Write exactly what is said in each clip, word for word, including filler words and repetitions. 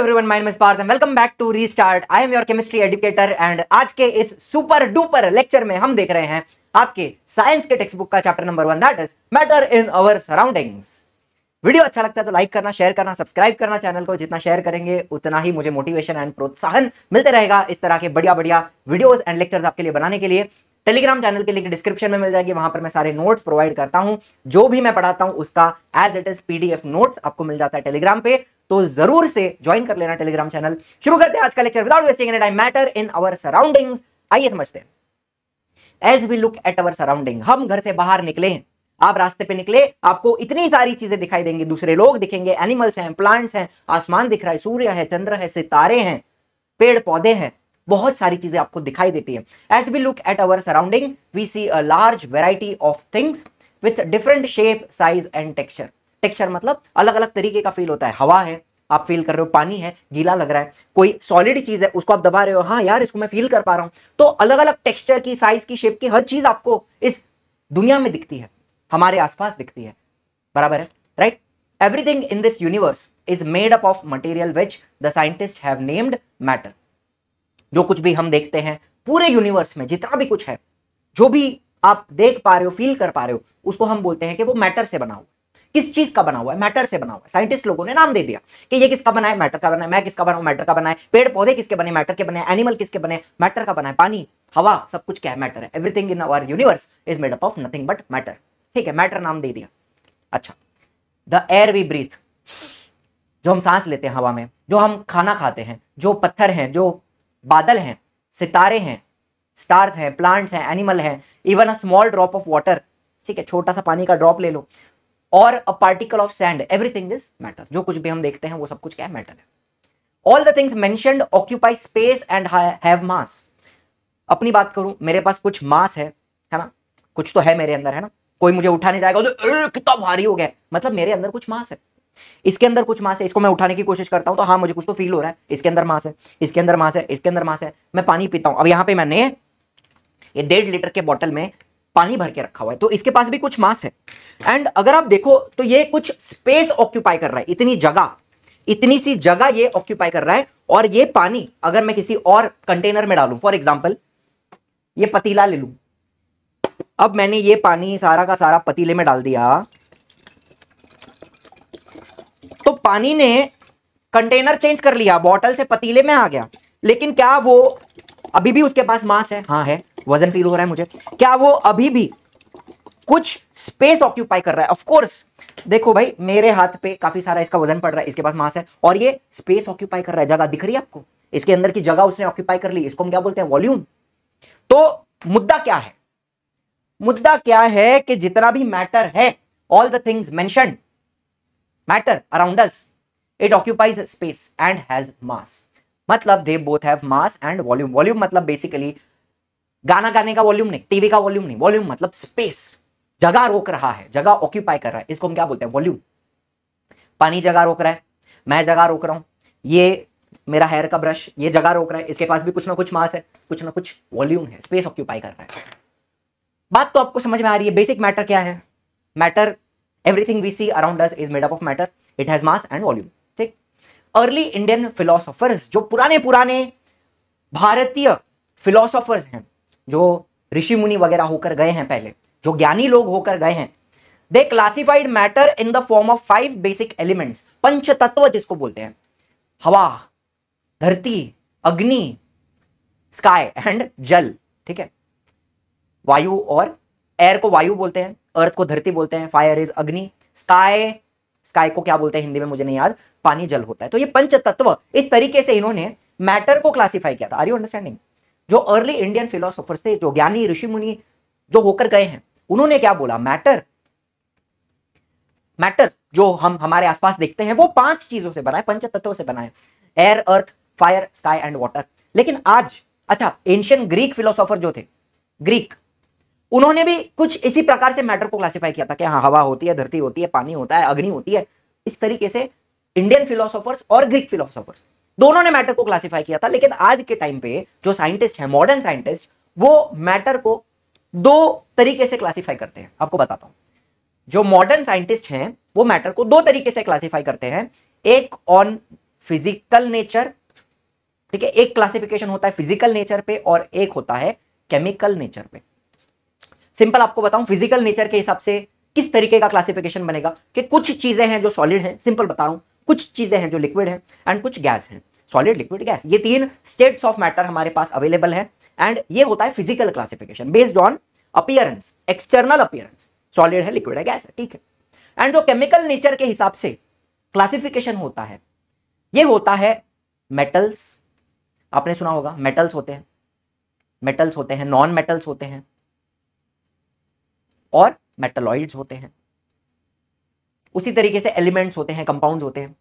Everyone, my name is Parth and welcome back to restart. I am your chemistry educator and आज के इस super duper lecture में हम देख रहे हैं आपके साइंस के टेक्स्ट बुक का chapter number one, that is matter in our surroundings. Video अच्छा लगता है तो लाइक करना, शेयर करना, सब्सक्राइब करना चैनल को। जितना शेयर करेंगे उतना ही मुझे मोटिवेशन एंड प्रोत्साहन मिलते रहेगा इस तरह के बढ़िया बढ़िया वीडियोस एंड लेक्चर्स आपके लिए बनाने के लिए। टेलीग्राम चैनल के लिंक डिस्क्रिप्शन में मिल जाएगी, वहां पर मैं सारे नोट्स प्रोवाइड करता हूं। जो भी मैं पढ़ाता हूं उसका as it is PDF notes आपको मिल जाता है टेलीग्राम पे, तो जरूर से ज्वाइन कर लेना टेलीग्राम चैनल। शुरू करते हैं आज का lecture without wasting any time, matter in our surroundings. आइए समझते हैं। As we look at our surrounding, हम घर से बाहर निकले हैं, आप रास्ते पे निकले, आपको इतनी सारी चीजें दिखाई देंगी, दूसरे लोग दिखेंगे, एनिमल्स हैं, प्लांट्स हैं, आसमान दिख रहा है, सूर्य है, चंद्र है, सितारे हैं, पेड़ पौधे हैं, बहुत सारी चीजें आपको दिखाई देती है। As we look at our surrounding we see a large variety of things with different shape, size and texture. Texture मतलब अलग अलग तरीके का फील होता है। हवा है, आप फील कर रहे हो, पानी है, गीला लग रहा है, कोई सॉलिड चीज है उसको आप दबा रहे हो, हाँ यार इसको मैं फील कर पा रहा हूँ। तो अलग अलग टेक्सचर की, साइज की, शेप की हर चीज आपको इस दुनिया में दिखती है, हमारे आसपास दिखती है, बराबर है, right. Everything in this universe is made up of material which the scientist have named matter. जो कुछ भी हम देखते हैं पूरे यूनिवर्स में जितना भी कुछ है, जो भी आप देख पा रहे हो, फील कर पा रहे हो, उसको हम बोलते हैं कि वो मैटर से बना हुआ है। किस चीज का बना हुआ है? मैटर से बना हुआ है। साइंटिस्ट लोगों ने नाम दे दिया कि ये किसका बना है? मैटर का बना है। मैं किसका बना हूं? मैटर का बना है। पेड़ पौधे किसके बने? मैटर के बने। एनिमल किसके बने? मैटर का बना है। पानी, हवा, सब कुछ क्या है? मैटर है। Everything in our universe is made up of nothing but matter, ठीक है, मैटर नाम दे दिया। अच्छा, द एयर वी ब्रीथ, जो हम सांस लेते हैं हवा में, जो हम खाना खाते हैं, जो पत्थर हैं, जो बादल हैं, सितारे हैं, स्टार्स हैं, प्लांट्स हैं, एनिमल हैं, even a small drop of water, ठीक है, छोटा सा पानी का ड्रॉप ले लो, और a particle of sand, everything is matter. जो कुछ भी हम देखते हैं वो सब कुछ क्या है? मैटर है। All the things mentioned occupy space and have mass. अपनी बात करूं, मेरे पास कुछ मास है, है ना, कुछ तो है मेरे अंदर, है ना। कोई मुझे उठाने जाएगा तो कितना भारी हो गया, मतलब मेरे अंदर कुछ मास है, इसके अंदर कुछ मास है, इसको मैं उठाने की कोशिश करता हूं तो हाँ मुझे कुछ तो फील हो रहा है, इसके अंदर मास है, इसके अंदर मास है, इसके अंदर मास है। मैं पानी पीता हूं, अब यहाँ पे मैंने ये डेढ़ लीटर के बॉटल में पानी भर के रखा हुआ है तो इसके पास भी कुछ मास है। एंड अगर आप देखो तो ये कुछ स्पेस ऑक्यूपाई कर रहा है, इतनी जगह, इतनी सी जगह ये ऑक्यूपाई कर रहा है। और ये पानी अगर मैं किसी और कंटेनर में डालूं, फॉर एग्जाम्पल ये पतीला ले लूं, अब मैंने ये पानी सारा का सारा पतीले में डाल दिया तो पानी ने कंटेनर चेंज कर लिया, बॉटल से पतीले में आ गया, लेकिन क्या वो अभी भी उसके पास मास है? हाँ है, वजन फील हो रहा है मुझे। क्या वो अभी भी कुछ स्पेस ऑक्यूपाई कर रहा है? Of course. देखो भाई, मेरे हाथ पे काफी सारा इसका वजन पड़ रहा है, इसके पास मास है और ये स्पेस ऑक्यूपाई कर रहा है, जगह दिख रही है आपको, इसके अंदर की जगह उसने ऑक्यूपाई कर ली, इसको हम क्या बोलते हैं? वॉल्यूम। तो मुद्दा क्या है? मुद्दा क्या है कि जितना भी मैटर है, all the things mentioned matter around us, it occupies space and has mass, मतलब they both have mass and volume. Volume मतलब बेसिकली गाना गाने का वॉल्यूम नहीं, टीवी का वॉल्यूम नहीं, वॉल्यूम मतलब स्पेस, जगह रोक रहा है, जगह ऑक्यूपाई कर रहा है, इसको हम क्या बोलते हैं? वॉल्यूम। पानी जगह रोक रहा है, मैं जगह रोक रहा हूं, ये मेरा हेयर का ब्रश ये जगह रोक रहा है, इसके पास भी कुछ ना कुछ मास है, कुछ ना कुछ वॉल्यूम है, स्पेस ऑक्यूपाई कर रहा है। बात तो आपको समझ में आ रही है, बेसिक मैटर क्या है? Matter, everything we see around us is made up of matter, it has mass and volume, ठीक। अर्ली इंडियन फिलोसोफर्स, जो पुराने पुराने भारतीय फिलोसोफर्स हैं, जो ऋषि मुनि वगैरह होकर गए हैं, पहले जो ज्ञानी लोग होकर गए हैं, they classified matter in the form of five basic elements, पंच तत्व जिसको बोलते हैं, हवा, धरती, अग्नि, स्काई एंड जल, ठीक है, वायु। और एयर को वायु बोलते हैं, अर्थ को धरती बोलते हैं, फायर इज अग्नि, स्काई, स्काई को क्या बोलते हैं हिंदी में मुझे नहीं याद, पानी जल होता है। तो ये पंच तत्व, इस तरीके से इन्होंने मैटर को क्लासिफाई किया था। Are you understanding? जो अर्ली इंडियन फिलोसोफर्स थे, जो ज्ञानी ऋषि मुनि जो होकर गए हैं, उन्होंने क्या बोला? मैटर, मैटर जो हम हमारे आसपास देखते हैं वो पांच चीजों से बना है, पंच तत्वों से बना है, air, earth, fire, sky and water. लेकिन आज, अच्छा, एंशियंट ग्रीक फिलोसोफर जो थे, ग्रीक, उन्होंने भी कुछ इसी प्रकार से मैटर को क्लासिफाई किया था कि हाँ हवा होती है, धरती होती है, पानी होता है, अग्नि होती है। इस तरीके से इंडियन फिलोसोफर्स और ग्रीक फिलोसोफर्स दोनों ने मैटर को क्लासिफाई किया था। लेकिन आज के टाइम पे जो साइंटिस्ट है, मॉडर्न साइंटिस्ट, वो मैटर को दो तरीके से क्लासिफाई करते हैं। आपको बताता हूँ, जो मॉडर्न साइंटिस्ट हैं वो मैटर को दो तरीके से क्लासिफाई करते हैं, एक ऑन फिजिकल नेचर, ठीक है, एक क्लासिफिकेशन होता है फिजिकल नेचर पे और एक होता है केमिकल नेचर पे। सिंपल आपको बताऊं फिजिकल नेचर के हिसाब से किस तरीके का क्लासिफिकेशन बनेगा कि कुछ चीजें हैं जो सॉलिड हैं, सिंपल बता रहा हूं, कुछ चीजें हैं जो लिक्विड हैं एंड कुछ गैस हैं, सॉलिड लिक्विड गैस, ये तीन स्टेट्स ऑफ मैटर हमारे पास अवेलेबल है। एंड ये होता है physical classification based on appearance, external appearance, solid है लिक्विड है गैस है, ठीक है। एंड जो केमिकल नेचर के हिसाब से क्लासिफिकेशन होता है ये होता है मेटल्स, आपने सुना होगा मेटल्स होते हैं, मेटल्स होते हैं, नॉन मेटल्स होते हैं और मेटलॉइड्स होते हैं, उसी तरीके से एलिमेंट्स होते हैं, कंपाउंड्स होते हैं।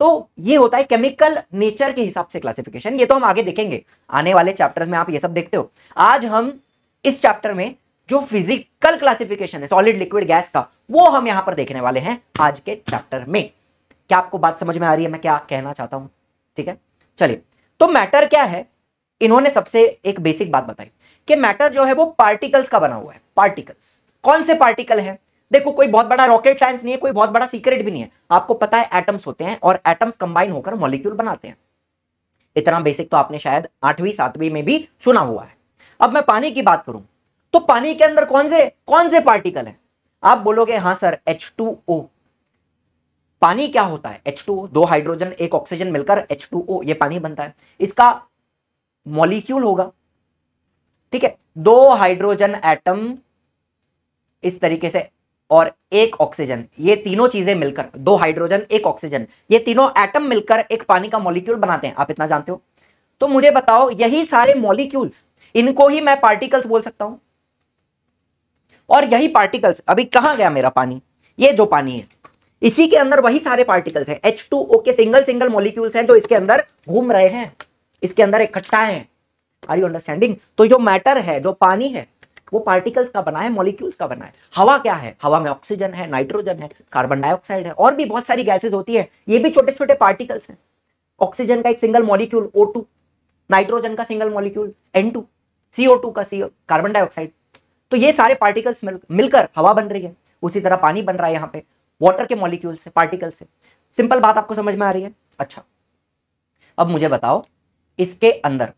तो ये होता है केमिकल नेचर के हिसाब से क्लासिफिकेशन। ये तो हम आगे देखेंगे, आने वाले चैप्टर्स में आप ये सब देखते हो। आज हम इस चैप्टर में जो फिजिकल क्लासिफिकेशन है सॉलिड लिक्विड गैस का वो हम यहां पर देखने वाले हैं आज के चैप्टर में। क्या आपको बात समझ में आ रही है मैं क्या कहना चाहता हूं? ठीक है, चलिए। तो मैटर क्या है, इन्होंने सबसे एक बेसिक बात बताई कि मैटर जो है वो पार्टिकल्स का बना हुआ है। पार्टिकल्स कौन से पार्टिकल है? देखो कोई बहुत बड़ा रॉकेट साइंस नहीं है, कोई बहुत बड़ा सीक्रेट भी नहीं है, आपको पता है एटम्स होते हैं और एटम्स कंबाइन होकर मॉलिक्यूल बनाते हैं। इतना बेसिक तो आपने शायद आठवीं सातवीं में भी सुना हुआ है। अब मैं पानी की बात करूं तो पानी के अंदर कौन से कौन से पार्टिकल है? आप बोलोगे हाँ सर एच टू ओ। पानी क्या होता है? एच टू ओ, दो हाइड्रोजन एक ऑक्सीजन मिलकर एच टू ओ ये पानी बनता है। इसका मॉलिक्यूल होगा, ठीक है, दो हाइड्रोजन एटम इस तरीके से और एक ऑक्सीजन, ये तीनों चीजें मिलकर, दो हाइड्रोजन एक ऑक्सीजन, ये तीनों एटम मिलकर एक पानी का मॉलिक्यूल बनाते हैं। आप इतना जानते हो? तो मुझे बताओ यही सारे मॉलिक्यूल्स, इनको ही मैं पार्टिकल्स बोल सकता हूं। और यही पार्टिकल्स, अभी कहां गया मेरा पानी? ये जो पानी है इसी के अंदर वही सारे पार्टिकल्स हैं, एच टू ओ के सिंगल सिंगल मॉलिक्यूल्स हैं जो इसके अंदर घूम रहे हैं, इसके अंदर इकट्ठा है। Are you understanding? तो जो मैटर है, जो पानी है, वो पार्टिकल्स का बना है, मॉलिक्यूल्स का बना है। हवा क्या है? हवा में ऑक्सीजन है, नाइट्रोजन है, कार्बन डाइऑक्साइड है और भी बहुत सारी गैसेस होती है, ये भी छोटे छोटे पार्टिकल्स हैं। ऑक्सीजन का एक single molecule O two, nitrogen का single molecule N two, C O two का सी कार्बन डाइऑक्साइड। तो ये सारे पार्टिकल्स मिल, मिलकर हवा बन रही है। उसी तरह पानी बन रहा है यहाँ पे वाटर के मॉलिक्यूल से, पार्टिकल से। सिंपल बात आपको समझ में आ रही है? अच्छा, अब मुझे बताओ इसके अंदर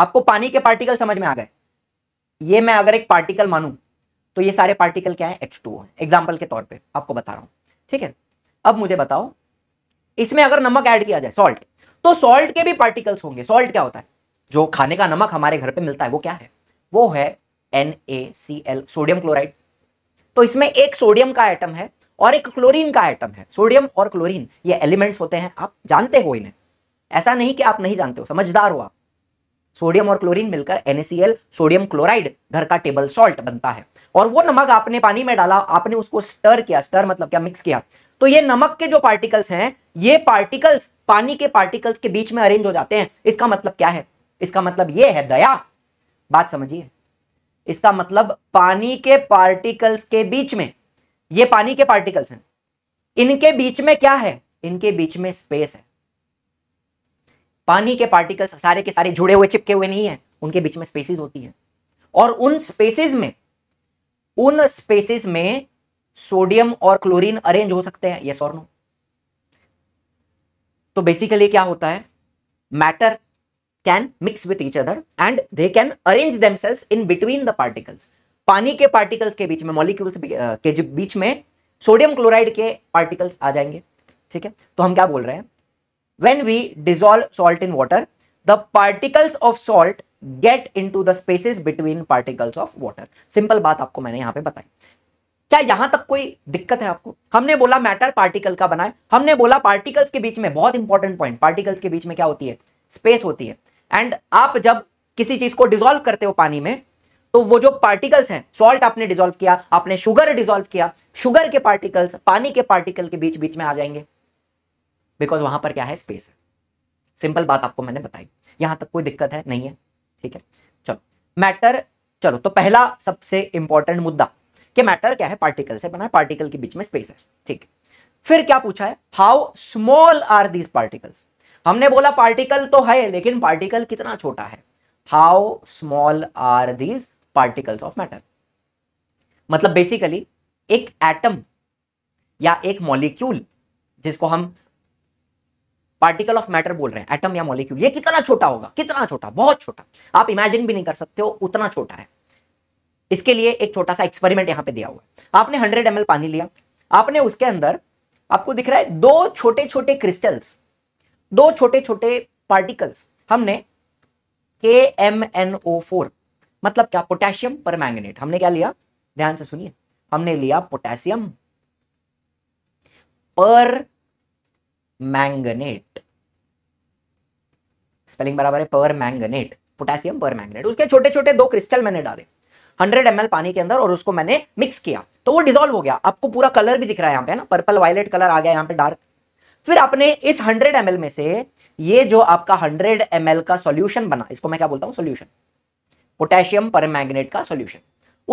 आपको पानी के पार्टिकल समझ में आ गए। ये मैं अगर एक पार्टिकल मानूं तो ये सारे पार्टिकल क्या है? एच टू ओ है, एग्जाम्पल के तौर पे आपको बता रहा हूं, ठीक है। अब मुझे बताओ इसमें अगर नमक ऐड किया जाए, सॉल्ट, तो सॉल्ट के भी पार्टिकल्स होंगे। सॉल्ट क्या होता है? जो खाने का नमक हमारे घर पे मिलता है वो क्या है? वो है N A C L, sodium chloride. तो इसमें एक सोडियम का एटम है और एक क्लोरीन का एटम है। सोडियम और क्लोरीन ये एलिमेंट्स होते हैं, आप जानते हो इन्हें, ऐसा नहीं कि आप नहीं जानते हो, समझदार हो आप। सोडियम और क्लोरीन मिलकर N A C L, sodium chloride, घर का टेबल सॉल्ट बनता है। और वो नमक आपने पानी में डाला, आपने उसको स्टर किया, स्टर मतलब क्या? मिक्स किया। तो ये नमक के जो पार्टिकल्स हैं, ये पार्टिकल्स पानी के पार्टिकल्स के बीच में अरेंज हो जाते हैं। इसका मतलब क्या है? इसका मतलब ये है दया, बात समझिए। इसका मतलब पानी के पार्टिकल्स के बीच में, ये पानी के पार्टिकल्स हैं, इनके बीच में क्या है? इनके बीच में स्पेस है। पानी के पार्टिकल्स सारे के सारे जुड़े हुए चिपके हुए नहीं है, उनके बीच में स्पेसेस होती हैं और उन स्पेसेस में उन स्पेसेस में सोडियम और क्लोरीन अरेंज हो सकते हैं, यस और नो। तो बेसिकली क्या होता है, matter can mix with each other and they can arrange themselves in between the particles. पानी के पार्टिकल्स के बीच में, मॉलिक्यूल्स के बीच में सोडियम क्लोराइड के पार्टिकल्स आ जाएंगे, ठीक है। तो हम क्या बोल रहे हैं? When we dissolve salt in water, the particles of salt get into the spaces between particles of water. Simple बात आपको मैंने यहाँ पे बताई। क्या यहाँ तक कोई दिक्कत है आपको? हमने बोला मैटर पार्टिकल का बना है, हमने बोला पार्टिकल्स के बीच में, बहुत इंपॉर्टेंट पॉइंट, पार्टिकल्स के बीच में क्या होती है? स्पेस होती है। एंड आप जब किसी चीज को डिसॉल्व करते हो पानी में तो वो जो पार्टिकल्स हैं, सॉल्ट आपने डिसॉल्व किया, आपने शुगर डिसॉल्व किया, शुगर के पार्टिकल्स पानी के पार्टिकल के बीच बीच में आ जाएंगे बिकॉज वहां पर क्या है? स्पेस है। सिंपल बात आपको मैंने बताई, यहां तक कोई दिक्कत है नहीं है, ठीक है। चलो मैटर, चलो तो पहला सबसे इंपॉर्टेंट मुद्दा कि मैटर क्या है? पार्टिकल से बना है, पार्टिकल के बीच में स्पेस है, ठीक है। फिर क्या पूछा है? How small are these particles. हमने बोला पार्टिकल तो है लेकिन पार्टिकल कितना छोटा है। How small are these particles of matter, मतलब बेसिकली एक एटम या एक मॉलिक्यूल जिसको हम पार्टिकल ऑफ मैटर बोल रहे हैं, एटम या मॉलिक्यूल, ये कितना छोटा होगा, कितना छोटा, बहुत छोटा, आप इमेजिन भी नहीं कर सकते हो, उतना छोटा है। इसके लिए एक छोटा सा एक्सपेरिमेंट यहाँ पे दिया हुआ है। आपने हंड्रेड एम एल पानी लिया, आपने उसके अंदर, आपको दिख रहा है दो छोटे छोटे क्रिस्टल्स, दो छोटे छोटे पार्टिकल्स हमने के एम एन ओ फोर मतलब क्या, पोटेशियम परमैंगनेट, हमने क्या लिया, ध्यान से सुनिए, हमने लिया पोटेशियम परमैंगनेट, स्पेलिंग बराबर है, परमैंगनेट, पोटेशियम परमैंगनेट। उसके छोटे छोटे दो क्रिस्टल मैंने डाले हंड्रेड एम एल पानी के अंदर और उसको मैंने मिक्स किया तो वो डिसॉल्व हो गया। आपको पूरा कलर भी दिख रहा है यहाँ पे ना, पर्पल वायलेट कलर आ गया यहाँ पे डार्क। फिर आपने इस हंड्रेड एम एल में से ये जो आपका हंड्रेड एम एल का सॉल्यूशन बना, इसको मैं क्या बोलता हूँ, सॉल्यूशन, पोटेशियम परमैंगनेट का सॉल्यूशन।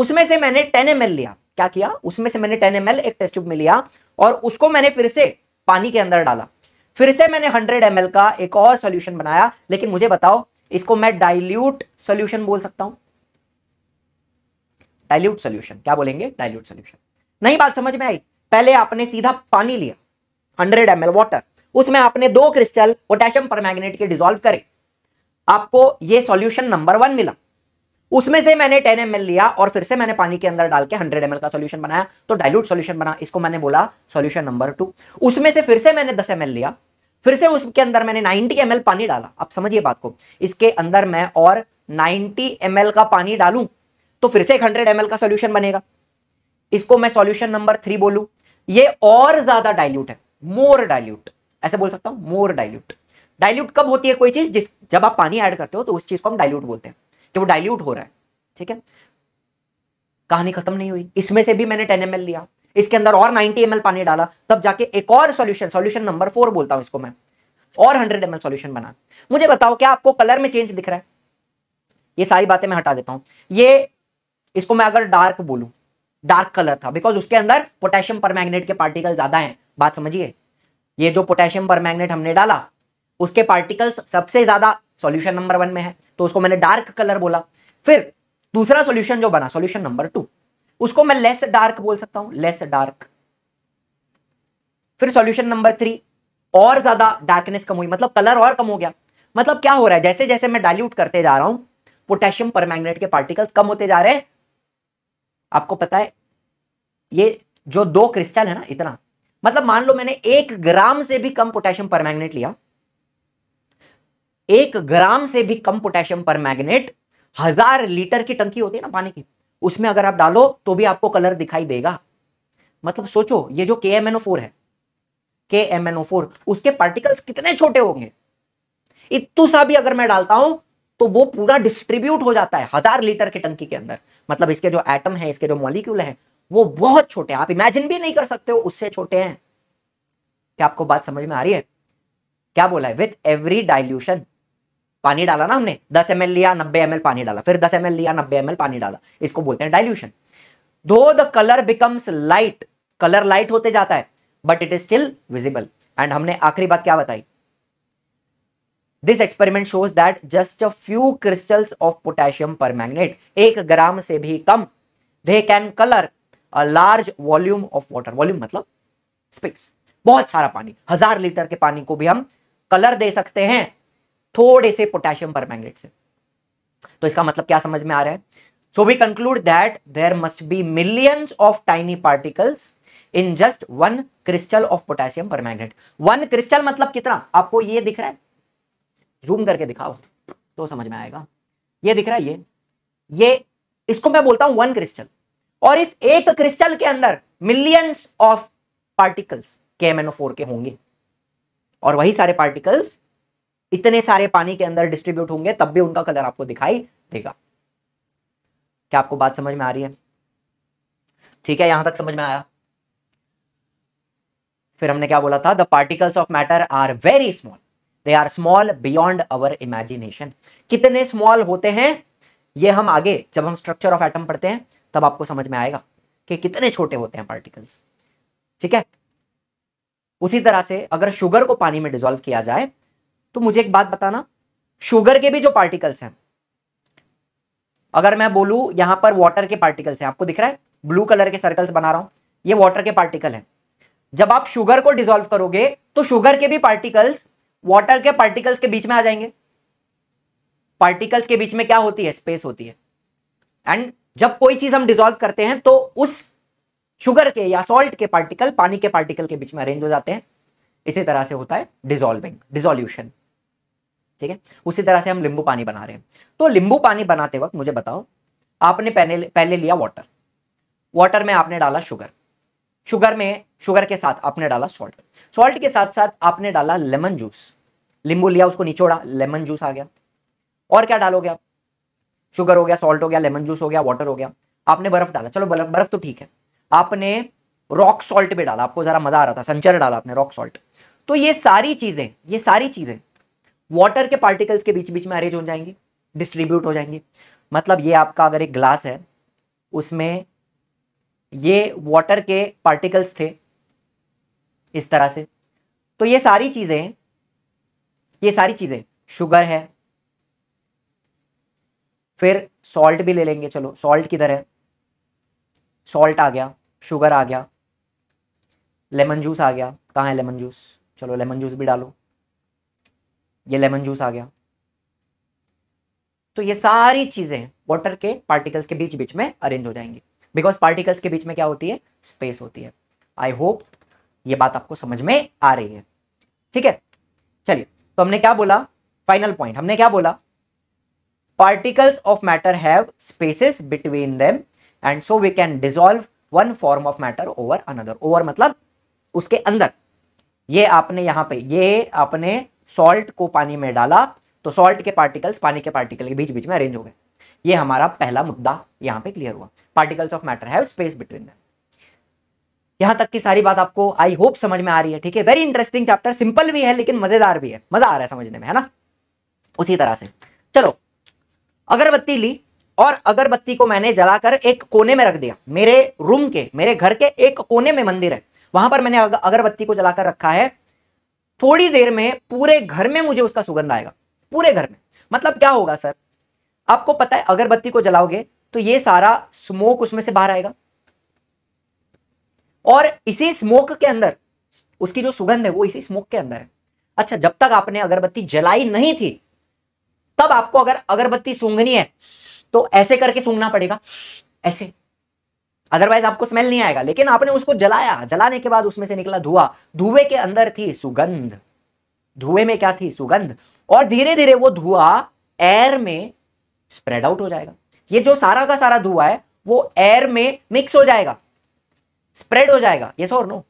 उसमें से मैंने टेन एम एल लिया, क्या किया, उसमें से मैंने टेन एम एल एक टेस्ट ट्यूब में लिया और उसको मैंने फिर से पानी के अंदर डाला। फिर से मैंने हंड्रेड एम एल का एक और सॉल्यूशन बनाया, लेकिन मुझे बताओ इसको मैं डाइल्यूट सॉल्यूशन बोल सकता हूं, डाइल्यूट सॉल्यूशन, क्या बोलेंगे, डाइल्यूट सॉल्यूशन। नहीं बात समझ में आई? पहले आपने सीधा पानी लिया हंड्रेड एम एल वाटर, उसमें आपने दो क्रिस्टल पोटेशियम परमैंगनेट के डिसॉल्व करे, आपको ये सॉल्यूशन नंबर वन मिला। उसमें से मैंने टेन एम एल लिया और फिर से मैंने पानी के अंदर डाल के हंड्रेड एम एल का सॉल्यूशन बनाया तो डाइल्यूट सॉल्यूशन बना, इसको मैंने बोला सॉल्यूशन नंबर टू। उसमें से फिर से मैंने दस एम एल लिया, फिर से उसके अंदर मैंने नाइंटी एम एल पानी डाला। आप समझिए बात को, इसके अंदर मैं और नाइंटी एम एल का पानी डालूं तो फिर से हंड्रेड एम एल का सॉल्यूशन बनेगा, इसको मैं सॉल्यूशन नंबर थ्री बोलूं। ये और ज्यादा डाइल्यूट है, मोर डाइल्यूट, ऐसे बोल सकता हूं, मोर डाइल्यूट। डाइल्यूट कब होती है कोई चीज, जिस जब आप पानी ऐड करते हो तो उस चीज को हम डाइल्यूट बोलते हैं, कि वो डाइल्यूट हो रहा है। ठीक है, कहानी खत्म नहीं हुई। इसमें से भी मैंने टेन एम एल लिया, इसके अंदर और नाइंटी एम एल पानी डाला, तब जाके एक और सॉल्यूशन, सॉल्यूशन नंबर फोर बोलता हूं इसको मैं, और हंड्रेड एम एल सॉल्यूशन बना। मुझे बताओ क्या आपको कलर में चेंज दिख रहा है? ये सारी बातें मैं हटा देता हूं, ये इसको मैं अगर डार्क बोलूं, डार्क कलर था बिकॉज उसके अंदर पोटेशियम परमैंगनेट के पार्टिकल ज्यादा है। बात समझिए, ये जो पोटेशियम परमैंगनेट हमने डाला उसके पार्टिकल्स सबसे ज्यादा सॉल्यूशन नंबर वन में है तो उसको मैंने डार्क कलर बोला। फिर दूसरा सॉल्यूशन जो बना, सॉल्यूशन नंबर टू, उसको मैं लेस डार्क बोल सकता हूं, लेस डार्क। फिर सॉल्यूशन नंबर थ्री, और ज्यादा डार्कनेस कम हुई, मतलब कलर और कम हो गया। मतलब क्या हो रहा है, जैसे जैसे मैं डाइल्यूट करते जा रहा हूं पोटेशियम परमैंगनेट के पार्टिकल्स कम होते जा रहे हैं। आपको पता है ये जो दो क्रिस्टल है ना, इतना, मतलब मान लो मैंने एक ग्राम से भी कम पोटेशियम परमैंगनेट लिया, एक ग्राम से भी कम पोटेशियम परमैंगनेट, हजार लीटर की टंकी होती है ना पानी की, उसमें अगर आप डालो तो भी आपको कलर दिखाई देगा। मतलब सोचो ये जो के एम एन ओ फोर है, K M N O four, उसके पार्टिकल्स कितने छोटे होंगे। इतू सा भी अगर मैं डालता हूं तो वो पूरा डिस्ट्रीब्यूट हो जाता है हजार लीटर की टंकी के अंदर। मतलब इसके जो एटम है, इसके जो मॉलिक्यूल है वो बहुत छोटे, आप इमेजिन भी नहीं कर सकते हो, उससे छोटे हैं। क्या आपको बात समझ में आ रही है? क्या बोला है, विथ एवरी डाइल्यूशन, पानी डाला ना हमने, दस एम एल लिया, नब्बे एम एल पानी डाला, फिर दस एम एल लिया, नब्बे एम एल पानी डाला, इसको बोलते हैं dilution. Though the colour becomes light, colour light होते जाता है, but it is still visible. And हमने आखिरी बात क्या बताई, this experiment shows that just a few crystals of potassium permanganate, एक ग्राम से भी कम, they can colour a large volume of water. Volume मतलब स्पेस, बहुत सारा पानी, हजार लीटर के पानी को भी हम कलर दे सकते हैं थोड़े से पोटेशियम परमैंगनेट से। तो इसका मतलब क्या समझ में आ रहा है? So we conclude that there must be millions of tiny particles in just one crystal of potassium permanganate. One crystal मतलब कितना, आपको ये दिख रहा है, जूम करके दिखाओ तो समझ में आएगा, ये दिख रहा है, ये ये इसको मैं बोलता हूं वन क्रिस्टल। और इस एक क्रिस्टल के अंदर millions of particles K M N O four के होंगे और वही सारे पार्टिकल्स इतने सारे पानी के अंदर डिस्ट्रीब्यूट होंगे, तब भी उनका कलर आपको दिखाई देगा। क्या आपको बात समझ में आ रही है? ठीक है, यहां तक समझ में आया? फिर हमने क्या बोला था, the particles of matter are very small, they are small beyond our imagination. कितने स्मॉल होते हैं ये हम आगे जब हम स्ट्रक्चर ऑफ एटम पढ़ते हैं तब आपको समझ में आएगा कि कितने छोटे होते हैं पार्टिकल्स। ठीक है, उसी तरह से अगर शुगर को पानी में डिसॉल्व किया जाए तो मुझे एक बात बताना, शुगर के भी जो पार्टिकल्स हैं, अगर मैं बोलूं यहां पर वाटर के पार्टिकल्स हैं, आपको दिख रहा है ब्लू कलर के सर्कल्स बना रहा हूं, ये वाटर के पार्टिकल हैं। जब आप शुगर को डिसॉल्व करोगे तो शुगर के भी पार्टिकल्स वाटर के पार्टिकल्स के बीच में आ जाएंगे। पार्टिकल्स के बीच में क्या होती है? स्पेस होती है। एंड जब कोई चीज हम डिसॉल्व करते हैं तो उस शुगर के या सॉल्ट के पार्टिकल पानी के पार्टिकल के बीच में अरेंज हो जाते हैं। इसी तरह से होता है डिसॉल्विंग, डिसॉल्यूशन। ठीक है, उसी तरह से हम नींबू पानी बना रहे हैं। तो नींबू पानी बनाते वक्त मुझे बताओ, आपने पहले पहले लिया वाटर, वाटर में आपने डाला शुगर, शुगर में शुगर के साथ आपने डाला सॉल्ट, सॉल्ट के साथ साथ आपने डाला लेमन जूस। नींबू लिया, उसको निचोड़ा, लेमन जूस आ गया। और क्या डालोगे आप? शुगर हो गया, सॉल्ट हो गया, लेमन जूस हो गया, वाटर हो गया, आपने बर्फ डाला। चलो बर्फ बर्फ तो ठीक है, आपने रॉक सॉल्ट भी डाला, आपको जरा मजा आ रहा था, संचर डाला आपने, रॉक सॉल्ट। तो ये सारी चीजें ये सारी चीजें वाटर के पार्टिकल्स के बीच बीच में अरेंज हो जाएंगी, डिस्ट्रीब्यूट हो जाएंगी। मतलब ये आपका अगर एक ग्लास है, उसमें ये वाटर के पार्टिकल्स थे इस तरह से। तो ये सारी चीजें ये सारी चीजें शुगर है, फिर सॉल्ट भी ले लेंगे। चलो सॉल्ट किधर है? सॉल्ट आ गया, शुगर आ गया, लेमन जूस आ गया। कहाँ है लेमन जूस? चलो लेमन जूस भी डालो, ये लेमन जूस आ गया। तो ये सारी चीजें वाटर के पार्टिकल्स के बीच बीच में अरेंज हो जाएंगी, बिकॉज पार्टिकल्स के बीच में क्या होती है? स्पेस होती है। आई होप ये बात आपको समझ में आ रही है। ठीक है, चलिए। तो हमने क्या बोला? फाइनल पॉइंट हमने क्या बोला? Particles of matter have spaces between them and so we can dissolve one form of matter over another. Over मतलब उसके अंदर। ये आपने यहाँ पे ये आपने सॉल्ट को पानी में डाला तो सॉल्ट के पार्टिकल्स पानी के पार्टिकल के बीच बीच में अरेंज हो गए। ये हमारा पहला मुद्दा यहाँ पे क्लियर हुआ। Particles of matter have space between them. यहाँ तक की सारी बात आपको आई होप समझ में आ रही है। ठीक है, वेरी इंटरेस्टिंग चैप्टर, सिंपल भी है लेकिन मजेदार भी है, मजा आ रहा है समझने में, है ना। उसी तरह से चलो, अगरबत्ती ली और अगरबत्ती को मैंने जलाकर एक कोने में रख दिया। मेरे रूम के, मेरे घर के एक कोने में मंदिर है, वहां पर मैंने अगरबत्ती को जलाकर रखा है। थोड़ी देर में पूरे घर में मुझे उसका सुगंध आएगा, पूरे घर में। मतलब क्या होगा सर? आपको पता है अगरबत्ती को जलाओगे तो ये सारा स्मोक उसमें से बाहर आएगा और इसी स्मोक के अंदर उसकी जो सुगंध है वो इसी स्मोक के अंदर है। अच्छा, जब तक आपने अगरबत्ती जलाई नहीं थी तब आपको अगर अगरबत्ती सूंघनी है तो ऐसे करके सूंघना पड़ेगा, ऐसे, अदरवाइज आपको स्मेल नहीं आएगा। लेकिन आपने उसको जलाया, जलाने के बाद उसमें से निकला धुआं, धुएं के अंदर थी सुगंध, धुएं में क्या थी? सुगंध। और धीरे धीरे वो धुआं एयर में स्प्रेड आउट हो जाएगा। ये जो सारा का सारा धुआं है वो एयर में मिक्स हो जाएगा, स्प्रेड हो जाएगा। यस और नो?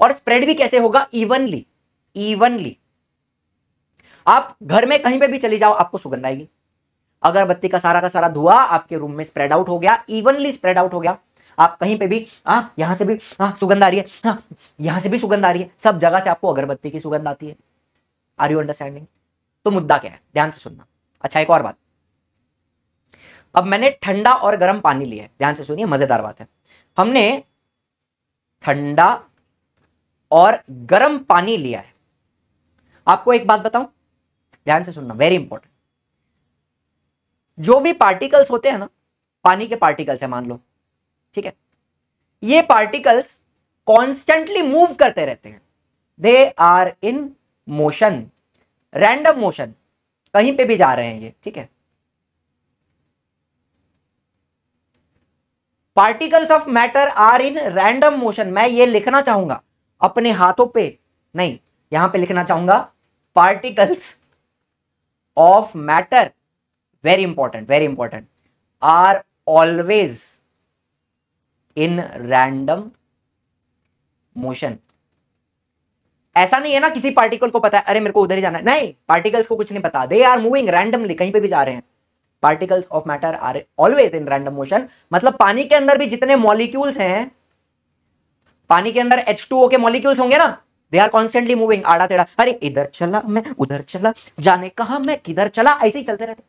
और स्प्रेड भी कैसे होगा? Evenly, evenly. आप घर में कहीं पे भी चली जाओ आपको सुगंध आएगी। अगरबत्ती का सारा का सारा धुआं आपके रूम में स्प्रेड आउट हो गया, इवनली स्प्रेड आउट हो गया। आप कहीं पे भी, हाँ यहां से भी हाँ सुगंध आ रही है, हाँ यहां से भी सुगंध आ रही है, सब जगह से आपको अगरबत्ती की सुगंध आती है। Are you understanding? तो मुद्दा क्या है, ध्यान से सुनना। अच्छा, एक और बात, अब मैंने ठंडा और गर्म पानी लिया है, ध्यान से सुनिए, मजेदार बात है। हमने ठंडा और गर्म पानी लिया है। आपको एक बात बताऊं, ध्यान से सुनना, वेरी इंपॉर्टेंट। जो भी पार्टिकल्स होते हैं ना, पानी के पार्टिकल्स है मान लो, ठीक है, ये पार्टिकल्स कॉन्स्टेंटली मूव करते रहते हैं। They are in motion, random motion, कहीं पे भी जा रहे हैं ये। ठीक है, particles of matter are in random motion. मैं ये लिखना चाहूंगा अपने हाथों पे नहीं, यहां पे लिखना चाहूंगा particles of matter, very important, very important, are always in random motion. ऐसा नहीं है ना किसी पार्टिकल को पता है अरे मेरे को उधर ही जाना है, नहीं, पार्टिकल्स को कुछ नहीं पता, दे आर मूविंग रैंडमली, कहीं पे भी जा रहे हैं। Particles of matter are always in random motion, मतलब पानी के अंदर भी जितने मॉलिक्यूल्स हैं, पानी के अंदर एच टू ओ के मॉलिक्यूल्स होंगे ना, दे आर कॉन्स्टेंटली मूविंग, आड़ा टेढ़ा, अरे इधर चला मैं उधर चला, जाने कहा मैं किधर चला, ऐसे ही चलते रहते।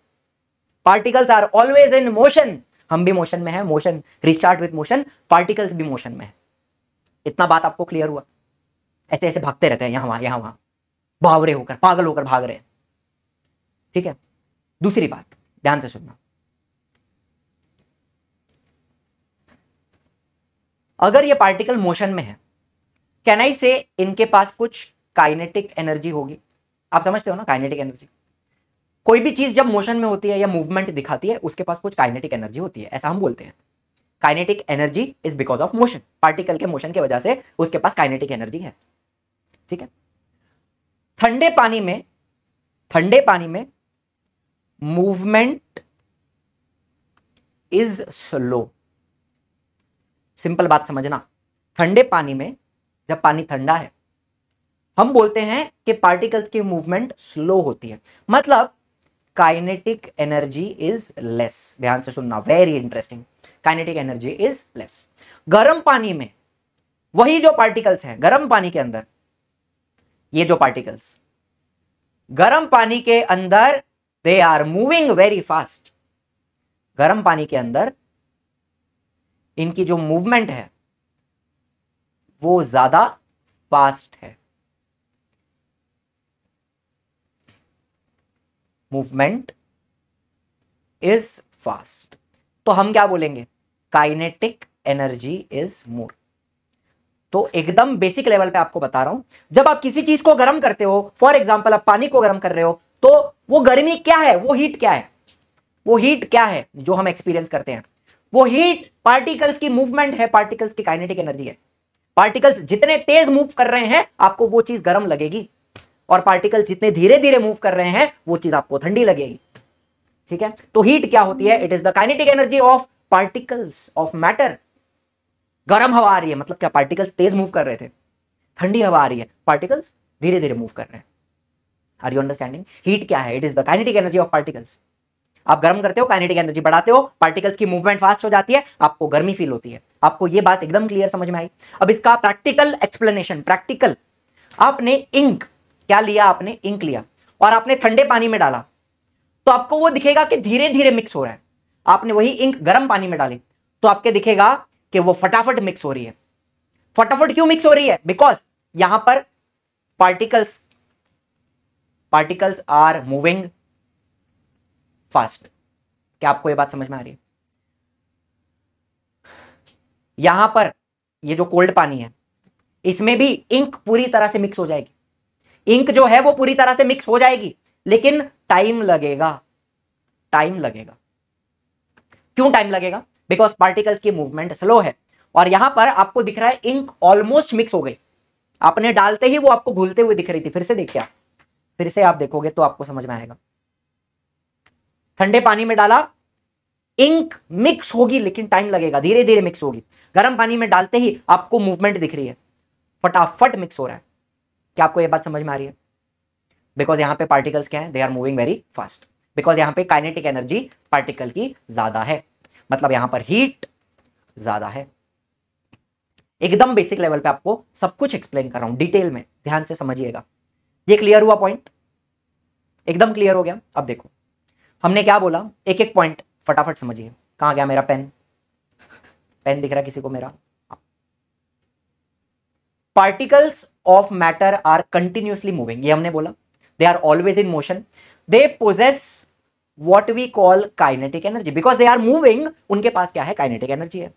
Particles are always in motion. हम भी मोशन में है, motion, restart with motion, particles भी मोशन में है। इतना बात आपको क्लियर हुआ? ऐसे ऐसे भागते रहते हैं यहां वहां यहां वहां, बावरे होकर, पागल होकर भाग रहे हैं। ठीक है, दूसरी बात ध्यान से सुनना, अगर ये पार्टिकल मोशन में है, कैन आई से इनके पास कुछ काइनेटिक एनर्जी होगी? आप समझते हो ना काइनेटिक एनर्जी। कोई भी चीज जब मोशन में होती है या मूवमेंट दिखाती है उसके पास कुछ काइनेटिक एनर्जी होती है, ऐसा हम बोलते हैं। Kinetic energy is because of motion, particle के मोशन की वजह से उसके पास काइनेटिक एनर्जी है। ठीक है, ठंडे पानी में ठंडे पानी में मूवमेंट इज स्लो। सिंपल बात समझना, ठंडे पानी में जब पानी ठंडा है हम बोलते हैं कि पार्टिकल्स की मूवमेंट स्लो होती है, मतलब काइनेटिक एनर्जी इज लेस। ध्यान से सुनना, very interesting, kinetic energy is less. गर्म पानी में वही जो पार्टिकल्स हैं गर्म पानी के अंदर, ये जो पार्टिकल्स गर्म पानी के अंदर they are moving very fast. गर्म पानी के अंदर इनकी जो मूवमेंट है वो ज्यादा फास्ट है, मूवमेंट इज फास्ट। तो हम क्या बोलेंगे, काइनेटिक एनर्जी इज मोर। तो एकदम बेसिक लेवल पे आपको बता रहा हूं, जब आप किसी चीज को गर्म करते हो, फॉर एग्जांपल आप पानी को गर्म कर रहे हो, तो वो गर्मी क्या है, वो हीट क्या है, वो हीट क्या है जो हम एक्सपीरियंस करते हैं, वो हीट पार्टिकल्स की मूवमेंट है, पार्टिकल्स की काइनेटिक एनर्जी है। पार्टिकल्स जितने तेज मूव कर रहे हैं आपको वो चीज गर्म लगेगी, और पार्टिकल जितने धीरे धीरे मूव कर रहे हैं वो चीज आपको ठंडी लगेगी। ठीक है, तो हीट क्या होती है, it is the kinetic energy of particles of matter. गर्म हवा आ रही है मतलब क्या, पार्टिकल्स तेज मूव कर रहे थे, ठंडी हवा आ रही है, पार्टिकल्स धीरे धीरे मूव कर रहे हैं। आर यू अंडरस्टैंडिंग, हीट क्या है, it is the kinetic energy of particles. आप गर्म करते हो, काइनेटिक एनर्जी बढ़ाते हो, पार्टिकल्स की मूवमेंट फास्ट हो जाती है, आपको गर्मी फील होती है। आपको ये बात एकदम क्लियर समझ में आई। अब इसका प्रैक्टिकल एक्सप्लेनेशन, प्रैक्टिकल, आपने इंक क्या लिया, आपने इंक लिया और आपने ठंडे पानी में डाला, तो आपको वो दिखेगा कि धीरे धीरे मिक्स हो रहा है। आपने वही इंक गर्म पानी में डाली तो आपके दिखेगा कि वो फटाफट मिक्स हो रही है। फटाफट क्यों मिक्स हो रही है, बिकॉज यहां पर particles particles are moving fast. क्या आपको ये बात समझ में आ रही है? यहां पर ये जो कोल्ड पानी है इसमें भी इंक पूरी तरह से मिक्स हो जाएगी, इंक जो है वो पूरी तरह से मिक्स हो जाएगी, लेकिन टाइम लगेगा, टाइम लगेगा। क्यों टाइम लगेगा, बिकॉज पार्टिकल्स की मूवमेंट स्लो है। और यहां पर आपको दिख रहा है इंक ऑलमोस्ट मिक्स हो गई, आपने डालते ही वो आपको घुलते हुए दिख रही थी। फिर से देखिए, आप फिर से आप देखोगे तो आपको समझ में आएगा। ठंडे पानी में डाला, इंक मिक्स होगी लेकिन टाइम लगेगा, धीरे धीरे मिक्स होगी। गर्म पानी में डालते ही आपको मूवमेंट दिख रही है, फटाफट मिक्स हो रहा है। क्या आपको यह बात समझ में आ रही है? बिकॉज यहाँ पे पार्टिकल्स क्या है, they are moving very fast, because यहाँ पे काइनेटिक एनर्जी पार्टिकल की ज्यादा है, मतलब यहाँ पर हीट ज्यादा है। एकदम बेसिक लेवल पे आपको सब कुछ एक्सप्लेन कर रहा हूं डिटेल में, ध्यान से समझिएगा। ये क्लियर हुआ पॉइंट, एकदम क्लियर हो गया। अब देखो हमने क्या बोला, एक एक पॉइंट फटाफट समझिए। कहाँ गया मेरा पेन, पेन दिख रहा है किसी को मेरा? Particles of matter are continuously moving, ये हमने बोला। They are always in motion, they possess what we call kinetic energy, because they are moving, उनके पास क्या है, काइनेटिक एनर्जी है।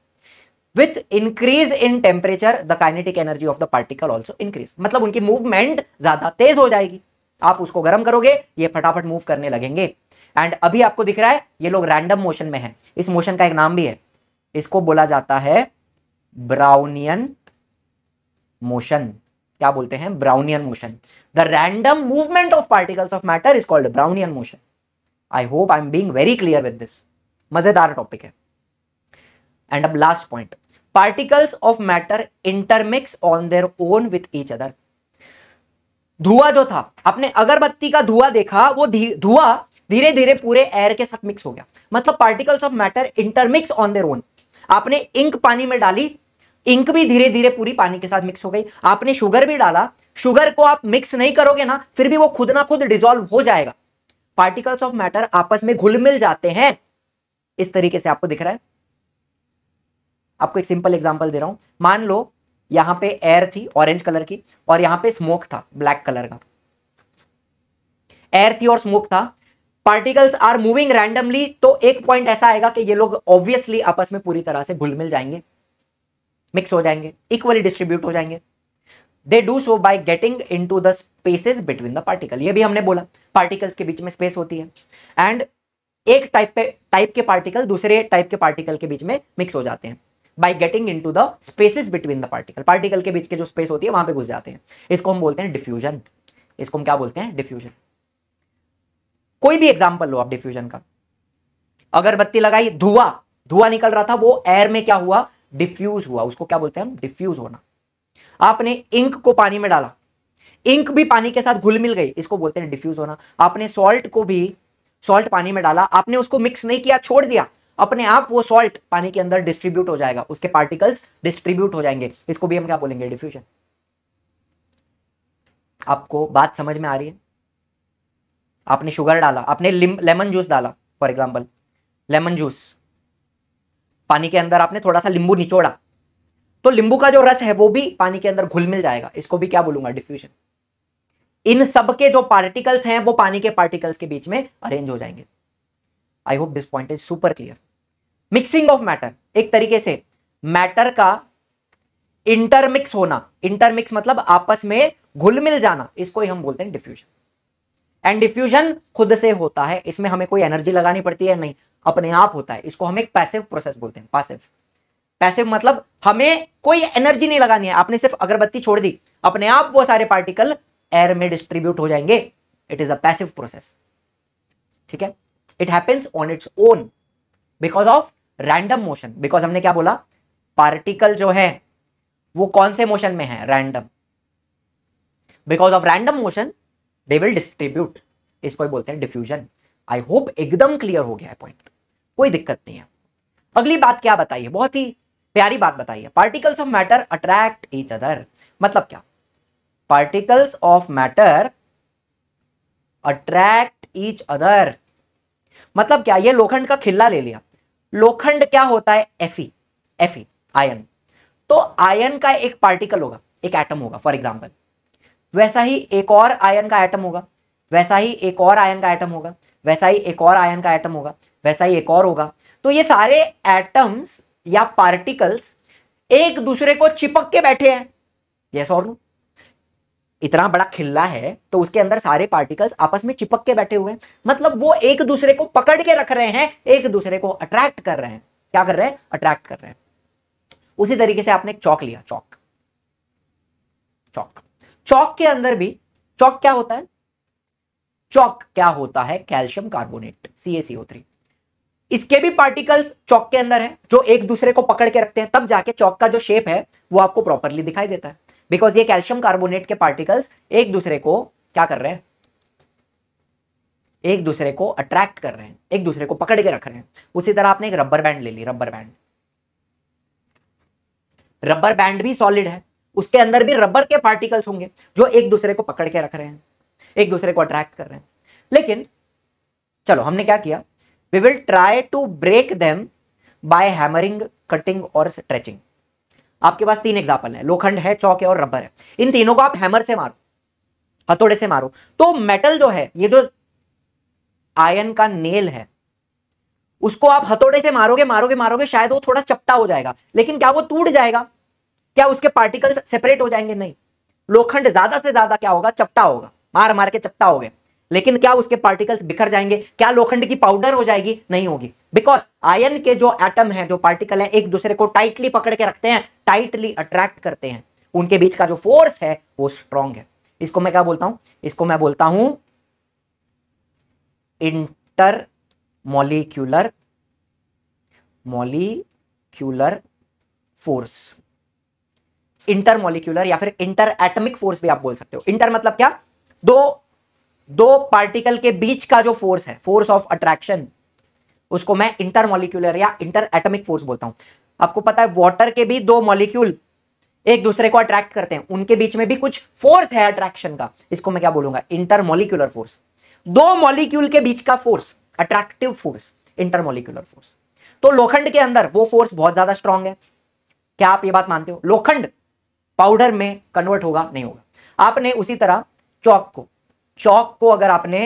With increase in temperature the kinetic energy of the particle also increase, मतलब उनकी मूवमेंट ज्यादा तेज हो जाएगी। आप उसको गर्म करोगे ये फटाफट मूव करने लगेंगे। एंड अभी आपको दिख रहा है ये लोग रैंडम मोशन में है। इस मोशन का एक नाम भी है, इसको बोला जाता है ब्राउनियन मोशन। क्या बोलते हैं, Brownian motion. The random movement of particles of matter is called Brownian motion. I hope I am being very clear with this, मजेदार टॉपिक है। एंड अब last point, particles of matter intermix on their own with each other. धुआं जो था, आपने अगरबत्ती का धुआं देखा, वो धुआं धीरे धीरे पूरे एयर के साथ मिक्स हो गया, मतलब particles of matter intermix on their own. आपने इंक पानी में डाली, इंक भी धीरे धीरे पूरी पानी के साथ मिक्स हो गई। आपने शुगर भी डाला, शुगर को आप मिक्स नहीं करोगे ना, फिर भी वो खुद ना खुद डिसॉल्व हो जाएगा। पार्टिकल्स ऑफ मैटर आपस में घुल मिल जाते हैं। इस तरीके से आपको दिख रहा है। आपको एक सिंपल एग्जांपल दे रहा हूं। मान लो यहां पे एयर थी ऑरेंज कलर की, और यहां पे स्मोक था ब्लैक कलर का। एयर थी और स्मोक था, पार्टिकल्स आर मूविंग रैंडमली, तो एक पॉइंट ऐसा आएगा कि ये लोग ऑब्वियसली आपस में पूरी तरह से घुल मिल जाएंगे, मिक्स हो जाएंगे, इक्वली डिस्ट्रीब्यूट हो जाएंगे। They do so by getting into the spaces between the particle. ये भी हमने बोला पार्टिकल्स के बीच में स्पेस होती है एंड एक टाइप पे टाइप के पार्टिकल दूसरे टाइप के पार्टिकल के बीच में मिक्स हो जाते हैं by getting into the spaces between the particle. Particle के बीच के जो स्पेस होती है वहां पे घुस जाते हैं, इसको हम बोलते हैं डिफ्यूजन। इसको हम क्या बोलते हैं? डिफ्यूजन। कोई भी एग्जाम्पल लो आप डिफ्यूजन का। अगरबत्ती लगाई, धुआं धुआं निकल रहा था, वो एयर में क्या हुआ? डिफ्यूज हुआ। उसको क्या बोलते हैं हम? डिफ्यूज होना। आपने इंक को पानी में डाला, इंक भी पानी के साथ घुल मिल गई, इसको बोलते हैं डिफ्यूज होना। आपने सॉल्ट को भी, सॉल्ट पानी में डाला, आपने उसको मिक्स नहीं किया, छोड़ दिया, अपने आप वो सॉल्ट पानी के अंदर डिस्ट्रीब्यूट हो जाएगा, उसके पार्टिकल्स डिस्ट्रीब्यूट हो जाएंगे, इसको भी हम क्या बोलेंगे? डिफ्यूजन। आपको बात समझ में आ रही है? आपने शुगर डाला, आपने लेमन जूस डाला, फॉर एग्जाम्पल लेमन जूस, पानी के अंदर आपने थोड़ा सा नींबू निचोड़ा, तो नींबू का जो रस है वो भी पानी के अंदर घुल मिल जाएगा, इसको भी क्या बोलूंगा? डिफ्यूजन। इन सब के जो पार्टिकल्स हैं वो पानी के पार्टिकल्स के बीच में अरेंज हो जाएंगे। I hope this point is super clear. Mixing of matter, एक तरीके से मैटर का इंटरमिक्स होना, इंटरमिक्स मतलब आपस में घुल मिल जाना, इसको ही हम बोलते हैं डिफ्यूजन। एंड डिफ्यूजन खुद से होता है, इसमें हमें कोई एनर्जी लगानी पड़ती है नहीं, अपने आप होता है। इसको हम एक पैसिव प्रोसेस बोलते हैं। पैसिव पैसिव मतलब हमें कोई एनर्जी नहीं लगानी है, आपने सिर्फ अगरबत्ती छोड़ दी, अपने आप वो सारे पार्टिकल एयर में डिस्ट्रीब्यूट हो जाएंगे। It is a passive process. ठीक है, it happens on its own because of random motion. Because हमने क्या बोला? पार्टिकल जो है वो कौन से मोशन में है? Random. Because of random motion they will distribute, इसको ही बोलते हैं डिफ्यूजन। आई होप एकदम क्लियर हो गया है पॉइंट, कोई दिक्कत नहीं है। अगली बात क्या बताई है? बहुत ही प्यारी बात बताई है। Particles of matter attract each other. मतलब क्या? Particles of matter attract each other मतलब क्या? ये लोखंड का खिल्ला ले लिया, लोखंड क्या होता है? F E, F E ion. तो आयन का एक पार्टिकल होगा, एक एटम होगा फॉर एग्जाम्पल, वैसा ही एक और आयन का एटम होगा, वैसा ही एक और आयन का एटम होगा, वैसा ही एक और आयन का एटम होगा, वैसा ही एक और होगा। तो ये सारे एटम्स या पार्टिकल्स एक दूसरे को चिपक के बैठे हैं। यस और नो? इतना बड़ा खिल्ला है तो उसके अंदर सारे पार्टिकल्स आपस में चिपक के बैठे हुए हैं, मतलब वो एक दूसरे को पकड़ के रख रहे हैं, एक दूसरे को अट्रैक्ट कर रहे हैं। क्या कर रहे हैं? अट्रैक्ट कर रहे हैं। उसी तरीके से आपने एक चौक लिया, चौक चौक चौक के अंदर भी चौक क्या होता है? चौक क्या होता है? Calcium carbonate, C A C O three. इसके भी पार्टिकल्स चौक के अंदर हैं जो एक दूसरे को पकड़ के रखते हैं, तब जाके चौक का जो शेप है वो आपको प्रॉपरली दिखाई देता है, बिकॉज ये कैल्शियम कार्बोनेट के पार्टिकल्स एक दूसरे को क्या कर रहे हैं? एक दूसरे को अट्रैक्ट कर रहे हैं, एक दूसरे को पकड़ के रख रहे हैं। उसी तरह आपने एक रबर बैंड ले ली, रबर बैंड रबर बैंड भी सॉलिड है, उसके अंदर भी रबर के पार्टिकल्स होंगे जो एक दूसरे को पकड़ के रख रहे हैं, एक दूसरे को अट्रैक्ट कर रहे हैं। लेकिन चलो हमने क्या किया? We will try to break them by hammering, cutting और स्ट्रेचिंग। आपके पास तीन एग्जाम्पल है, लोखंड है, चौक है और रबर है। इन तीनों को आप हैमर से मारो, हथौड़े से मारो, तो मेटल जो है, ये जो आयन का नेल है, उसको आप हथौड़े से मारोगे मारोगे मारोगे, शायद वो थोड़ा चपटा हो जाएगा, लेकिन क्या वो टूट जाएगा? क्या उसके पार्टिकल्स सेपरेट हो जाएंगे? नहीं। लोखंड ज्यादा से ज्यादा क्या होगा? चपटा होगा, मार मार के चपटा हो गया, लेकिन क्या उसके पार्टिकल्स बिखर जाएंगे? क्या लोखंड की पाउडर हो जाएगी? नहीं होगी। बिकॉज आयन के जो एटम हैं, जो पार्टिकल हैं, एक दूसरे को टाइटली पकड़ के रखते हैं, टाइटली अट्रैक्ट करते हैं, उनके बीच का जो फोर्स है वो स्ट्रॉन्ग है। इसको मैं क्या बोलता हूं? इसको मैं बोलता हूं inter molecular molecular force, inter molecular या फिर इंटर एटमिक फोर्स भी आप बोल सकते हो। इंटर मतलब क्या? दो दो पार्टिकल के बीच का जो फोर्स है, फोर्स ऑफ अट्रैक्शन, उसको मैं इंटर मॉलिक्यूलर या इंटर एटमिक फोर्स बोलता हूं। आपको पता है वाटर के भी दो मॉलिक्यूल एक दूसरे को अट्रैक्ट करते हैं, उनके बीच में भी कुछ फोर्स है अट्रैक्शन का, इसको मैं क्या बोलूंगा? Inter molecular force. दो मॉलिक्यूल के बीच का force, attractive force, inter molecular force. तो लोखंड के अंदर वो फोर्स बहुत ज्यादा स्ट्रांग है। क्या आप ये बात मानते हो? लोखंड पाउडर में कन्वर्ट होगा? नहीं होगा। आपने उसी तरह चौक को चौक को अगर आपने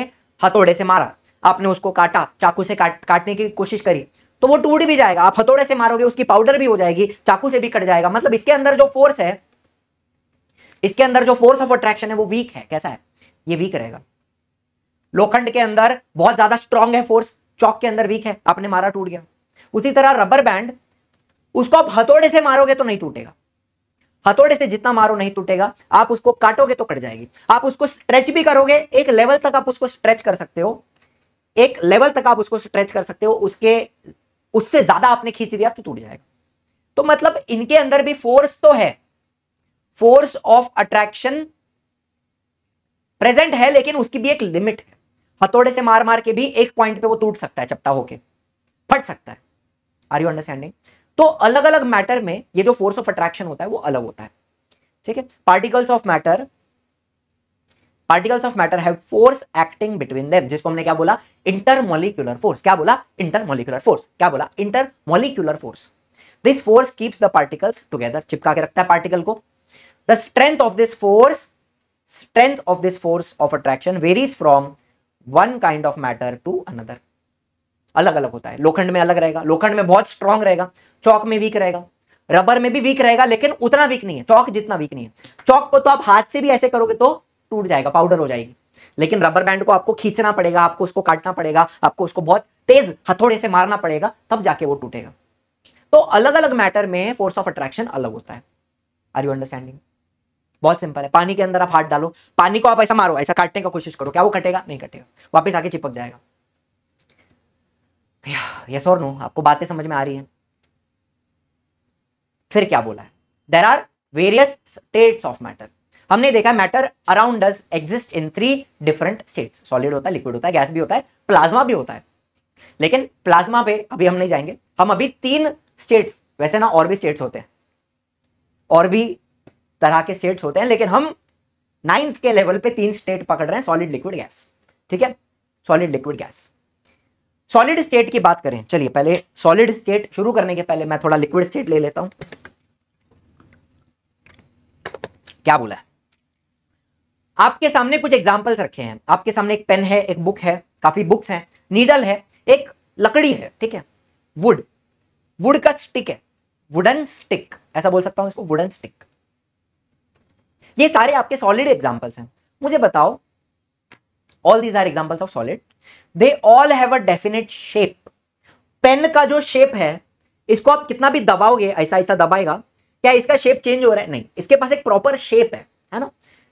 हथौड़े से मारा, आपने उसको काटा, चाकू से काट, काटने की कोशिश करी, तो वो टूट भी जाएगा। आप हथौड़े से मारोगे, उसकी पाउडर भी हो जाएगी, चाकू से भी कट जाएगा, मतलब इसके अंदर जो फोर्स है इसके अंदर जो फोर्स ऑफ अट्रैक्शन है वो वीक है। कैसा है? ये वीक रहेगा। लोखंड के अंदर बहुत ज्यादा स्ट्रॉन्ग है फोर्स, चौक के अंदर वीक है, आपने मारा टूट गया। उसी तरह रबर बैंड, उसको आप हथौड़े से मारोगे तो नहीं टूटेगा, हथौड़े से जितना मारो नहीं टूटेगा, आप उसको काटोगे तो कट जाएगी। आप उसको स्ट्रेच भी करोगे, एक लेवल तक आप उसको स्ट्रेच कर सकते हो, एक लेवल तक आप उसको स्ट्रेच कर सकते हो, उसके उससे ज्यादा आपने खींच दिया तो टूट जाएगा। तो मतलब इनके अंदर भी फोर्स तो है, फोर्स ऑफ अट्रैक्शन प्रेजेंट है, लेकिन उसकी भी एक लिमिट है। हथौड़े से मार मार के भी एक पॉइंट पे वो टूट सकता है, चपटा होके फट सकता है। Are you understanding? तो अलग अलग मैटर में ये जो फोर्स ऑफ अट्रैक्शन होता है वो अलग होता है। ठीक है। Particles of matter, particles of matter have force acting between them, जिसको हमने क्या बोला? Intermolecular force. क्या बोला? Intermolecular force. क्या बोला? Intermolecular force. This force keeps the particles together, चिपका के रखता है पार्टिकल को। The strength of this force, strength of this force of attraction varies from one kind of matter to another. अलग अलग होता है। लोखंड में अलग रहेगा, लोखंड में बहुत स्ट्रांग रहेगा, चौक में वीक रहेगा, रबर में भी वीक रहेगा, लेकिन उतना वीक नहीं है, चौक जितना वीक नहीं है। चौक को तो आप हाथ से भी ऐसे करोगे तो टूट जाएगा, पाउडर हो जाएगी, लेकिन रबर बैंड को आपको खींचना पड़ेगा, आपको उसको काटना पड़ेगा, आपको उसको बहुत तेज हथौड़े से मारना पड़ेगा, तब जाके वो टूटेगा। तो अलग अलग मैटर में फोर्स ऑफ अट्रैक्शन अलग होता है। Are you understanding? बहुत सिंपल है। पानी के अंदर आप हाथ डालो, पानी को आप ऐसा मारो, ऐसा काटने का कोशिश करो, क्या वो कटेगा? नहीं कटेगा, वापस आके चिपक जाएगा। यस और नो? आपको बातें समझ में आ रही हैं? फिर क्या बोला है? There are various states of matter. हमने देखा matter around us exist in three different states, solid होता है, लिक्विड होता है, गैस भी होता है, प्लाज्मा भी होता है। लेकिन प्लाज्मा पे अभी हम नहीं जाएंगे, हम अभी तीन स्टेट्स, वैसे ना और भी स्टेट्स होते हैं, और भी तरह के स्टेट्स होते हैं, लेकिन हम नाइन्थ के लेवल पे तीन स्टेट पकड़ रहे हैं, सॉलिड, लिक्विड, गैस। ठीक है, solid, liquid, gas. Solid state की बात करें, चलिए पहले सॉलिड स्टेट शुरू करने के पहले मैं थोड़ा लिक्विड स्टेट ले लेता हूं। क्या बोला है? आपके सामने कुछ एग्जांपल्स रखे हैं, आपके सामने एक पेन है, एक बुक है, काफी बुक्स हैं, नीडल है, एक लकड़ी है, ठीक है, वुड, वुड का स्टिक है, वुडन स्टिक, ऐसा बोल सकता हूं इसको, वुडन स्टिक। ये सारे आपके सॉलिड एग्जाम्पल्स हैं। मुझे बताओ, all these are examples of solid, they all have a definite shape. Pen का जो शेप है, इसको आप कितना भी दबाओगे, ऐसा ऐसा दबाएगा, क्या इसका शेप चेंज हो रहा है? नहीं, इसके पास एक प्रॉपर शेप है, है ना।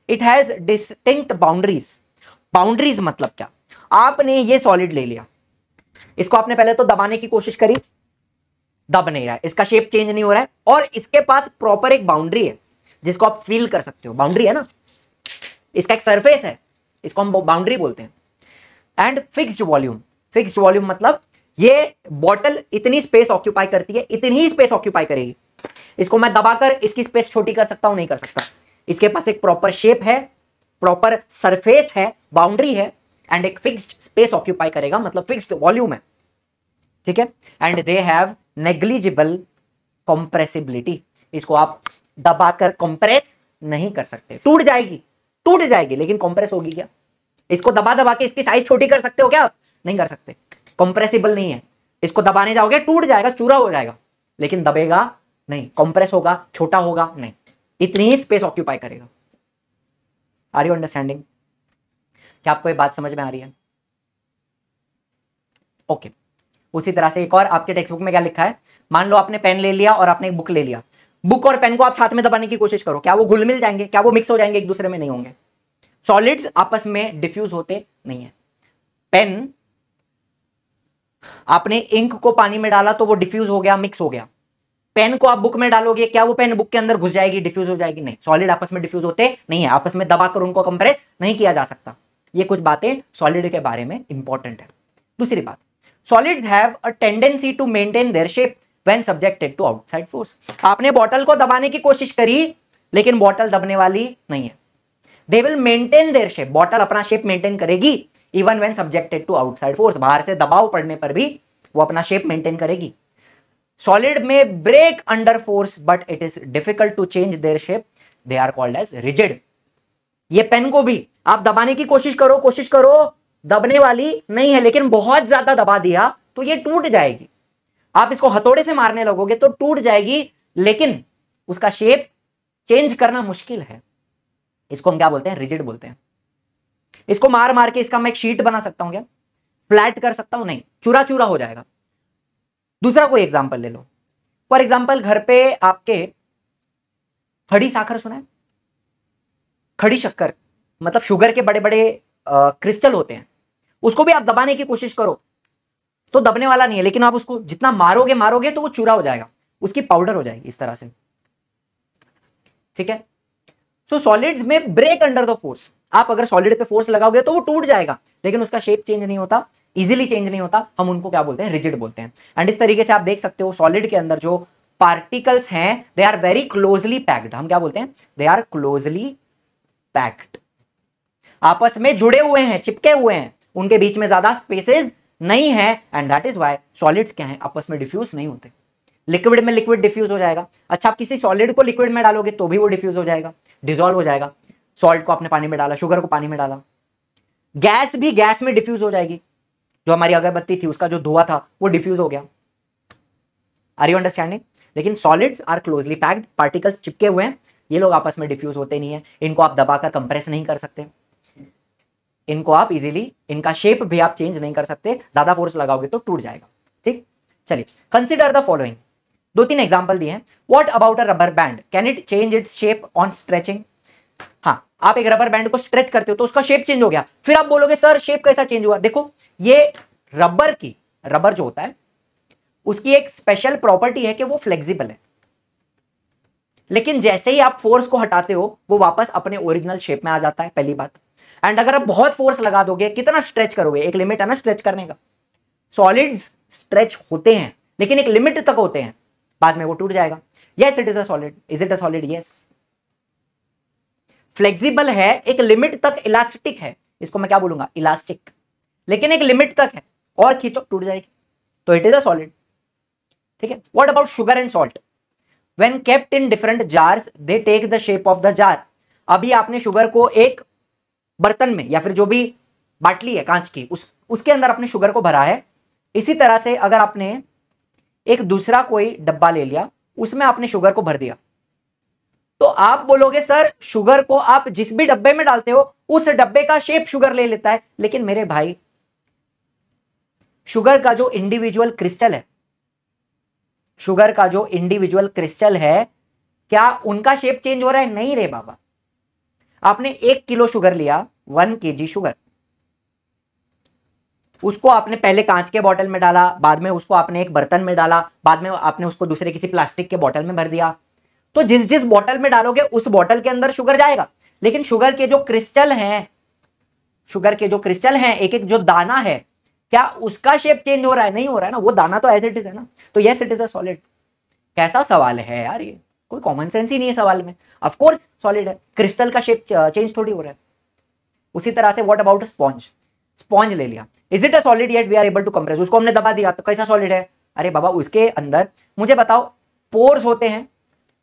It has distinct boundaries. Boundaries मतलब क्या? आपने ये सॉलिड ले लिया, इसको आपने पहले तो दबाने की कोशिश करी, दब नहीं रहा है, इसका शेप चेंज नहीं हो रहा है, और इसके पास प्रॉपर एक बाउंड्री है जिसको आप फील कर सकते हो। बाउंड्री है ना, इसका एक सरफेस है, इसको हम बाउंड्री बोलते हैं। And fixed volume, fixed volume मतलब ये बॉटल इतनी स्पेस ऑक्यूपाई करती है, इतनी ही स्पेस ऑक्यूपाई करेगी, इसको मैं दबाकर इसकी स्पेस छोटी कर सकता हूं? नहीं कर सकता। इसके पास एक प्रॉपर शेप है, प्रॉपर सरफेस है, बाउंड्री है, एंड एक फिक्स्ड स्पेस ऑक्यूपाई करेगा, मतलब फिक्स्ड वॉल्यूम है। ठीक है। And they have negligible compressibility, इसको आप दबाकर कॉम्प्रेस नहीं कर सकते, टूट जाएगी, टूट जाएगी, लेकिन कंप्रेस होगी क्या? इसको दबा दबा के इसकी साइज छोटी कर सकते हो क्या? नहीं कर सकते, कंप्रेसिबल नहीं है। इसको दबाने जाओगे टूट जाएगा, चूरा हो जाएगा, लेकिन दबेगा नहीं, कंप्रेस होगा, छोटा होगा नहीं, इतनी ही स्पेस ऑक्यूपाई करेगा। Are you understanding? क्या आपको ये बात समझ में आ रही है? Okay okay. उसी तरह से एक और आपके टेक्स्ट बुक में क्या लिखा है, मान लो आपने पेन ले लिया और आपने एक बुक ले लिया, बुक और पेन को आप साथ में दबाने की कोशिश करो, क्या वो घुल मिल जाएंगे? क्या वो मिक्स हो जाएंगे? एक दूसरे में नहीं होंगे। सॉलिड्स आपस में डिफ्यूज होते नहीं है। पेन, आपने इंक को पानी में डाला तो वो डिफ्यूज हो गया, मिक्स हो गया। पेन को आप बुक में डालोगे, क्या वो पेन बुक के अंदर घुस जाएगी, डिफ्यूज हो जाएगी? नहीं, सॉलिड आपस में डिफ्यूज होते नहीं है, आपस में दबाकर उनको कंप्रेस नहीं किया जा सकता। ये कुछ बातें सॉलिड के बारे में इंपॉर्टेंट है। दूसरी बात, solids have a tendency to maintain their shape When subjected to outside force. आपने बॉटल को दबाने की कोशिश करी, लेकिन बॉटल दबने वाली नहीं है। They will maintain their shape. Bottle अपना शेप मेंटेन करेगी, even when subjected to outside force. बाहर से दबाव पड़ने पर भी वो अपना शेप मेंटेन करेगी। Solid में break under force, but it is difficult to change their shape. They are called as rigid. ये पेन को भी आप दबाने की कोशिश करो, कोशिश करो, दबने वाली नहीं है, लेकिन बहुत ज्यादा दबा दिया तो ये टूट जाएगी। आप इसको हथौड़े से मारने लगोगे तो टूट जाएगी, लेकिन उसका शेप चेंज करना मुश्किल है। इसको हम क्या बोलते हैं, रिजिड बोलते हैं। इसको मार मार के इसका मैं एक शीट बना सकता हूं क्या, फ्लैट कर सकता हूं, नहीं, चूरा चूरा हो जाएगा। दूसरा कोई एग्जाम्पल ले लो, फॉर एग्जाम्पल घर पे आपके खड़ी साखर सुना है, खड़ी शक्कर मतलब शुगर के बड़े बड़े क्रिस्टल होते हैं, उसको भी आप दबाने की कोशिश करो तो दबने वाला नहीं है, लेकिन आप उसको जितना मारोगे मारोगे तो वो चूरा हो जाएगा, उसकी पाउडर हो जाएगी इस तरह से, ठीक है। सो सॉलिड्स में ब्रेक अंडर द फोर्स, आप अगर सॉलिड पे फोर्स लगाओगे तो वो टूट जाएगा, लेकिन उसका शेप चेंज नहीं होता, इजीली चेंज नहीं होता, हम उनको क्या बोलते हैं, रिजिड बोलते हैं। एंड इस तरीके से आप देख सकते हो सॉलिड के अंदर जो पार्टिकल्स हैं they are very closely packed, हम क्या बोलते हैं, दे आर क्लोजली पैक्ड, आपस में जुड़े हुए हैं, चिपके हुए हैं, उनके बीच में ज्यादा स्पेसेस नहीं है, and that is why solids क्या है, आपस में डिफ्यूज नहीं होते। लिक्विड में लिक्विड डिफ्यूज हो जाएगा, अच्छा आप किसी सॉलिड को लिक्विड में डालोगे तो भी वो डिफ्यूज हो जाएगा, डिसॉल्व हो जाएगा। सॉल्ट को आपने पानी में डाला, शुगर को पानी में डाला, गैस भी गैस में डिफ्यूज हो जाएगी, जो हमारी अगरबत्ती थी उसका जो धुआं था वो डिफ्यूज हो गया। Are you understanding? लेकिन solids are closely packed, particles चिपके हुए हैं, ये लोग आपस में डिफ्यूज होते नहीं है, इनको आप दबाकर कंप्रेस नहीं कर सकते, इनको आप इजीली, इनका शेप भी आप चेंज नहीं कर सकते, ज्यादा फोर्स लगाओगे तो टूट जाएगा, ठीक। चलिए कंसिडर द फॉलोइंग, दो तीन एग्जाम्पल दिए हैं। What about a rubber band, can it change its shape on stretching? हाँ, आप एक रबर बैंड को स्ट्रेच करते हो तो उसका शेप चेंज हो गया, फिर आप बोलोगे सर शेप कैसा चेंज हुआ? देखो ये रबर की, रबर जो होता है उसकी एक स्पेशल प्रॉपर्टी है कि वो फ्लेक्सिबल है, लेकिन जैसे ही आप फोर्स को हटाते हो वो वापस अपने ओरिजिनल शेप में आ जाता है, पहली बात। एंड अगर आप बहुत फोर्स लगा दोगे, कितना स्ट्रेच करोगे, एक लिमिट है ना स्ट्रेच करने का। सॉलिड्स स्ट्रेच होते हैं लेकिन एक लिमिट तक होते हैं, बाद में वो टूट जाएगा। Yes it is a solid, is it a solid? Yes, flexible है, एक लिमिट तक इलास्टिक है, इसको मैं क्या बोलूंगा, इलास्टिक, लेकिन एक लिमिट तक है, और खींचो टूट जाएगी, तो इट इज अ सॉलिड, ठीक है। What about sugar and salt? When kept in different jars they take the shape of the jar. अभी आपने शुगर को एक बर्तन में या फिर जो भी बाटली है कांच की उस उसके अंदर आपने शुगर को भरा है, इसी तरह से अगर आपने एक दूसरा कोई डब्बा ले लिया उसमें आपने शुगर को भर दिया, तो आप बोलोगे सर शुगर को आप जिस भी डब्बे में डालते हो उस डब्बे का शेप शुगर ले लेता है, लेकिन मेरे भाई शुगर का जो इंडिविजुअल क्रिस्टल है, शुगर का जो इंडिविजुअल क्रिस्टल है, क्या उनका शेप चेंज हो रहा है? नहीं रे बाबा। आपने एक किलो शुगर लिया, वन केजी शुगर, उसको आपने पहले कांच के बॉटल में डाला, बाद में उसको आपने एक बर्तन में डाला, बाद में आपने उसको दूसरे किसी प्लास्टिक के बॉटल में भर दिया, तो जिस जिस बॉटल में डालोगे उस बॉटल के अंदर शुगर जाएगा, लेकिन शुगर के जो क्रिस्टल हैं, शुगर के जो क्रिस्टल हैं, एक एक जो दाना है, क्या उसका शेप चेंज हो रहा है? नहीं हो रहा है ना, वो दाना तो एज इट इज है ना। तो yes it is a solid. कैसा सवाल है यार ये, कोई कॉमन सेंस ही नहीं है सवाल में। ऑफ कोर्स सॉलिड है, क्रिस्टल का शेप चेंज थोड़ी हो रहा है। उसी तरह से व्हाट अबाउट स्पॉन्ज? स्पॉन्ज ले लिया, is it a solid yet we are able to compress? उसको हमने दबा दिया तो कैसा सॉलिड है? अरे बाबा, उसके अंदर मुझे बताओ पोर्स होते हैं,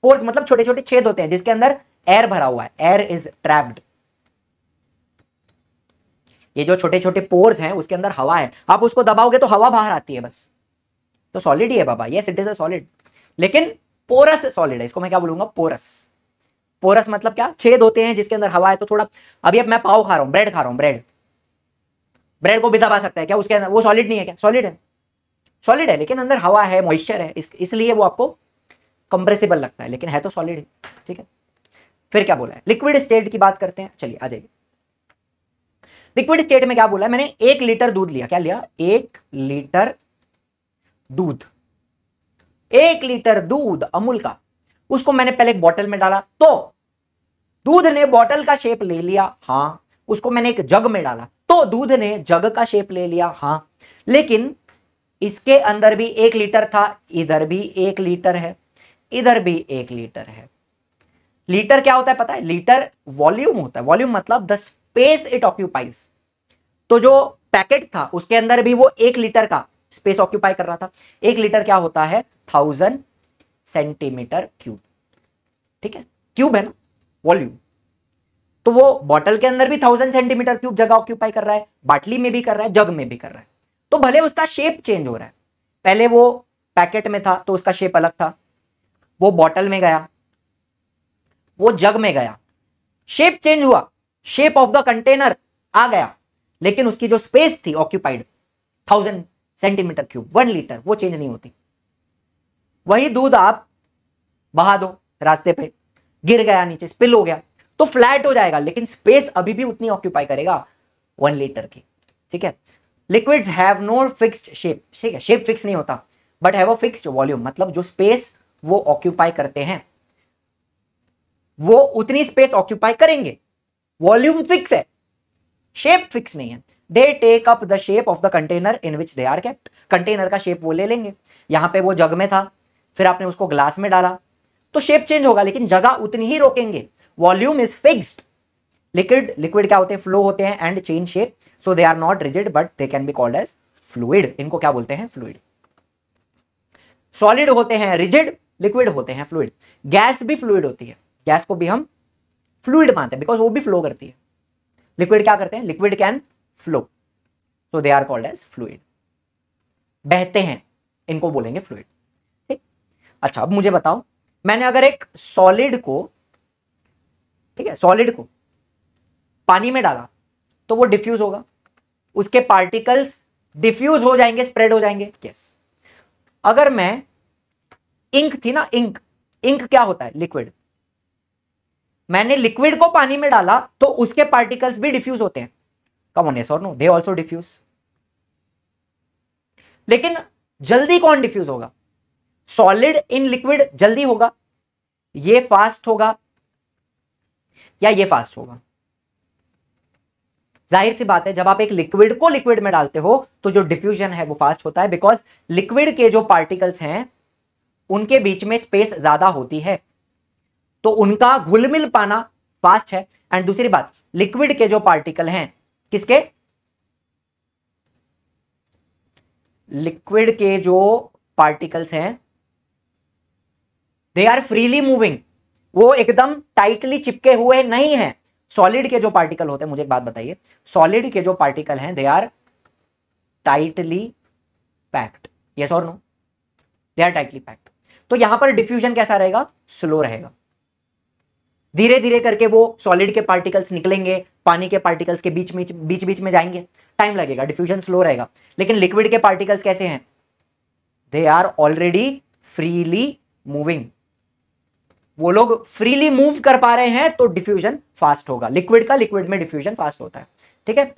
पोर्स मतलब छोटे छोटे छेद होते हैं जिसके अंदर एयर भरा हुआ है, एयर इज ट्रैप्ड। ये जो छोटे छोटे पोर्स हैं उसके अंदर हवा है, आप उसको दबाओगे तो हवा बाहर आती है बस, तो सॉलिड ही है बाबा। Yes it is a solid, लेकिन पोरस सॉलिड है, इसको मैं क्या बोलूंगा, पोरस। पोरस मतलब क्या, छेद होते हैं जिसके अंदर हवा है। तो थोड़ा अभी अब मैं पाव खा रहा हूं, ब्रेड खा रहा हूं, ब्रेड ब्रेड को भी दबा सकता है क्या उसके अंदर? वो सॉलिड नहीं है क्या? सॉलिड है, सॉलिड है, लेकिन अंदर हवा है, मॉइस्चर है, इस, इसलिए वो आपको कंप्रेसिबल लगता है, लेकिन है तो सॉलिड है, ठीक है। फिर क्या बोला है, लिक्विड स्टेट की बात करते हैं, चलिए आ जाइए। लिक्विड स्टेट में क्या बोला है मैंने, एक लीटर दूध लिया, क्या लिया? एक लीटर दूध, एक लीटर दूध अमूल का, उसको मैंने पहले एक बॉटल में डाला तो दूध ने बॉटल का शेप ले लिया, हाँ। उसको मैंने एक जग में डाला तो दूध ने जग का शेप ले लिया, हाँ। लेकिन इसके अंदर भी एक लीटर था, इधर भी एक लीटर है, इधर भी एक लीटर है। लीटर क्या होता है पता है? लीटर वॉल्यूम होता है, वॉल्यूम मतलब द स्पेस इट ऑक्यूपाइज। तो जो पैकेट था उसके अंदर भी वो एक लीटर का स्पेस ऑक्यूपाई कर रहा था। एक लीटर क्या होता है? थाउजेंड सेंटीमीटर क्यूब, ठीक है, क्यूब है ना वॉल्यूम। तो वो बॉटल के अंदर भी थाउजेंड सेंटीमीटर क्यूब जगह ऑक्यूपाई कर रहा है, बाटली में भी कर रहा है, जग में भी कर रहा है। तो भले उसका शेप चेंज हो रहा है, पहले वो पैकेट में था तो उसका शेप अलग था, वो बॉटल में गया, वो जग में गया, शेप चेंज हुआ, शेप ऑफ द कंटेनर आ गया, लेकिन उसकी जो स्पेस थी occupied thousand centimetre cube one litre वो चेंज नहीं होती। वही दूध आप बहा दो रास्ते पे, गिर गया नीचे, स्पिल हो गया तो फ्लैट हो जाएगा, लेकिन स्पेस अभी भी उतनी ऑक्यूपाई करेगा वन लीटर की। ठीक है, liquids have no fixed shape, ठीक है, शेप फिक्स नहीं होता, but have a fixed volume, मतलब जो स्पेस वो ऑक्यूपाई करते हैं वो उतनी स्पेस ऑक्यूपाई करेंगे, वॉल्यूम फिक्स है, शेप फिक्स नहीं है। They take up the shape of the container in which they are kept, container का शेप वो ले लेंगे। यहाँ पे वो जग में था, फिर आपने उसको ग्लास में डाला तो शेप चेंज होगा, लेकिन जगह उतनी ही रोकेंगे, volume is fixed. Liquid, liquid क्या होते हैं, फ्लो होते हैं and change shape, so they are not rigid but they can be called as fluid. इनको क्या बोलते हैं, फ्लूइड। सॉलिड होते हैं रिजिड, लिक्विड होते हैं फ्लूइड। गैस भी फ्लूइड होती है, गैस को भी हम फ्लूइड मानते हैं बिकॉज वो भी फ्लो करती है। लिक्विड क्या करते हैं, liquid can flow, so they are called as fluid, बहते हैं, इनको बोलेंगे फ्लूइड। ठीक, अच्छा अब मुझे बताओ, मैंने अगर एक सॉलिड को, ठीक है, सॉलिड को पानी में डाला तो वो डिफ्यूज होगा, उसके पार्टिकल्स डिफ्यूज हो जाएंगे, स्प्रेड हो जाएंगे। यस, अगर मैं इंक थी ना, इंक, इंक क्या होता है, लिक्विड, मैंने लिक्विड को पानी में डाला तो उसके पार्टिकल्स भी डिफ्यूज होते हैं, कम ऑन, यस और नो, दे आल्सो डिफ्यूज। लेकिन जल्दी कौन डिफ्यूज होगा, सॉलिड इन लिक्विड जल्दी होगा, ये फास्ट होगा या ये फास्ट होगा। जाहिर सी बात है, जब आप एक लिक्विड को लिक्विड में डालते हो तो जो डिफ्यूजन है वो फास्ट होता है, बिकॉज लिक्विड के जो पार्टिकल्स हैं उनके बीच में स्पेस ज्यादा होती है, तो उनका घुलमिल पाना फास्ट है। एंड दूसरी बात, लिक्विड के जो पार्टिकल हैं, किसके, लिक्विड के जो पार्टिकल्स हैं दे आर फ्रीली मूविंग, वो एकदम टाइटली चिपके हुए नहीं है। सॉलिड के जो पार्टिकल होते हैं, मुझे एक बात बताइए, सॉलिड के जो पार्टिकल हैं they are tightly packed, yes और no, they are tightly packed. तो यहां पर डिफ्यूजन कैसा रहेगा, स्लो रहेगा, धीरे धीरे करके वो सॉलिड के पार्टिकल्स निकलेंगे, पानी के पार्टिकल्स के बीच बीच बीच बीच में जाएंगे, टाइम लगेगा, डिफ्यूजन स्लो रहेगा। लेकिन लिक्विड के पार्टिकल्स कैसे हैं, they are already freely moving, वो लोग फ्रीली मूव कर पा रहे हैं तो डिफ्यूजन फास्ट होगा, लिक्विड का लिक्विड में डिफ्यूजन फास्ट होता है। ठीक है,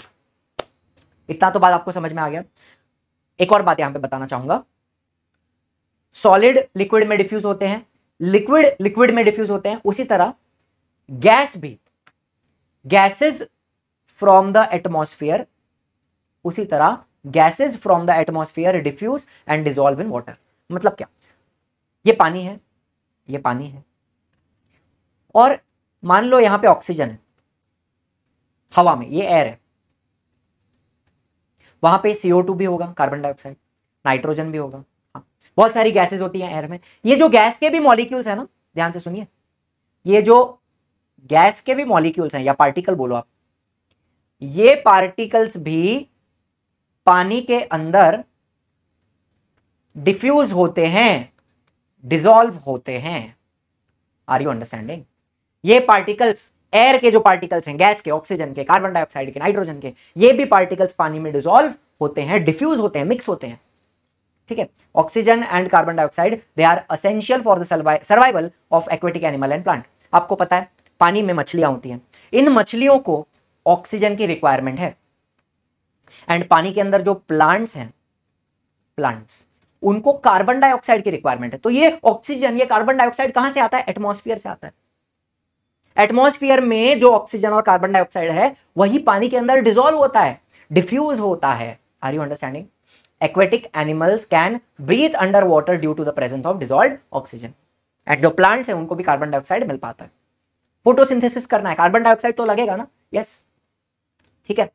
इतना तो बात आपको समझ में आ गया। एक और बात यहां पे बताना चाहूंगा, सॉलिड लिक्विड में डिफ्यूज होते हैं, लिक्विड लिक्विड में डिफ्यूज होते हैं, उसी तरह गैस भी, गैसेज फ्रॉम द एटमॉस्फेयर, उसी तरह gases from the atmosphere diffuse and dissolve in water. मतलब क्या, ये पानी है, ये पानी है, और मान लो यहां पे ऑक्सीजन है हवा में, ये एयर है, वहां पे सी ओ टू भी होगा, कार्बन डाइऑक्साइड, नाइट्रोजन भी होगा, हाँ, बहुत सारी गैसेस होती हैं एयर में। ये जो गैस के भी मॉलिक्यूल्स है ना, ध्यान से सुनिए, ये जो गैस के भी मॉलिक्यूल्स हैं या पार्टिकल बोलो आप, ये पार्टिकल्स भी पानी के अंदर डिफ्यूज होते हैं, डिसॉल्व होते हैं। Are you understanding? ये पार्टिकल्स, एयर के जो पार्टिकल्स हैं, गैस के, ऑक्सीजन के, कार्बन डाइऑक्साइड के, नाइट्रोजन के, ये भी पार्टिकल्स पानी में डिसॉल्व होते हैं, डिफ्यूज होते हैं, मिक्स होते हैं। ठीक है, oxygen and carbon dioxide they are essential for the survival of aquatic animal and plant. आपको पता है पानी में मछलियां होती हैं, इन मछलियों को ऑक्सीजन की रिक्वायरमेंट है, एंड पानी के अंदर जो प्लांट्स हैं, प्लांट्स, उनको कार्बन डाइऑक्साइड की रिक्वायरमेंट है। तो ये ऑक्सीजन, ये कार्बन डाइऑक्साइड कहां से आता है, एटमॉस्फेयर से आता है। एटमॉस्फेयर में जो ऑक्सीजन और कार्बन डाइऑक्साइड है वही पानी के अंदर डिसॉल्व होता है, डिफ्यूज होता है। Are you understanding? Aquatic animals can breathe under water due to the presence of dissolved oxygen, and जो प्लांट्स हैं उनको भी कार्बन डाइऑक्साइड मिल पाता है। फोटोसिंथेसिस करना है, कार्बन डाइऑक्साइड तो लगेगा ना, यस। ठीक है,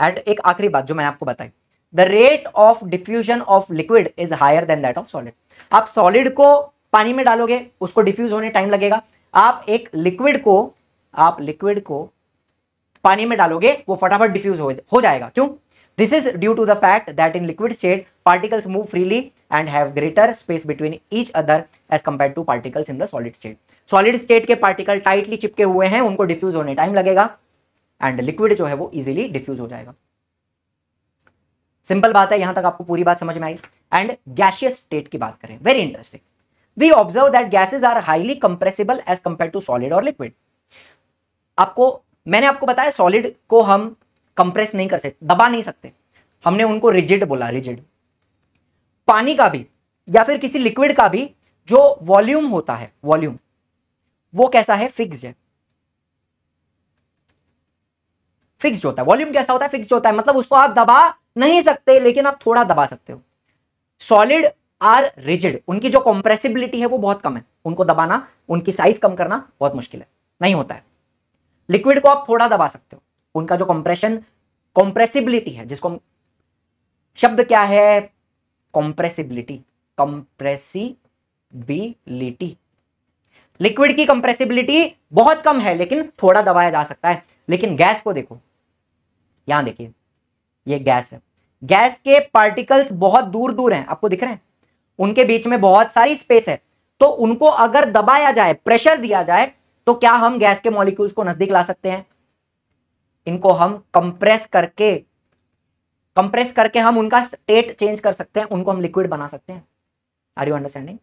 एंड एक आखिरी बात जो मैंने आपको बताई, the rate of diffusion of liquid is higher than that of solid. आप सॉलिड को पानी में डालोगे, उसको डिफ्यूज होने टाइम लगेगा, आप एक लिक्विड को, आप लिक्विड को पानी में डालोगे, वो फटाफट डिफ्यूज हो, हो जाएगा। क्यों? This is due to the fact that in liquid state, particles move freely and have greater space between each other as compared to particles in the solid state. Solid state के particle tightly चिपके हुए हैं, उनको diffuse होने time लगेगा and liquid जो है वो easily diffuse हो जाएगा. सिंपल बात है, यहां तक आपको पूरी बात समझ में आई. एंड गैसियस स्टेट की बात करें, very interesting. We observe that gases are highly compressible as compare to solid और लिक्विड. आपको मैंने आपको बताया सॉलिड को हम कंप्रेस नहीं कर सकते, दबा नहीं सकते, हमने उनको रिजिड बोला, रिजिड. पानी का भी या फिर किसी लिक्विड का भी जो वॉल्यूम होता है, वॉल्यूम वो कैसा है, फिक्स्ड है, फिक्स्ड होता है. वॉल्यूम कैसा होता है, फिक्स्ड होता है, मतलब उसको आप दबा नहीं सकते, लेकिन आप थोड़ा दबा सकते हो. सॉलिड आर रिजिड, उनकी जो कंप्रेसिबिलिटी है वो बहुत कम है, उनको दबाना, उनकी साइज कम करना बहुत मुश्किल है, नहीं होता है. लिक्विड को आप थोड़ा दबा सकते हो, उनका जो कंप्रेशन कंप्रेसिबिलिटी है, जिसको शब्द क्या है, कंप्रेसिबिलिटी, कंप्रेसिबिलिटी. लिक्विड की कंप्रेसिबिलिटी बहुत कम है, लेकिन थोड़ा दबाया जा सकता है. लेकिन गैस को देखो, यहां देखिए, ये गैस है. गैस के पार्टिकल्स बहुत दूर दूर हैं, आपको दिख रहे हैं, उनके बीच में बहुत सारी स्पेस है. तो उनको अगर दबाया जाए, प्रेशर दिया जाए, तो क्या हम गैस के मॉलिक्यूल्स को नजदीक ला सकते हैं? इनको हम कंप्रेस करके कंप्रेस करके हम उनका स्टेट चेंज कर सकते हैं, उनको हम लिक्विड बना सकते हैं. Are you understanding?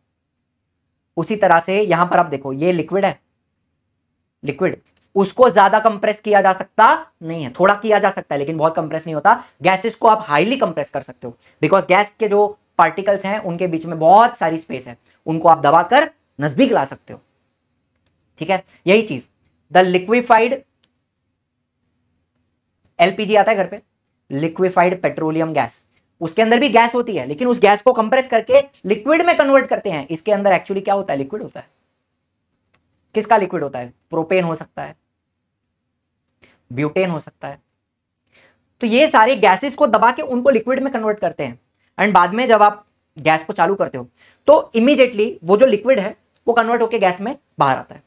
उसी तरह से यहां पर आप देखो, ये लिक्विड है, लिक्विड, उसको ज्यादा कंप्रेस किया जा सकता नहीं है, थोड़ा किया जा सकता है, लेकिन बहुत कंप्रेस नहीं होता. गैसेस को आप हाईली कंप्रेस कर सकते हो, बिकॉज गैस के जो पार्टिकल्स हैं उनके बीच में बहुत सारी स्पेस है, उनको आप दबाकर नजदीक ला सकते हो. ठीक है, यही चीज द लिक्विफाइड एलपीजी आता है घर पे, लिक्विफाइड पेट्रोलियम गैस, उसके अंदर भी गैस होती है, लेकिन उस गैस को कंप्रेस करके लिक्विड में कन्वर्ट करते हैं. इसके अंदर एक्चुअली क्या होता है, लिक्विड होता है. किसका लिक्विड होता है? प्रोपेन हो सकता है, ब्यूटेन हो सकता है. तो ये सारे गैसेस को दबा के उनको लिक्विड में कन्वर्ट करते हैं, एंड बाद में जब आप गैस को चालू करते हो तो इमीडिएटली वो जो लिक्विड है वो कन्वर्ट होकर गैस में बाहर आता है.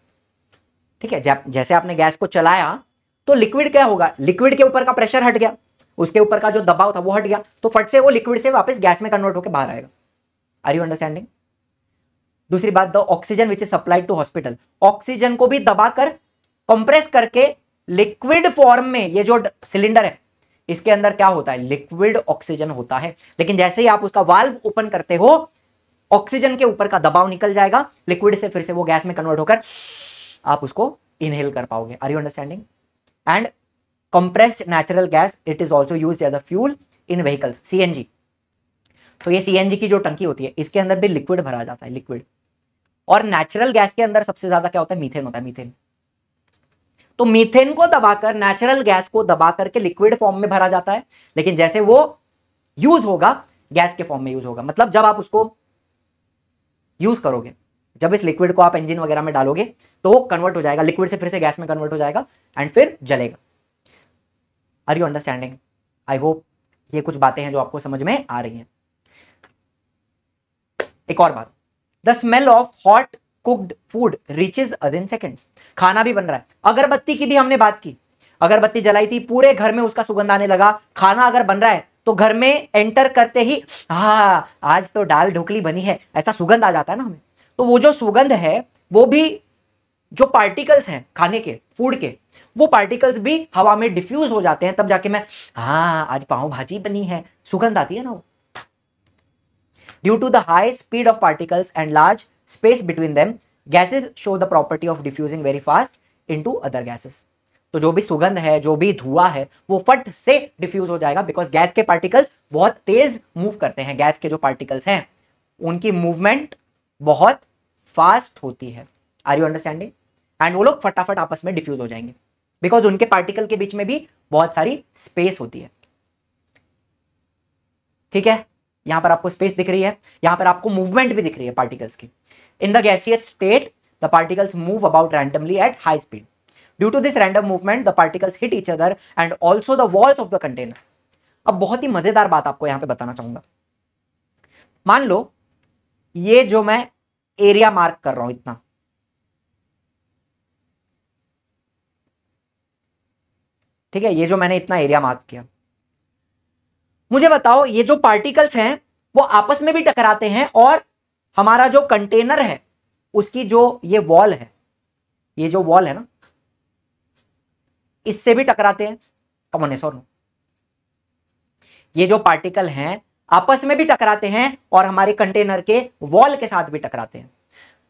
ठीक है, जैसे आपने गैस को चलाया तो लिक्विड क्या होगा, लिक्विड के ऊपर का प्रेशर हट गया, उसके ऊपर का जो दबाव था वो हट गया, तो फट से वो लिक्विड से वापस गैस में कन्वर्ट होकर बाहर आएगा. Are you understanding? दूसरी बात, the oxygen which is supplied to hospital. Oxygen को भी दबाकर कंप्रेस करके लिक्विड फॉर्म में, ये जो सिलेंडर है इसके अंदर क्या होता है, लिक्विड ऑक्सीजन होता है, लेकिन जैसे ही आप उसका वाल्व ओपन करते हो ऑक्सीजन के ऊपर का दबाव निकल जाएगा, लिक्विड से फिर से वो गैस में कन्वर्ट होकर आप उसको इनहेल कर पाओगे. Are you understanding? And compressed natural gas, it is also use as a fuel in vehicles, C N G. तो ये सी एन जी की जो टंकी होती है इसके अंदर भी लिक्विड भरा जाता है, लिक्विड. और नेचुरल गैस के अंदर सबसे ज्यादा क्या होता है, मीथेन होता है, मीथेन. तो मीथेन को दबाकर, नेचुरल गैस को दबा करके लिक्विड फॉर्म में भरा जाता है, लेकिन जैसे वो यूज होगा गैस के फॉर्म में यूज होगा. मतलब जब आप उसको यूज करोगे, जब इस लिक्विड को आप इंजन वगैरह में डालोगे तो वो कन्वर्ट हो जाएगा, लिक्विड से फिर से गैस में कन्वर्ट हो जाएगा एंड फिर जलेगा. Are you understanding? I hope ये कुछ बातें हैं जो आपको समझ में आ रही हैं. एक और बात, the smell of hot cooked food reaches us in seconds. खाना भी बन रहा है, अगरबत्ती की भी हमने बात की, अगरबत्ती जलाई थी, पूरे घर में उसका सुगंध आने लगा. खाना अगर बन रहा है तो घर में एंटर करते ही, हाँ आज तो दाल ढोकली बनी है, ऐसा सुगंध आ जाता है ना हमें. तो वो जो सुगंध है वो भी, जो पार्टिकल्स हैं खाने के, फूड के, वो पार्टिकल्स भी हवा में डिफ्यूज हो जाते हैं, तब जाके मैं, हाँ आज पाव भाजी बनी है, सुगंध आती है ना वो. Due to the high speed of particles and large space between them, gases show the property of diffusing very fast into other gases. तो जो भी सुगंध है, जो भी धुआं है, वो फट से डिफ्यूज हो जाएगा, बिकॉज गैस के पार्टिकल्स बहुत तेज मूव करते हैं. गैस के जो पार्टिकल्स हैं उनकी मूवमेंट बहुत फास्ट होती है. Are you understanding? एंड वो लोग फटाफट आपस में डिफ्यूज हो जाएंगे, बिकॉज उनके पार्टिकल के बीच में भी बहुत सारी स्पेस होती है. ठीक है, यहां पर आपको स्पेस दिख रही है, यहां पर आपको मूवमेंट भी दिख रही है पार्टिकल्स की. In the gaseous state the particles move about randomly at high speed. Due to this random movement the particles hit each other and also the walls of the container. अब बहुत ही मजेदार बात आपको यहां पर बताना चाहूंगा. मान लो ये जो मैं एरिया मार्क कर रहा हूं, इतना ठीक है, ये जो मैंने इतना एरिया मार्क किया, मुझे बताओ ये जो पार्टिकल्स हैं वो आपस में भी टकराते हैं और हमारा जो कंटेनर है उसकी जो ये वॉल है, ये जो वॉल है ना, इससे भी टकराते हैं। कम ऑन, सॉरी, ये जो पार्टिकल हैं आपस में भी टकराते हैं और हमारे कंटेनर के वॉल के साथ भी टकराते हैं।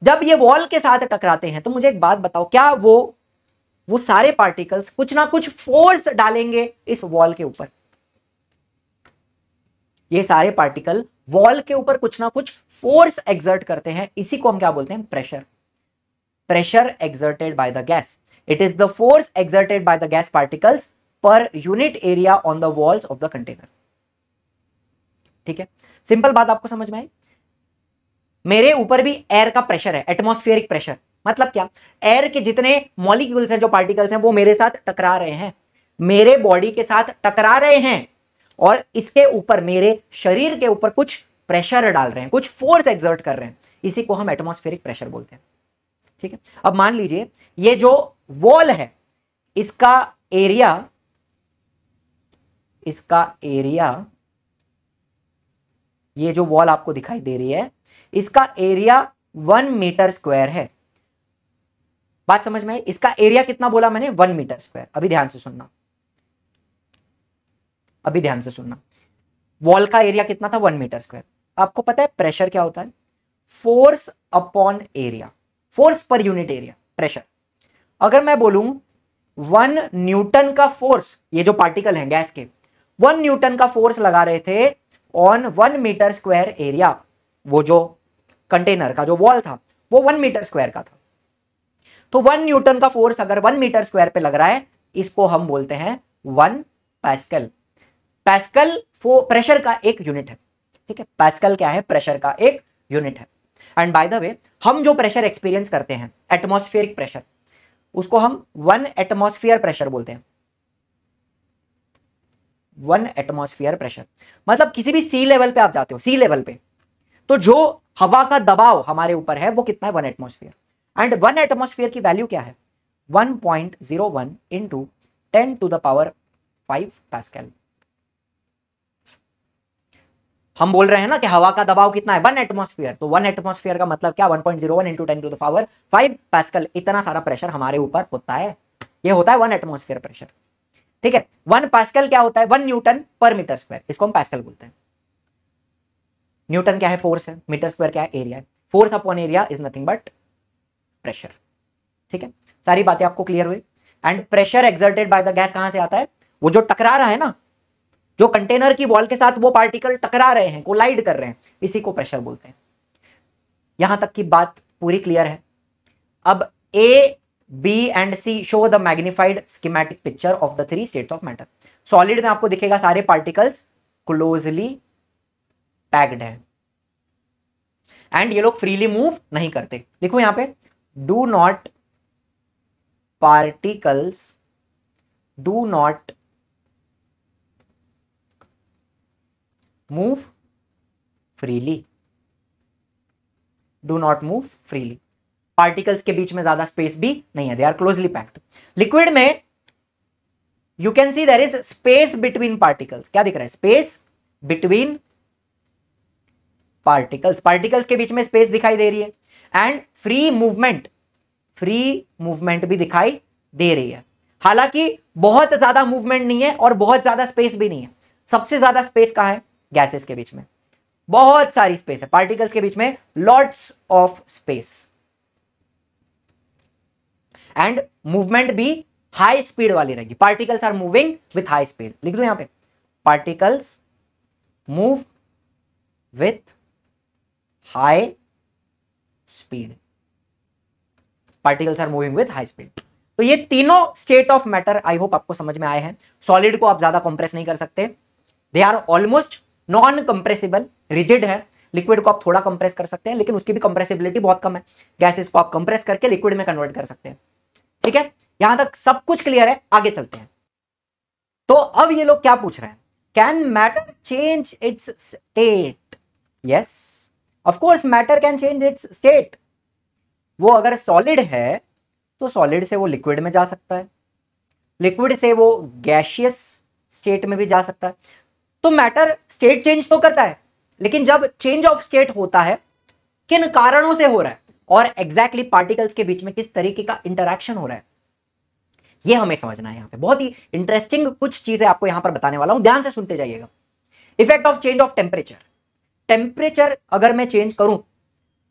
जब ये वॉल के साथ टकराते हैं तो मुझे एक बात बताओ, क्या वो वो सारे पार्टिकल्स कुछ ना कुछ फोर्स डालेंगे इस वॉल के ऊपर? ये सारे पार्टिकल वॉल के ऊपर कुछ ना कुछ फोर्स एक्सर्ट करते हैं। इसी को हम क्या बोलते हैं? Pressure. Pressure exerted by the gas, it is the force exerted by the gas particles per unit area on the walls of the container. ठीक है, सिंपल बात आपको समझ में आई। मेरे ऊपर भी एयर का प्रेशर है, एटमॉस्फेरिक प्रेशर। मतलब क्या? एयर के जितने मॉलिक्यूल्स हैं, जो पार्टिकल्स हैं, वो मेरे साथ टकरा रहे हैं, मेरे बॉडी के साथ टकरा रहे हैं और इसके ऊपर, मेरे शरीर के ऊपर कुछ प्रेशर डाल रहे हैं, कुछ फोर्स एक्सर्ट कर रहे हैं। इसी को हम एटमॉस्फेरिक प्रेशर बोलते हैं। ठीक है, अब मान लीजिए ये जो वॉल है इसका एरिया, इसका एरिया, ये जो वॉल आपको दिखाई दे रही है इसका एरिया वन मीटर स्क्वायर है। बात समझ में आई? इसका एरिया कितना बोला मैंने? One meter square. अभी ध्यान से सुनना, अभी ध्यान से सुनना। वॉल का एरिया कितना था? One meter square. आपको पता है प्रेशर क्या होता है? Force upon area, force per unit area, pressure. अगर मैं बोलूं वन न्यूटन का फोर्स, ये जो पार्टिकल हैं गैस के, वन न्यूटन का फोर्स लगा रहे थे on one meter square area, वो जो कंटेनर का जो वॉल था वो वन मीटर स्क्वायर का था। तो वन न्यूटन का फोर्स अगर वन मीटर स्क्वायर पे लग रहा है, इसको हम बोलते हैं one pascal. Pascal for pressure का एक यूनिट है। ठीक है, पास्कल क्या है? प्रेशर का एक यूनिट है। एंड बाय द वे, हम जो प्रेशर एक्सपीरियंस करते हैं एटमॉस्फेरिक प्रेशर, उसको हम वन एटमॉस्फेयर प्रेशर बोलते हैं। वन एटमॉस्फेयर प्रेशर मतलब किसी भी सी लेवल पे आप जाते हो, सी लेवल पे, तो जो हवा का दबाव हमारे ऊपर है वो कितना है? One atmosphere. And one atmosphere की वैल्यू क्या है? One point zero one into ten to the power five pascal. हम बोल रहे हैं ना कि हवा का दबाव कितना है? One atmosphere. तो वन एटमॉस्फेयर का मतलब क्या? One point zero one into ten to the power five pascal. इतना सारा प्रेशर हमारे ऊपर होता है, ये होता है वन एटमॉस्फेयर प्रेशर। ठीक है, वन पास्कल क्या होता है? One newton per meter square, इसको हम पास्कल बोलते हैं। न्यूटन क्या है? फोर्स है। मीटर स्क्वायर क्या है? एरिया है। Force upon area is nothing but pressure. ठीक है, सारी बातें आपको क्लियर हुई। And pressure exerted by the gas कहां से आता है? वो जो टकरा रहा है ना, जो कंटेनर की वॉल के साथ वो पार्टिकल टकरा रहे हैं, कोलाइड कर रहे हैं, इसी को प्रेशर बोलते हैं। यहां तक की बात पूरी क्लियर है। अब A, B and C show the magnified schematic picture of the three states of matter. Solid में आपको दिखेगा सारे पार्टिकल्स क्लोजली पैक्ड है एंड ये लोग फ्रीली मूव नहीं करते। देखो यहां पे, do not particles, do not move freely, do not move freely. Particles के बीच में ज्यादा स्पेस भी नहीं है, they are closely packed. Liquid में you can see there is space between particles. क्या दिख रहा है? स्पेस बिटवीन पार्टिकल्स, पार्टिकल्स के बीच में स्पेस दिखाई दे रही है। And free movement, free movement भी दिखाई दे रही है। हालांकि बहुत ज्यादा मूवमेंट नहीं है और बहुत ज्यादा स्पेस भी नहीं है। सबसे ज्यादा स्पेस कहां है? गैसेस के बीच में बहुत सारी स्पेस है, पार्टिकल्स के बीच में lots of space. And movement भी हाई स्पीड वाली रहेगी। Particles are moving with high speed. लिख दो यहां पे, particles move with high speed, particles are moving with high speed. तो ये तीनों state of matter I hope आपको समझ में आए हैं। सॉलिड को आप ज्यादा कंप्रेस नहीं कर सकते, they are almost non compressible, rigid है। लिक्विड को आप थोड़ा कंप्रेस कर सकते हैं लेकिन उसकी भी कंप्रेसिबिलिटी बहुत कम है। गैसेस को आप कंप्रेस करके लिक्विड में कन्वर्ट कर सकते हैं। ठीक है, यहां तक सब कुछ क्लियर है। आगे चलते हैं। तो अब ये लोग क्या पूछ रहे हैं? Can matter change its state? Yes, of course matter can change its state. वो अगर सॉलिड है तो सॉलिड से वो लिक्विड में जा सकता है, लिक्विड से वो गैशियस स्टेट में भी जा सकता है। तो मैटर स्टेट चेंज तो करता है, लेकिन जब चेंज ऑफ स्टेट होता है किन कारणों से हो रहा है और एग्जैक्टली exactly पार्टिकल्स के बीच में किस तरीके का इंटरैक्शन हो रहा है, ये हमें समझना है। यहाँ पे बहुत ही इंटरेस्टिंग कुछ चीजें आपको यहाँ पर बताने वाला हूं, ध्यान से सुनते जाइएगा। Effect of change of temperature, temperature अगर मैं चेंज करूं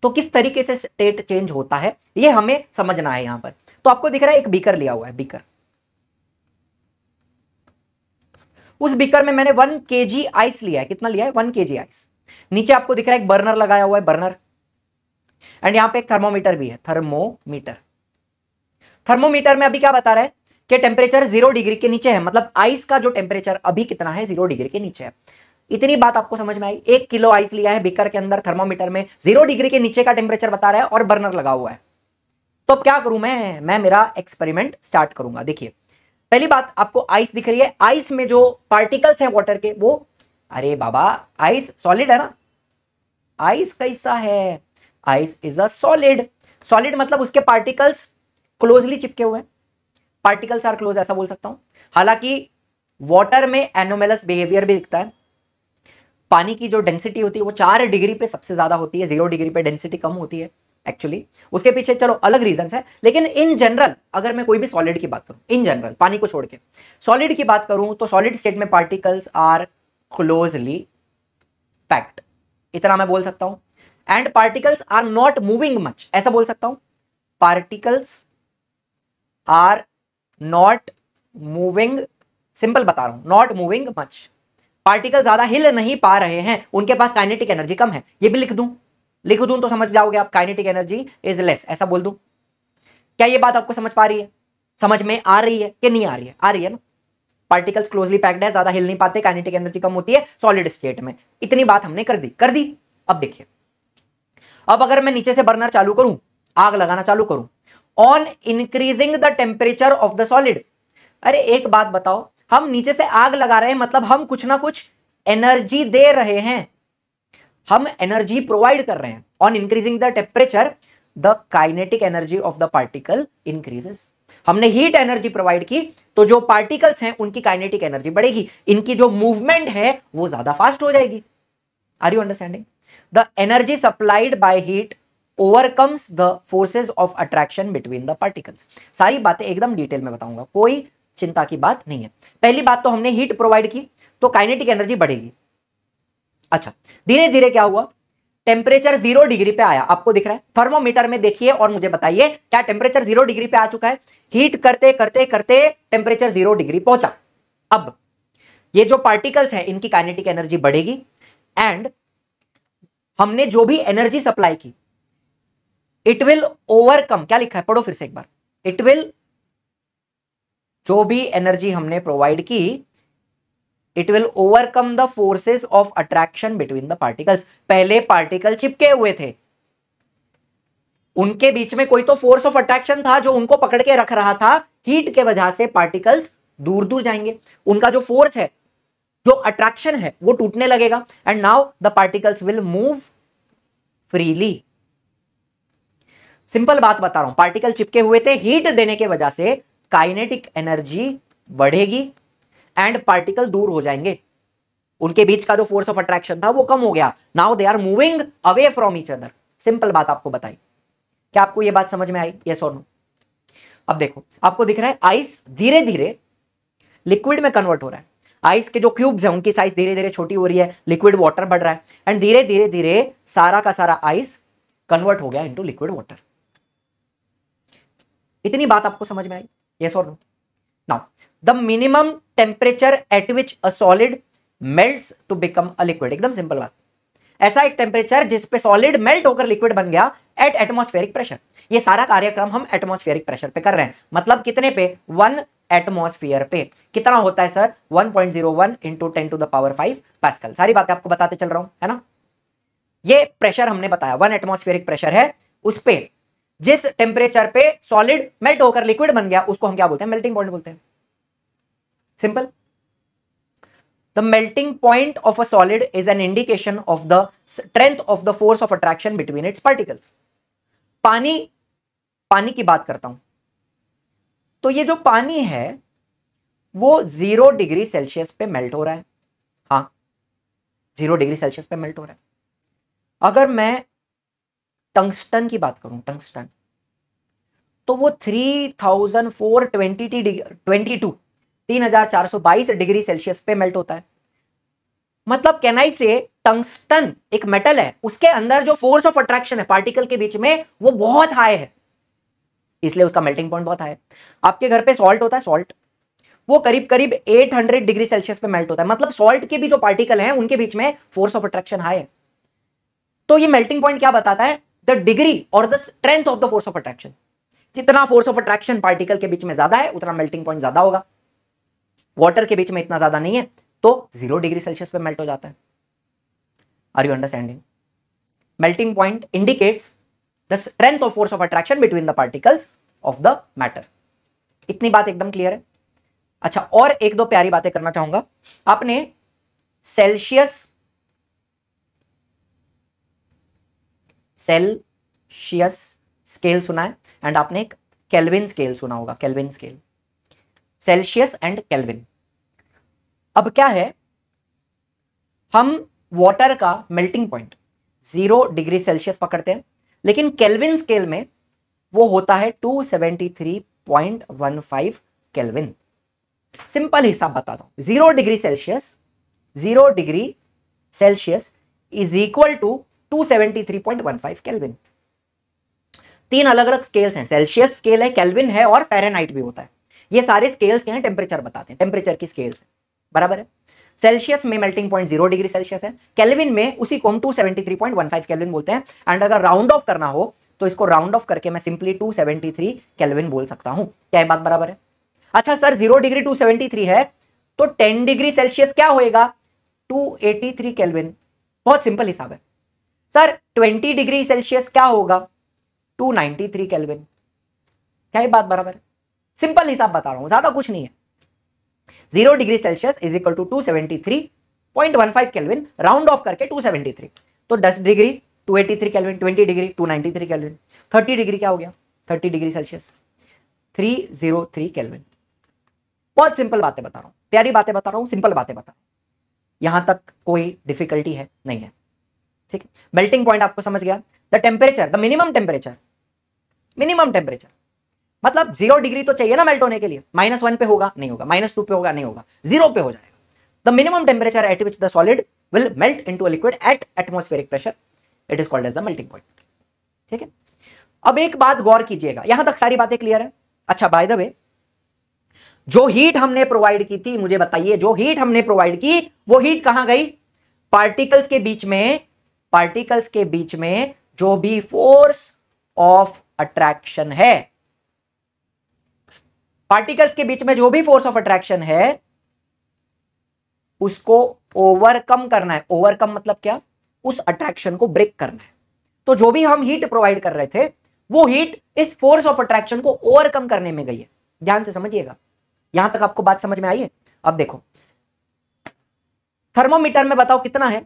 तो किस तरीके से स्टेट चेंज होता है ये हमें समझना है। यहां पर तो आपको दिख रहा है एक बीकर लिया हुआ है, बीकर, उस बीकर में मैंने वन केजी आइस लिया है, कितना लिया है, वन केजी आइस। नीचे आपको दिख रहा है एक बर्नर लगाया हुआ है, बर्नर, एंड यहां पे एक थर्मोमीटर भी है, थर्मोमीटर। थर्मोमीटर में अभी क्या बता रहा है कि टेम्परेचर जीरो डिग्री के नीचे है, मतलब आइस का जो टेम्परेचर अभी कितना है, जीरो डिग्री के नीचे है। इतनी बात आपको समझ में आई। एक किलो आइस लिया है बीकर के अंदर, थर्मोमीटर में जीरो डिग्री के नीचे का टेम्परेचर बता रहा है और बर्नर लगा हुआ है। तो अब क्या करूं मैं मैं मेरा एक्सपेरिमेंट स्टार्ट करूंगा। देखिए, पहली बात आपको आइस दिख रही है, आइस में जो पार्टिकल्स हैं वाटर के वो, अरे बाबा आइस सॉलिड है ना, आइस कैसा है, ice is a solid. Solid मतलब उसके पार्टिकल्स क्लोजली चिपके हुए हैं, पार्टिकल्स आर क्लोज, ऐसा बोल सकता हूं। हालांकि वाटर में एनोमेलस बिहेवियर भी दिखता है, पानी की जो डेंसिटी होती है वो चार डिग्री पे सबसे ज्यादा होती है, जीरो डिग्री पे डेंसिटी कम होती है एक्चुअली। उसके पीछे चलो अलग रीजंस है, लेकिन इन जनरल अगर मैं कोई भी सॉलिड की बात करूं, इन जनरल पानी को छोड़ के सॉलिड की बात करूं तो सॉलिड स्टेट में पार्टिकल्स आर क्लोजली पैक्ड, इतना मैं बोल सकता हूं। And particles are not moving much, ऐसा बोल सकता हूं, particles are not moving, simple बता रहा हूं, नॉट मूविंग मच, पार्टिकल ज्यादा हिल नहीं पा रहे हैं, उनके पास काइनेटिक एनर्जी कम है। ये भी लिख दूं, लिख दूं तो समझ जाओगे आप, काइनेटिक एनर्जी इज लेस, ऐसा बोल दूं। क्या ये बात आपको समझ पा रही है, समझ में आ रही है कि नहीं आ रही है? आ रही है ना, पार्टिकल्स क्लोजली पैक्ड है, ज्यादा हिल नहीं पाते, काइनेटिक एनर्जी कम होती है सॉलिड स्टेट में। इतनी बात हमने कर दी कर दी अब देखिए, अब अगर मैं नीचे से बर्नर चालू करूं, आग लगाना चालू करूं on increasing the temperature of the solid, अरे एक बात बताओ, हम नीचे से आग लगा रहे हैं मतलब हम कुछ ना कुछ एनर्जी दे रहे हैं, हम एनर्जी प्रोवाइड कर रहे हैं। On increasing the temperature the kinetic energy of the particle increases, हमने हीट एनर्जी प्रोवाइड की तो जो पार्टिकल्स हैं उनकी काइनेटिक एनर्जी बढ़ेगी, इनकी जो मूवमेंट है वो ज्यादा फास्ट हो जाएगी। Are you understanding? The energy supplied by heat overcomes the forces of attraction between the particles. सारी बातें एकदम डिटेल में बताऊंगा, कोई चिंता की बात नहीं है। पहली बात तो हमने हीट प्रोवाइड की तो काइनेटिक एनर्जी बढ़ेगी। अच्छा, धीरे धीरे क्या हुआ, टेम्परेचर जीरो डिग्री पे आया, आपको दिख रहा है थर्मोमीटर में, देखिए और मुझे बताइए क्या टेम्परेचर जीरो डिग्री पे आ चुका है? हीट करते करते करते टेम्परेचर जीरो डिग्री पहुंचा। अब ये जो पार्टिकल्स हैं इनकी काइनेटिक एनर्जी बढ़ेगी एंड हमने जो भी एनर्जी सप्लाई की इट विल ओवरकम, क्या लिखा है पढ़ो फिर से एक बार, इट विल, जो भी एनर्जी हमने प्रोवाइड की it will overcome the forces of attraction between the particles. पहले पार्टिकल चिपके हुए थे, उनके बीच में कोई तो फोर्स ऑफ अट्रैक्शन था जो उनको पकड़ के रख रहा था, हीट के वजह से पार्टिकल्स दूर दूर जाएंगे, उनका जो फोर्स है, जो अट्रैक्शन है वो टूटने लगेगा and now the particles will move freely. Simple बात बता रहा हूं, पार्टिकल चिपके हुए थे, हीट देने के वजह से काइनेटिक एनर्जी बढ़ेगी एंड पार्टिकल दूर हो जाएंगे, उनके बीच का जो फोर्स ऑफ अट्रैक्शन था वो कम हो गया, now they are moving away from each other. Simple बात आपको बताई, क्या आपको ये बात समझ में आई, यस और नो? अब देखो, आपको दिख रहा है आइस धीरे धीरे लिक्विड में कन्वर्ट हो रहा है, आइस के जो क्यूब्स हैं उनकी साइज धीरे धीरे छोटी हो रही है, लिक्विड वाटर बढ़ रहा है एंड धीरे धीरे धीरे सारा का सारा आइस कन्वर्ट हो गया इंटू लिक्विड वाटर। इतनी बात आपको समझ में आई, yes or no? Now, the minimum temperature at which a solid melts to become a liquid, एकदम सिंपल बात, ऐसा एक टेम्परेचर जिसपे सॉलिड मेल्ट होकर लिक्विड बन गया एट एटमॉस्फेरिक प्रेशर। ये सारा कार्यक्रम हम एटमॉस्फेरिक प्रेशर पे कर रहे हैं, मतलब कितने पे, वन एटमॉस्फेयर पे। कितना होता है sir, one point zero one into ten to the power five pascal. सारी बातें आपको बताते चल रहा हूं, है ना। ये प्रेशर हमने बताया वन एटमॉस्फेरिक प्रेशर है, उस पे जिस टेम्परेचर पे सॉलिड मेल्ट होकर लिक्विड बन गया उसको हम क्या बोलते हैं, मेल्टिंग पॉइंट बोलते हैं। Simple, the melting point of a solid is an indication of the strength of the force of attraction between its particles. पानी पानी की बात करता हूं तो ये जो पानी है वो जीरो डिग्री सेल्सियस पे मेल्ट हो रहा है, हाँ जीरो डिग्री सेल्सियस पे मेल्ट हो रहा है। अगर मैं टंगस्टन की बात करूं, टंगस्टन तो वो three thousand four twenty twenty two तीन हजार चार सौ बाईस डिग्री सेल्सियस पे मेल्ट होता है। मतलब कैन आई से टंगस्टन एक मेटल है, उसके अंदर जो फोर्स ऑफ अट्रैक्शन है पार्टिकल के बीच में वो बहुत हाई है, इसलिए उसका मेल्टिंग पॉइंट बहुत हाई है। आपके घर पे सॉल्ट होता है, सॉल्ट वो करीब करीब आठ सौ डिग्री सेल्सियस पे मेल्ट होता है। मतलब सॉल्ट के भी जो पार्टिकल हैं उनके बीच में फोर्स ऑफ अट्रैक्शन हाई है। तो ये मेल्टिंग पॉइंट क्या बताता है? द डिग्री और the strength of the force of attraction. जितना फोर्स ऑफ अट्रैक्शन पार्टिकल के बीच में ज्यादा है उतना मेल्टिंग पॉइंट ज्यादा होगा। वाटर के बीच में इतना ज्यादा नहीं है तो जीरो डिग्री सेल्सियस पे मेल्ट हो जाता है। Are you understanding? Melting point indicates the strength of force of attraction between the particles of the matter. इतनी बात एकदम क्लियर है। अच्छा, और एक दो प्यारी बातें करना चाहूंगा। आपने सेल्सियस सेल्सियस स्केल सुना है एंड आपने एक केल्विन स्केल सुना होगा, Kelvin scale, Celsius and Kelvin. अब क्या है, हम वाटर का melting point zero degree Celsius पकड़ते हैं, लेकिन केल्विन स्केल में वो होता है two seventy three point one five kelvin. Simple हिसाब बताता हूं, zero degree Celsius zero degree Celsius is equal to two seventy three point one five kelvin. तीन अलग अलग स्केल्स हैं, सेल्सियस स्केल है, केल्विन है और फ़ारेनहाइट भी होता है। ये सारे स्केल्स क्या हैं? टेम्परेचर बताते हैं, टेम्परेचर की स्केल्स हैं, बराबर है। सेल्सियस में melting point zero degree Celsius है, केल्विन में उसी को हम two seventy three point one five kelvin बोलते हैं। एंड अगर राउंड ऑफ करना हो तो इसको राउंड ऑफ करके मैं simply two seventy three kelvin बोल सकता हूं। क्या बात बराबर है? अच्छा sir, zero degree two seventy three है तो टेन डिग्री सेल्सियस क्या होएगा? Two eighty three kelvin. बहुत सिंपल हिसाब है। सर ट्वेंटी डिग्री सेल्सियस क्या होगा? Two ninety three kelvin. क्या बात बराबर है? सिंपल हिसाब बता रहा हूं, ज्यादा कुछ नहीं है। Zero degree Celsius is equal to two seventy three point one five kelvin, round off करके टू सेवेंटी थ्री, तो ten degree two eighty three kelvin, twenty degree two ninety three kelvin, thirty degree क्या हो गया? Thirty degree Celsius three hundred three kelvin. बहुत simple बातें बता रहा हूं, प्यारी बातें बता रहा हूं, सिंपल बातें बता रहा हूं। यहां तक कोई डिफिकल्टी है नहीं है? ठीक है, मेल्टिंग पॉइंट आपको समझ गया। The temperature, the minimum temperature, minimum temperature मतलब जीरो डिग्री तो चाहिए ना मेल्ट होने के लिए। माइनस वन पे होगा? नहीं होगा। माइनस टू पे होगा? नहीं होगा। जीरो पे हो जाएगा। The minimum temperature at which the solid will melt into a liquid at atmospheric pressure, it is called as the melting point. ठीक है, अब एक बात गौर कीजिएगा, यहां तक सारी बातें क्लियर है? अच्छा, बाय द वे जो हीट हमने प्रोवाइड की थी, मुझे बताइए जो हीट हमने प्रोवाइड की वो हीट कहां गई? पार्टिकल्स के बीच में, पार्टिकल्स के बीच में जो भी फोर्स ऑफ अट्रैक्शन है, पार्टिकल्स के बीच में जो भी फोर्स ऑफ अट्रैक्शन है उसको ओवरकम करना है। ओवरकम मतलब क्या? उस अट्रैक्शन को ब्रेक करना है। तो जो भी हम हीट प्रोवाइड कर रहे थे वो हीट इस फोर्स ऑफ अट्रैक्शन को ओवरकम करने में गई है। ध्यान से समझिएगा, यहां तक आपको बात समझ में आई है? अब देखो, थर्मोमीटर में बताओ कितना है?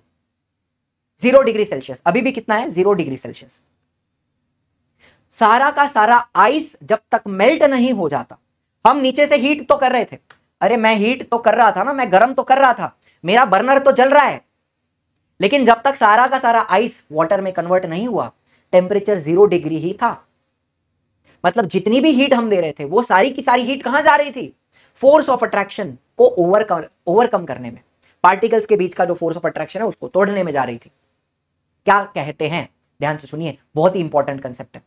जीरो डिग्री सेल्सियस, अभी भी कितना है? Zero degree Celsius. सारा का सारा आइस जब तक मेल्ट नहीं हो जाता, हम नीचे से हीट तो कर रहे थे, अरे मैं हीट तो कर रहा था ना, मैं गर्म तो कर रहा था, मेरा बर्नर तो जल रहा है, लेकिन जब तक सारा का सारा आइस वाटर में कन्वर्ट नहीं हुआ, टेम्परेचर जीरो डिग्री ही था। मतलब जितनी भी हीट हम दे रहे थे वो सारी की सारी हीट कहां जा रही थी? फोर्स ऑफ अट्रैक्शन को ओवरकम ओवरकम करने में, पार्टिकल्स के बीच का जो फोर्स ऑफ अट्रैक्शन है उसको तोड़ने में जा रही थी। क्या कहते हैं, ध्यान से सुनिए, बहुत ही इंपॉर्टेंट कंसेप्ट है।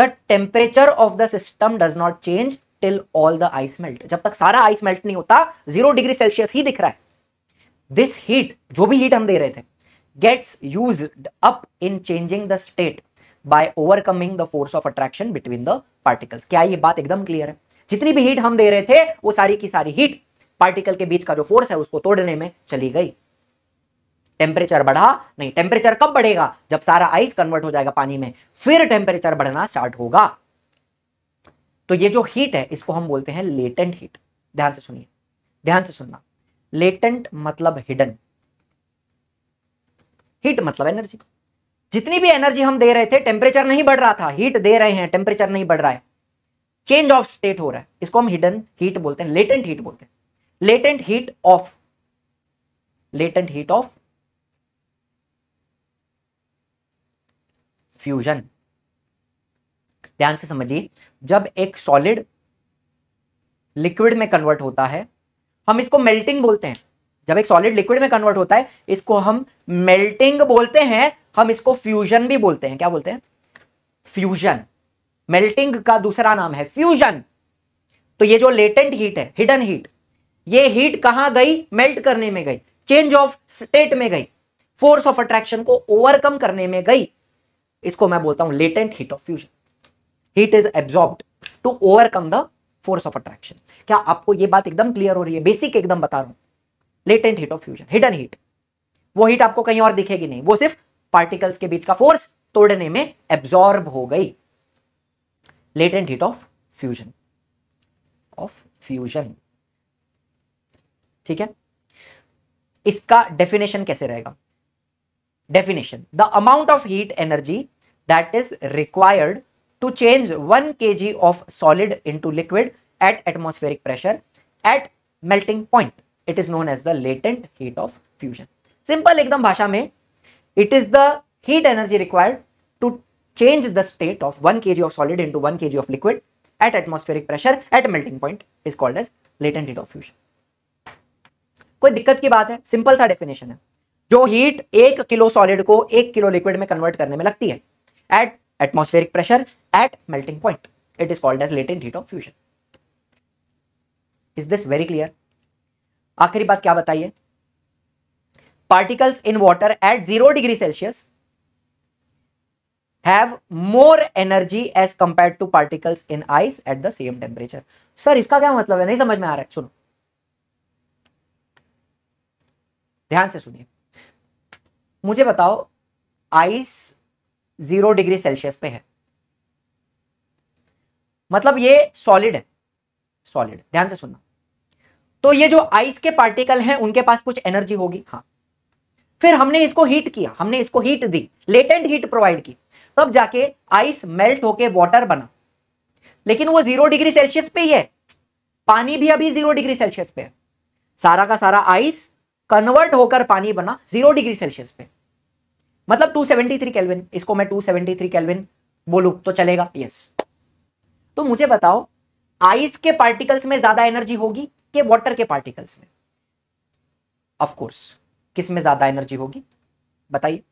The temperature of the system does not change till all the ice melt. जब तक सारा आइस मेल्ट नहीं होता, जीरो डिग्री सेल्सियस ही दिख रहा है। दिस हीट, जो भी हीट हम दे रहे थे, gets used up in changing the state by overcoming the force of attraction between the particles. क्या ये बात एकदम क्लियर है? जितनी भी हीट हम दे रहे थे वो सारी की सारी हीट पार्टिकल के बीच का जो फोर्स है उसको तोड़ने में चली गई। टेम्परेचर बढ़ा नहीं। टेम्परेचर कब बढ़ेगा? जब सारा आइस कन्वर्ट हो जाएगा पानी में, फिर टेम्परेचर बढ़ना स्टार्ट होगा। तो ये जो हीट है इसको हम बोलते हैं लेटेंट हीट। ध्यान से सुनिए, ध्यान से सुनना, लेटेंट मतलब हिडन, हीट मतलब एनर्जी। जितनी भी एनर्जी हम दे रहे थे, टेम्परेचर नहीं बढ़ रहा था, हीट दे रहे हैं, टेम्परेचर नहीं बढ़ रहा है, चेंज ऑफ स्टेट हो रहा है, इसको हम हिडन हीट बोलते हैं, लेटेंट हीट बोलते हैं। Latent heat of, latent heat of fusion. ध्यान से समझिए, जब एक सॉलिड लिक्विड में कन्वर्ट होता है हम इसको मेल्टिंग बोलते हैं। जब एक सॉलिड लिक्विड में कन्वर्ट होता है इसको हम मेल्टिंग बोलते हैं, हम इसको फ्यूजन भी बोलते हैं। क्या बोलते हैं? फ्यूजन। मेल्टिंग का दूसरा नाम है फ्यूजन। तो ये जो लेटेंट हीट है, हिडन हीट, ये हीट कहां गई? मेल्ट करने में गई, चेंज ऑफ स्टेट में गई, फोर्स ऑफ अट्रैक्शन को ओवरकम करने में गई। इसको मैं बोलता हूं latent heat of fusion. Heat is absorbed to overcome the force of attraction. क्या आपको ये बात एकदम क्लियर हो रही है? बेसिक एकदम बता रहा हूं। Latent heat of fusion, hidden heat, वो हीट आपको कहीं और दिखेगी नहीं, वो सिर्फ पार्टिकल्स के बीच का फोर्स तोड़ने में एब्जॉर्ब हो गई। Latent heat of fusion of fusion ठीक है। इसका डेफिनेशन कैसे रहेगा? Definition, the amount of heat energy that is required to change one K G of solid into liquid at atmospheric pressure at melting point, it is known as the latent heat of fusion. Simple एकदम भाषा में, it is the heat energy required to change the state of one kilogram of solid into one kilogram of liquid at atmospheric pressure at melting point is called as latent heat of fusion. कोई दिक्कत की बात है? Simple सा definition है। जो heat एक kilo solid को एक किलो लिक्विड में कन्वर्ट करने में लगती है at atmospheric pressure at melting point, it is called as latent heat of fusion. Is this very clear? आखिरी बात क्या बताइए? Particles in water at zero degree Celsius have more energy as compared to particles in ice at the same temperature. Sir इसका क्या मतलब है? नहीं समझ में आ रहा है। सुनो, ध्यान से सुनिए, मुझे बताओ आइस जीरो डिग्री सेल्सियस पे है, मतलब ये सॉलिड है, सॉलिड। ध्यान से सुनना, तो ये जो आइस के पार्टिकल हैं उनके पास कुछ एनर्जी होगी। हाँ, फिर हमने इसको हीट किया, हमने इसको हीट दी, लेटेंट हीट प्रोवाइड की, तब जाके आइस मेल्ट होके वाटर बना। लेकिन वो जीरो डिग्री सेल्सियस पे ही है, पानी भी अभी जीरो डिग्री सेल्सियस पे है, सारा का सारा आइस कन्वर्ट होकर पानी बना जीरो डिग्री सेल्सियस पे, मतलब दो सौ तिहत्तर केल्विन। इसको मैं दो सौ तिहत्तर केल्विन बोलूं तो चलेगा? यस। तो मुझे बताओ आइस के पार्टिकल्स में ज्यादा एनर्जी होगी कि वाटर के पार्टिकल्स में? ऑफकोर्स किस में ज्यादा एनर्जी होगी बताइए?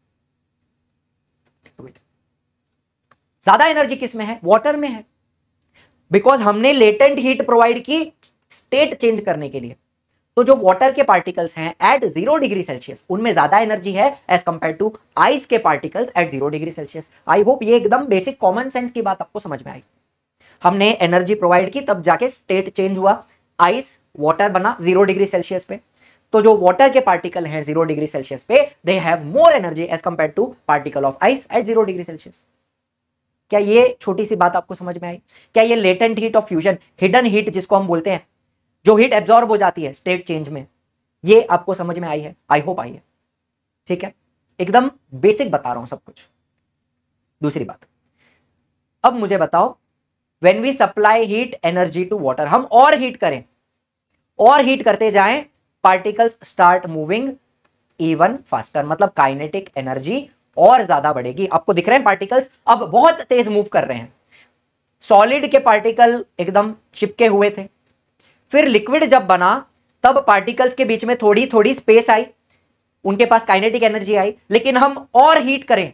ज्यादा एनर्जी किस में है? वाटर में है, बिकॉज हमने लेटेंट हीट प्रोवाइड की स्टेट चेंज करने के लिए। तो जो वाटर के पार्टिकल्स हैं एट जीरो डिग्री सेल्सियस उनमें ज्यादा एनर्जी है एज कंपेयर टू आइस के particles at zero degree Celsius. I hope ये एकदम बेसिक कॉमन सेंस की बात आपको समझ में आई। हमने एनर्जी प्रोवाइड की तब जाके स्टेट चेंज हुआ, आइस वाटर बना जीरो डिग्री सेल्सियस पे। तो जो वाटर के पार्टिकल हैं जीरो डिग्री सेल्सियस पे, they have more energy as compare to particle of ice at zero degree Celsius. क्या ये छोटी सी बात आपको समझ में आई? क्या ये latent heat of fusion, hidden heat जिसको हम बोलते हैं, जो हीट एब्जॉर्ब हो जाती है स्टेट चेंज में, ये आपको समझ में आई है? आई होप आई है। ठीक है, एकदम बेसिक बता रहा हूं सब कुछ। दूसरी बात, अब मुझे बताओ when we supply heat energy to water, हम और हीट करें और हीट करते जाएं, particles start moving even faster, मतलब काइनेटिक एनर्जी और ज्यादा बढ़ेगी। आपको दिख रहे हैं पार्टिकल्स अब बहुत तेज मूव कर रहे हैं। सॉलिड के पार्टिकल एकदम चिपके हुए थे, फिर लिक्विड जब बना तब पार्टिकल्स के बीच में थोड़ी थोड़ी स्पेस आई, उनके पास काइनेटिक एनर्जी आई। लेकिन हम और हीट करें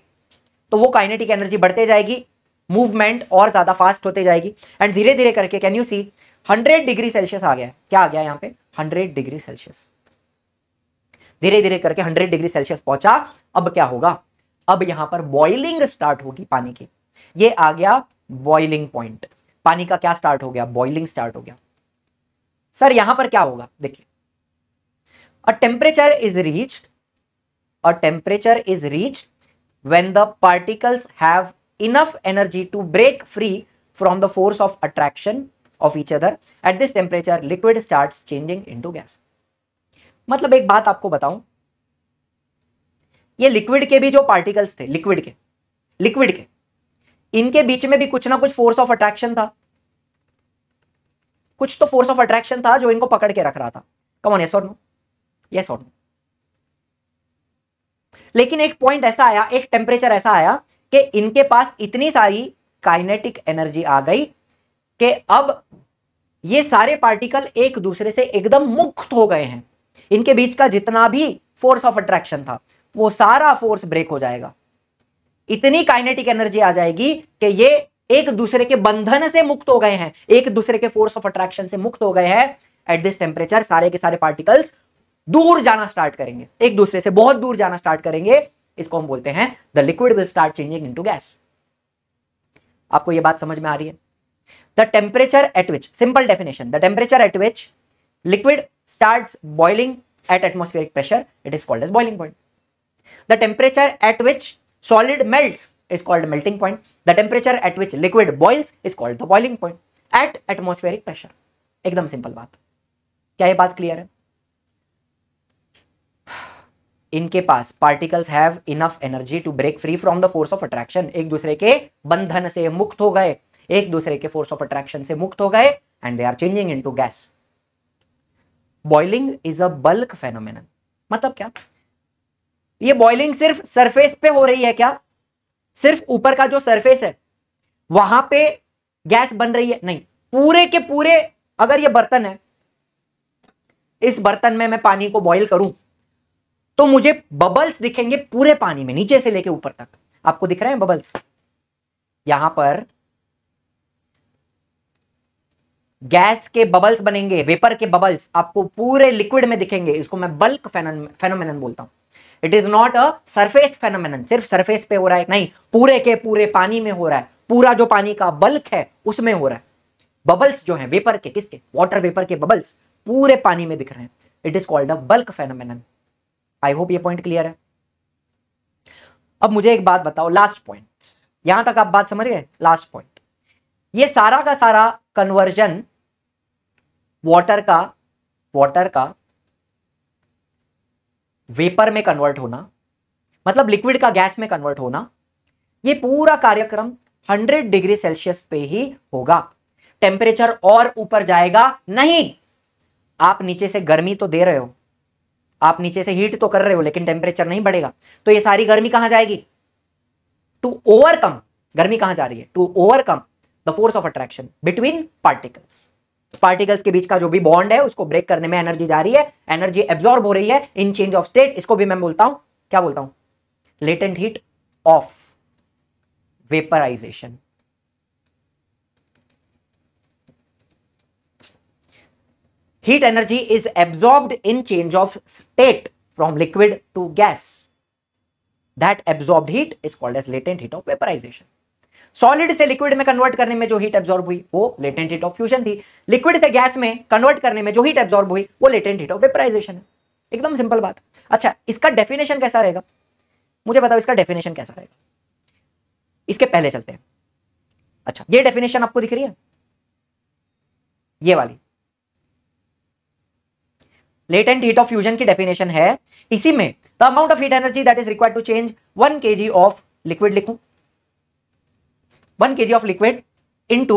तो वो काइनेटिक एनर्जी बढ़ते जाएगी, मूवमेंट और ज्यादा फास्ट होते जाएगी। एंड धीरे धीरे करके can you see hundred degree Celsius आ गया। क्या आ गया यहाँ पे? Hundred degree Celsius. धीरे धीरे करके हंड्रेड डिग्री सेल्सियस पहुंचा। अब क्या होगा? अब यहां पर बॉइलिंग स्टार्ट होगी पानी की। ये आ गया बॉइलिंग पॉइंट, पानी का क्या स्टार्ट हो गया? बॉइलिंग स्टार्ट हो गया। सर यहां पर क्या होगा? देखिए, a temperature is reached, a temperature is reached when the particles have enough energy to break free from the force of attraction of each other. At this temperature, liquid starts changing into gas. मतलब एक बात आपको बताऊं, ये liquid के भी जो particles थे, लिक्विड के लिक्विड के इनके बीच में भी कुछ ना कुछ फोर्स ऑफ अट्रैक्शन था, कुछ तो फोर्स ऑफ अट्रैक्शन था जो इनको पकड़ के रख रहा था। Come on, yes or no? Yes or no? लेकिन एक पॉइंट ऐसा आया, एक टेम्परेचर ऐसा आया कि इनके पास इतनी सारी काइनेटिक एनर्जी आ गई कि अब ये सारे पार्टिकल एक दूसरे से एकदम मुक्त हो गए हैं। इनके बीच का जितना भी फोर्स ऑफ अट्रैक्शन था वो सारा फोर्स ब्रेक हो जाएगा। इतनी काइनेटिक एनर्जी आ जाएगी कि ये एक दूसरे के बंधन से मुक्त हो गए हैं, एक दूसरे के फोर्स ऑफ अट्रैक्शन से मुक्त हो गए हैं। एट दिस टेम्परेचर सारे के सारे पार्टिकल्स दूर जाना स्टार्ट करेंगे, एक दूसरे से बहुत दूर जाना स्टार्ट करेंगे। इसको हम बोलते हैं the liquid will start changing into gas. आपको ये बात समझ में आ रही है? The temperature at which, simple definition, the temperature at which liquid starts boiling at atmospheric pressure it is called as boiling point. The temperature at which solid melts is called melting point. The temperature at which liquid boils is called the boiling point at atmospheric pressure. एकदम simple बात। क्या ये बात clear है? इनके पास particles have enough energy to break free from the force of attraction. एक दूसरे के बंधन से मुक्त हो गए, एक दूसरे के force of attraction से मुक्त हो गए and they are changing into gas. Boiling is a bulk phenomenon. मतलब क्या? ये बॉइलिंग सिर्फ सरफेस पे हो रही है क्या? सिर्फ ऊपर का जो सरफेस है वहां पे गैस बन रही है? नहीं, पूरे के पूरे, अगर ये बर्तन है, इस बर्तन में मैं पानी को बॉईल करूं तो मुझे बबल्स दिखेंगे पूरे पानी में, नीचे से लेके ऊपर तक। आपको दिख रहे हैं बबल्स? यहां पर गैस के बबल्स बनेंगे, वेपर के बबल्स आपको पूरे लिक्विड में दिखेंगे। इसको मैं बल्क फेनोमेनन बोलता हूं। It is not a surface phenomenon, सिर्फ सरफेस पे हो रहा है नहीं, पूरे के पूरे पानी में हो रहा है। पूरा जो पानी का बल्क है उसमें हो रहा है। बबल्स जो हैं वेपर के, किसके? वाटर वेपर के बबल्स पूरे पानी में दिख रहे हैं। It is called a bulk phenomenon. I hope ये पॉइंट क्लियर है। अब मुझे एक बात बताओ, लास्ट पॉइंट, यहां तक आप बात समझ गए? लास्ट पॉइंट, ये सारा का सारा कन्वर्जन वाटर का वाटर का वेपर में कन्वर्ट होना, मतलब लिक्विड का गैस में कन्वर्ट होना, ये पूरा कार्यक्रम सौ डिग्री सेल्सियस पे ही होगा। टेम्परेचर और ऊपर जाएगा नहीं। आप नीचे से गर्मी तो दे रहे हो, आप नीचे से हीट तो कर रहे हो, लेकिन टेम्परेचर नहीं बढ़ेगा। तो ये सारी गर्मी कहां जाएगी? टू ओवरकम, गर्मी कहां जा रही है? To overcome the force of attraction between particles. Particles के बीच का जो भी बॉन्ड है उसको ब्रेक करने में एनर्जी जा रही है, एनर्जी एब्जॉर्ब हो रही है इन चेंज ऑफ स्टेट। इसको भी मैं बोलता हूं, क्या बोलता हूं? Latent heat of vaporization. Heat energy is absorbed in change of state from liquid to gas. That absorbed heat is called as latent heat of vaporization. Solid से लिक्विड में कन्वर्ट करने में जो हीट एब्जॉर्ब हुई वो latent heat of fusion थी। Liquid से gas में कन्वर्ट करने में जो हीट एब्जॉर्ब हुई वो लेटेंट हीट ऑफ वेपराइजेशन है। एकदम सिंपल बात। अच्छा, इसका डेफिनेशन कैसा रहेगा? मुझे बताओ इसका डेफिनेशन कैसा रहेगा। इसके पहले चलते हैं। अच्छा, ये डेफिनेशन आपको दिख रही है, ये वाली लेटेंट हीट ऑफ फ्यूजन की डेफिनेशन है। इसी में the amount of heat energy that is required to change one K G of liquid लिखूं, one kg of liquid into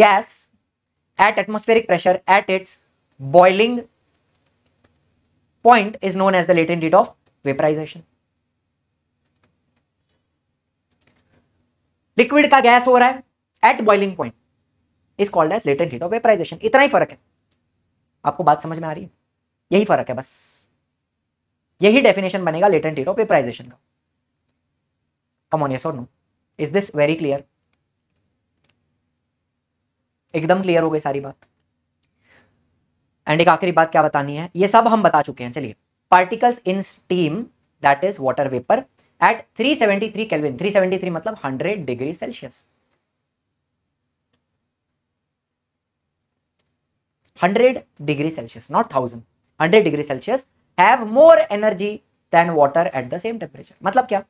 gas at atmospheric pressure at its boiling point is known as the latent heat of vaporization. Liquid का gas हो रहा है at boiling point is called as latent heat of vaporization. इतना ही फर्क है। आपको बात समझ में आ रही है? यही फर्क है, बस यही डेफिनेशन बनेगा लेटेंट हीट ऑफ वेपराइजेशन का। कम ऑन, यस और no? Is this very clear? एकदम क्लियर हो गई सारी बात। एंड एक आखिरी बात क्या बतानी है, ये सब हम बता चुके हैं। चलिए, particles in steam that is water vapour at three seventy three kelvin, three seventy three मतलब सौ डिग्री सेल्सियस, सौ डिग्री सेल्सियस, नॉट थाउजेंड, सौ degree Celsius, have more energy than water at the same temperature. मतलब क्या?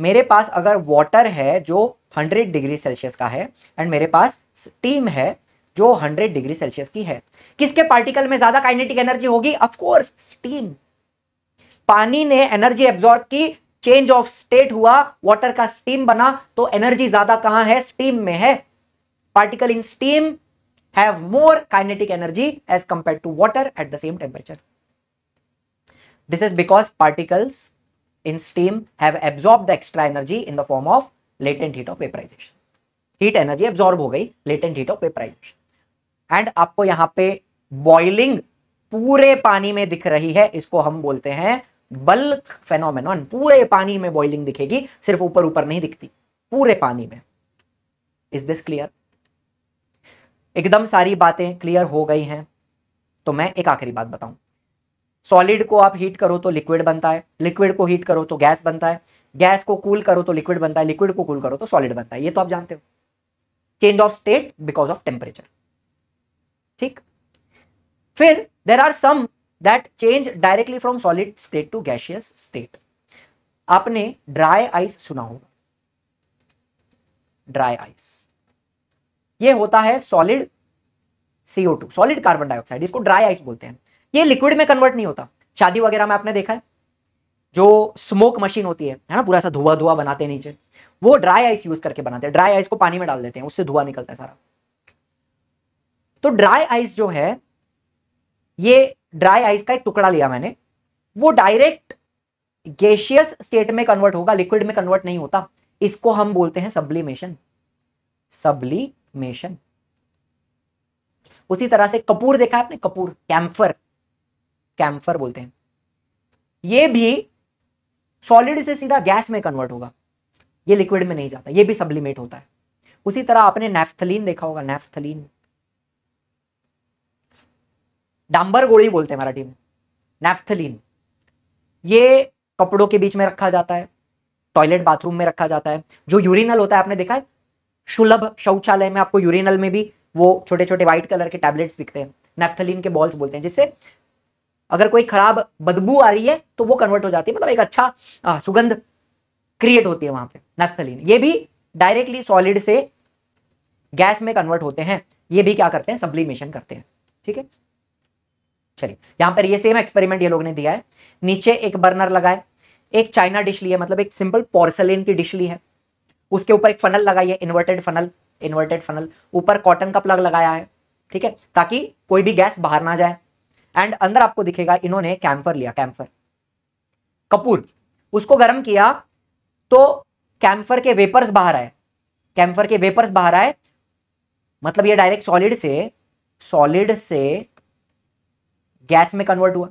मेरे पास अगर water है जो सौ डिग्री सेल्सियस का है एंड मेरे पास स्टीम है जो सौ डिग्री सेल्सियस की है, किसके पार्टिकल में ज्यादा काइनेटिक एनर्जी होगी? Of course steam. पानी ने एनर्जी एब्जॉर्ब की, चेंज ऑफ स्टेट हुआ, वाटर का स्टीम बना, तो एनर्जी ज्यादा कहां है? स्टीम में है। Particle in steam have more kinetic energy as compare to water at the same temperature. This is because particles in steam have absorbed the extra energy in the form of latent heat of vaporization. Heat energy absorb हो गई latent heat of vaporization. And आपको यहाँ पे boiling पूरे पानी में दिख रही है, इसको हम बोलते हैं बल्क फेनोमेनॉन. पूरे पानी में बॉइलिंग दिखेगी, सिर्फ ऊपर ऊपर नहीं दिखती, पूरे पानी में. Is this clear? एकदम सारी बातें क्लियर हो गई हैं. तो मैं एक आखिरी बात बताऊं. सॉलिड को आप हीट करो तो लिक्विड बनता है, लिक्विड को हीट करो तो गैस बनता है, गैस को कूल करो तो लिक्विड बनता है, लिक्विड को कूल करो तो सॉलिड बनता है. ये तो आप जानते हो, change of state because of temperature. ठीक. फिर there are some that change directly from solid state to gaseous state. आपने ड्राई आइस सुना होगा. ड्राई आइस ये होता है solid C O two, solid carbon dioxide, इसको ड्राई आइस बोलते हैं. ये लिक्विड में कन्वर्ट नहीं होता. शादी वगैरह में आपने देखा है जो स्मोक मशीन होती है, है ना, पूरा सा धुआं धुआं बनाते हैं नीचे, वो ड्राई आइस यूज करके बनाते हैं. ड्राई आइस को पानी में डाल देते हैं, उससे धुआं निकलता है सारा. तो ड्राई आइस जो है, ये ड्राई आइस का एक टुकड़ा लिया मैंने, वो डायरेक्ट गैसियस स्टेट में कन्वर्ट होगा, लिक्विड में कन्वर्ट नहीं होता. इसको हम बोलते हैं सब्लिमेशन. सब्लिमेशन. उसी तरह से कपूर देखा है आपने, कपूर, कैम्फर, कैम्फर बोलते हैं. ये भी सॉलिड से सीधा गैस में कन्वर्ट होगा, ये लिक्विड में नहीं जाता, ये भी सब्लिमेट होता है. उसी तरह आपने नेफ्थलीन देखा होगा, नेफ्थलीन, डांबर गोली बोलते हैं मराठी में, नेफ्थलीन. ये कपड़ों के बीच में रखा जाता है, टॉयलेट बाथरूम में रखा जाता है. जो यूरिनल होता है आपने देखा है, सुलभ शौचालय में आपको यूरिनल में भी वो छोटे छोटे व्हाइट कलर के टैबलेट्स दिखते हैं, नेफ्थलीन के बॉल्स बोलते हैं, जिससे अगर कोई खराब बदबू आ रही है तो वो कन्वर्ट हो जाती है, मतलब एक अच्छा आ, सुगंध क्रिएट होती है वहां पे, नेफ्थलीन. ये भी डायरेक्टली सॉलिड से गैस में कन्वर्ट होते हैं, ये भी क्या करते हैं, सब्लिमेशन करते हैं. ठीक है. चलिए, यहां पर ये सेम एक्सपेरिमेंट ये लोग ने दिया है. नीचे एक बर्नर लगाए, एक चाइना डिश ली है, मतलब एक सिंपल पोर्सलेन की डिश ली है, उसके ऊपर एक फनल लगाई है, इन्वर्टेड फनल, इन्वर्टेड फनल, ऊपर कॉटन का प्लग लगाया है, ठीक है, ताकि कोई भी गैस बाहर ना जाए. एंड अंदर आपको दिखेगा इन्होंने कैम्फर लिया, कैम्फर, कपूर, उसको गर्म किया तो कैम्फर के वेपर्स बाहर आए, कैम्फर के वेपर्स बाहर आए, मतलब ये डायरेक्ट सॉलिड से, सॉलिड से गैस में कन्वर्ट हुआ.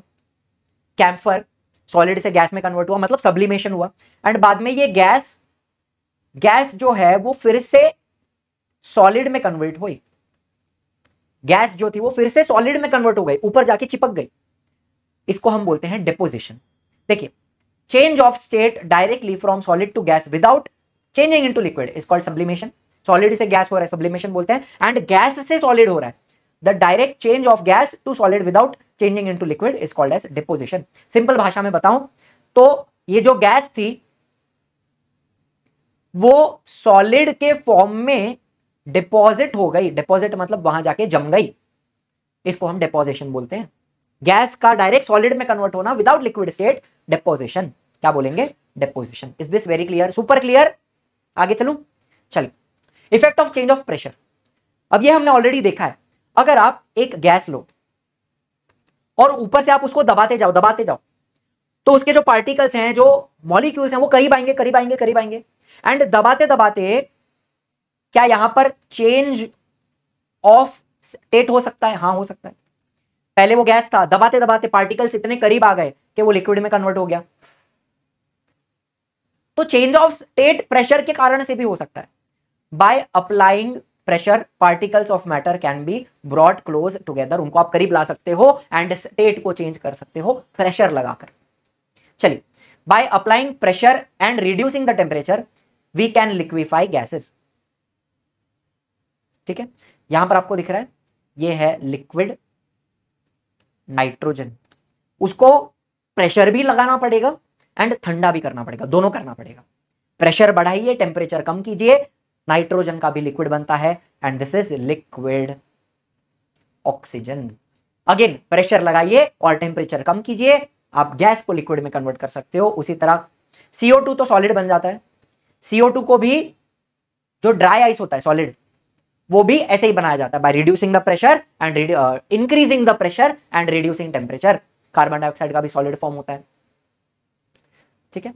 कैम्फर सॉलिड से गैस में कन्वर्ट हुआ, मतलब सब्लिमेशन हुआ. एंड बाद में ये गैस, गैस जो है वो फिर से सॉलिड में कन्वर्ट हुई, गैस जो थी वो फिर से सॉलिड में कन्वर्ट हो गई, ऊपर जाके चिपक गई. इसको हम बोलते हैं डिपोजिशन. देखिए, change of state directly from solid to gas without changing into liquid is called sublimation. Solid से गैस हो रहा है, सब्लिमेशन बोलते हैं. एंड गैस से सॉलिड हो रहा है, the direct change of gas to solid without changing into liquid is called as deposition. Simple भाषा में बताऊं तो ये जो गैस थी वो सॉलिड के फॉर्म में डिपॉजिट हो गई, डिपॉजिट मतलब वहां जाके जम गई, इसको हम डिपोजिशन बोलते हैं. गैस का डायरेक्ट सॉलिड में कन्वर्ट होना विदाउट लिक्विड स्टेट, डिपोजिशन. क्या बोलेंगे? Deposition. Is this very clear? Super clear. आगे चलूं? चलिए, effect of change of pressure. अब ये हमने ऑलरेडी देखा है. अगर आप एक गैस लो और ऊपर से आप उसको दबाते जाओ, दबाते जाओ, तो उसके जो पार्टिकल्स हैं, जो मॉलिक्यूल्स हैं, वो करीब आएंगे, करीब आएंगे, करीब आएंगे. एंड दबाते दबाते क्या यहां पर चेंज ऑफ स्टेट हो सकता है? हाँ, हो सकता है. पहले वो गैस था, दबाते दबाते पार्टिकल्स इतने करीब आ गए कि वो लिक्विड में कन्वर्ट हो गया. तो चेंज ऑफ स्टेट प्रेशर के कारण से भी हो सकता है. By applying pressure particles of matter can be brought close together. उनको आप करीब ला सकते हो एंड स्टेट को चेंज कर सकते हो प्रेशर लगाकर. चलिए, by applying pressure and reducing the temperature we can liquefy gases. ठीक है, यहां पर आपको दिख रहा है, ये है लिक्विड नाइट्रोजन. उसको प्रेशर भी लगाना पड़ेगा एंड ठंडा भी करना पड़ेगा, दोनों करना पड़ेगा. प्रेशर बढ़ाइए, टेम्परेचर कम कीजिए, नाइट्रोजन का भी लिक्विड बनता है. And this is liquid oxygen. Again pressure लगाइए और टेम्परेचर कम कीजिए, आप गैस को लिक्विड में कन्वर्ट कर सकते हो. उसी तरह सी ओ टू तो सॉलिड बन जाता है. सी ओ टू को भी, जो ड्राई आइस होता है सॉलिड, वो भी ऐसे ही बनाया जाता है by reducing the pressure and increasing the pressure and reducing temperature. Carbon dioxide का भी सॉलिड फॉर्म होता है. ठीक है।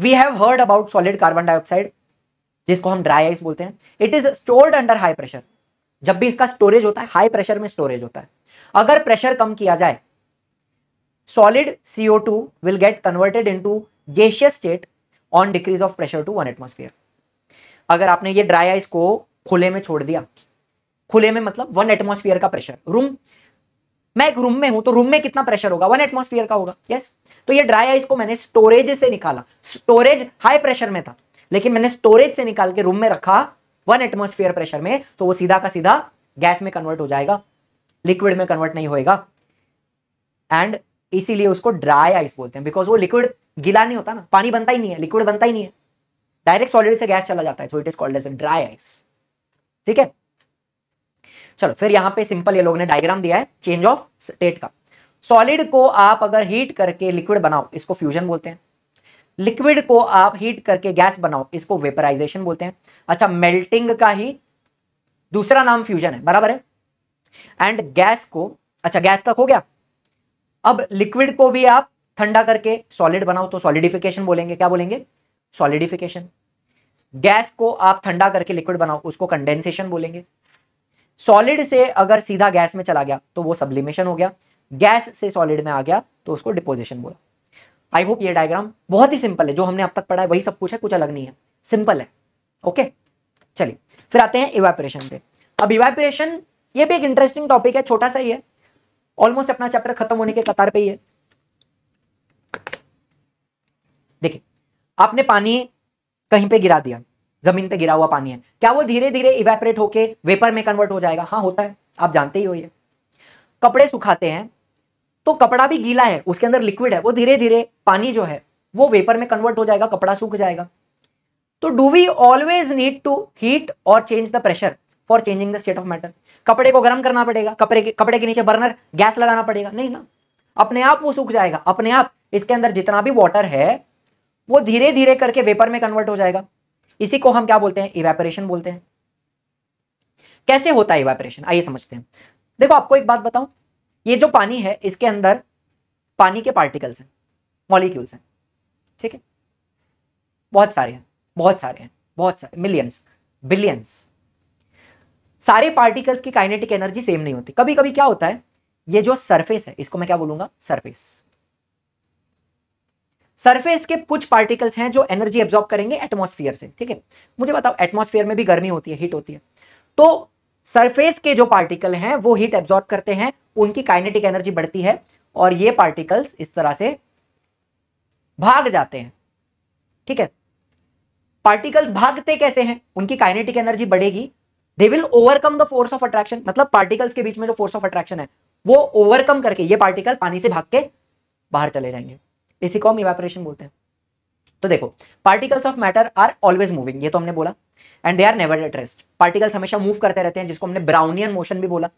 We have heard about solid carbon dioxide जिसको हम ड्राई आइस बोलते हैं। It is stored under high pressure, जब भी इसका स्टोरेज होता है हाई प्रेशर में स्टोरेज होता है। अगर प्रेशर कम किया जाए solid C O two will get converted into gaseous state on decrease of pressure to one atmosphere. अगर आपने ये ड्राई आइस को खुले में छोड़ दिया, खुले में मतलब वन एटमॉस्फेयर का प्रेशर, रूम, मैं एक रूम में हूं तो रूम में कितना प्रेशर होगा, वन एटमॉस्फेयर का होगा, यस। तो ये ड्राई आइस को मैंने स्टोरेज से निकाला, स्टोरेज हाई प्रेशर में था लेकिन मैंने स्टोरेज से निकाल के रूम में रखा वन एटमॉस्फेयर प्रेशर में, तो वो सीधा का सीधा गैस में कन्वर्ट हो जाएगा, लिक्विड में कन्वर्ट नहीं होएगा, एंड इसीलिए उसको ड्राई आइस बोलते हैं बिकॉज वो लिक्विड गीला नहीं होता ना, पानी बनता ही नहीं है, लिक्विड बनता ही नहीं है, डायरेक्ट सॉलिड से गैस चला जाता है, so it is called as dry ice, ठीक है। चलो फिर यहां पे सिंपल ये लोग ने डायग्राम दिया है चेंज ऑफ स्टेट का। सॉलिड को आप अगर हीट करके लिक्विड बनाओ इसको फ्यूजन बोलते हैं, लिक्विड को आप हीट करके गैस बनाओ इसको वेपराइजेशन बोलते हैं। अच्छा, मेल्टिंग का ही दूसरा नाम फ्यूजन है, बराबर है। एंड गैस को, अच्छा गैस तक हो गया, अब लिक्विड को भी आप ठंडा करके सॉलिड बनाओ तो सॉलिडिफिकेशन बोलेंगे, क्या बोलेंगे, सॉलिडिफिकेशन। गैस को आप ठंडा करके लिक्विड बनाओ उसको कंडेंसेशन बोलेंगे। सॉलिड से अगर सीधा गैस में चला गया तो वो सब्लिमेशन हो गया, गैस से सॉलिड में आ गया तो उसको डिपोजिशन बोला। आई होप ये डायग्राम बहुत ही सिंपल है, जो हमने अब तक पढ़ा है वही सब कुछ है, कुछ अलग नहीं है, सिंपल है, ओके। चलिए फिर आते हैं इवेपोरेशन पे। अब इवेपोरेशन ये भी एक इंटरेस्टिंग टॉपिक है, छोटा सा ही है, ऑलमोस्ट अपना चैप्टर खत्म होने के कतार पे ही है। देखिए आपने पानी कहीं पे गिरा दिया, जमीन पे गिरा हुआ पानी है, क्या वो धीरे धीरे इवेपोरेट होके वेपर में कन्वर्ट हो जाएगा? हाँ होता है, आप जानते ही हो ये। कपड़े सुखाते हैं तो कपड़ा भी गीला है, उसके अंदर लिक्विड है, वो धीरे धीरे पानी जो है वो वेपर में कन्वर्ट हो जाएगा, कपड़ा सूख जाएगा। तो do we always need to heat और change the pressure for changing the state of matter? कपड़े को गर्म करना पड़ेगा, कपड़े के कपड़े के नीचे बर्नर गैस लगाना पड़ेगा? नहीं ना, अपने आप वो सूख जाएगा, अपने आप इसके अंदर जितना भी वाटर है वो धीरे धीरे करके वेपर में कन्वर्ट हो जाएगा। इसी को हम क्या बोलते हैं, इवेपोरेशन बोलते हैं। कैसे होता है इवेपोरेशन, आइए समझते हैं। देखो आपको एक बात बताऊं, ये जो पानी है इसके अंदर पानी के पार्टिकल्स हैं, मॉलिक्यूल्स हैं, ठीक है, बहुत सारे हैं, बहुत सारे हैं, बहुत सारे, मिलियंस बिलियंस। सारे पार्टिकल्स की काइनेटिक एनर्जी सेम नहीं होती। कभी कभी क्या होता है, ये जो सरफेस है इसको मैं क्या बोलूंगा, सरफेस। सरफेस के कुछ पार्टिकल्स हैं जो एनर्जी एब्जॉर्ब करेंगे एटमॉस्फेयर से, ठीक है। मुझे बताओ एटमॉस्फेयर में भी गर्मी होती है, हीट होती है, तो सरफेस के जो पार्टिकल हैं वो हीट एब्जॉर्ब करते हैं, उनकी काइनेटिक एनर्जी बढ़ती है और ये पार्टिकल्स इस तरह से भाग जाते हैं, ठीक है। पार्टिकल्स भागते कैसे हैं, उनकी काइनेटिक एनर्जी बढ़ेगी, they will overcome the force of attraction, मतलब पार्टिकल्स के बीच में जो फोर्स ऑफ अट्रैक्शन है वो ओवरकम करके ये पार्टिकल पानी से भाग के बाहर चले जाएंगे, इसी को हम इवेपोरेशन बोलते हैं। तो देखो particles of matter are always moving, ये तो हमने बोला, and they are never at rest, particles हमेशा मूव करते रहते हैं, जिसको हमने ब्राउनियन मोशन भी बोला।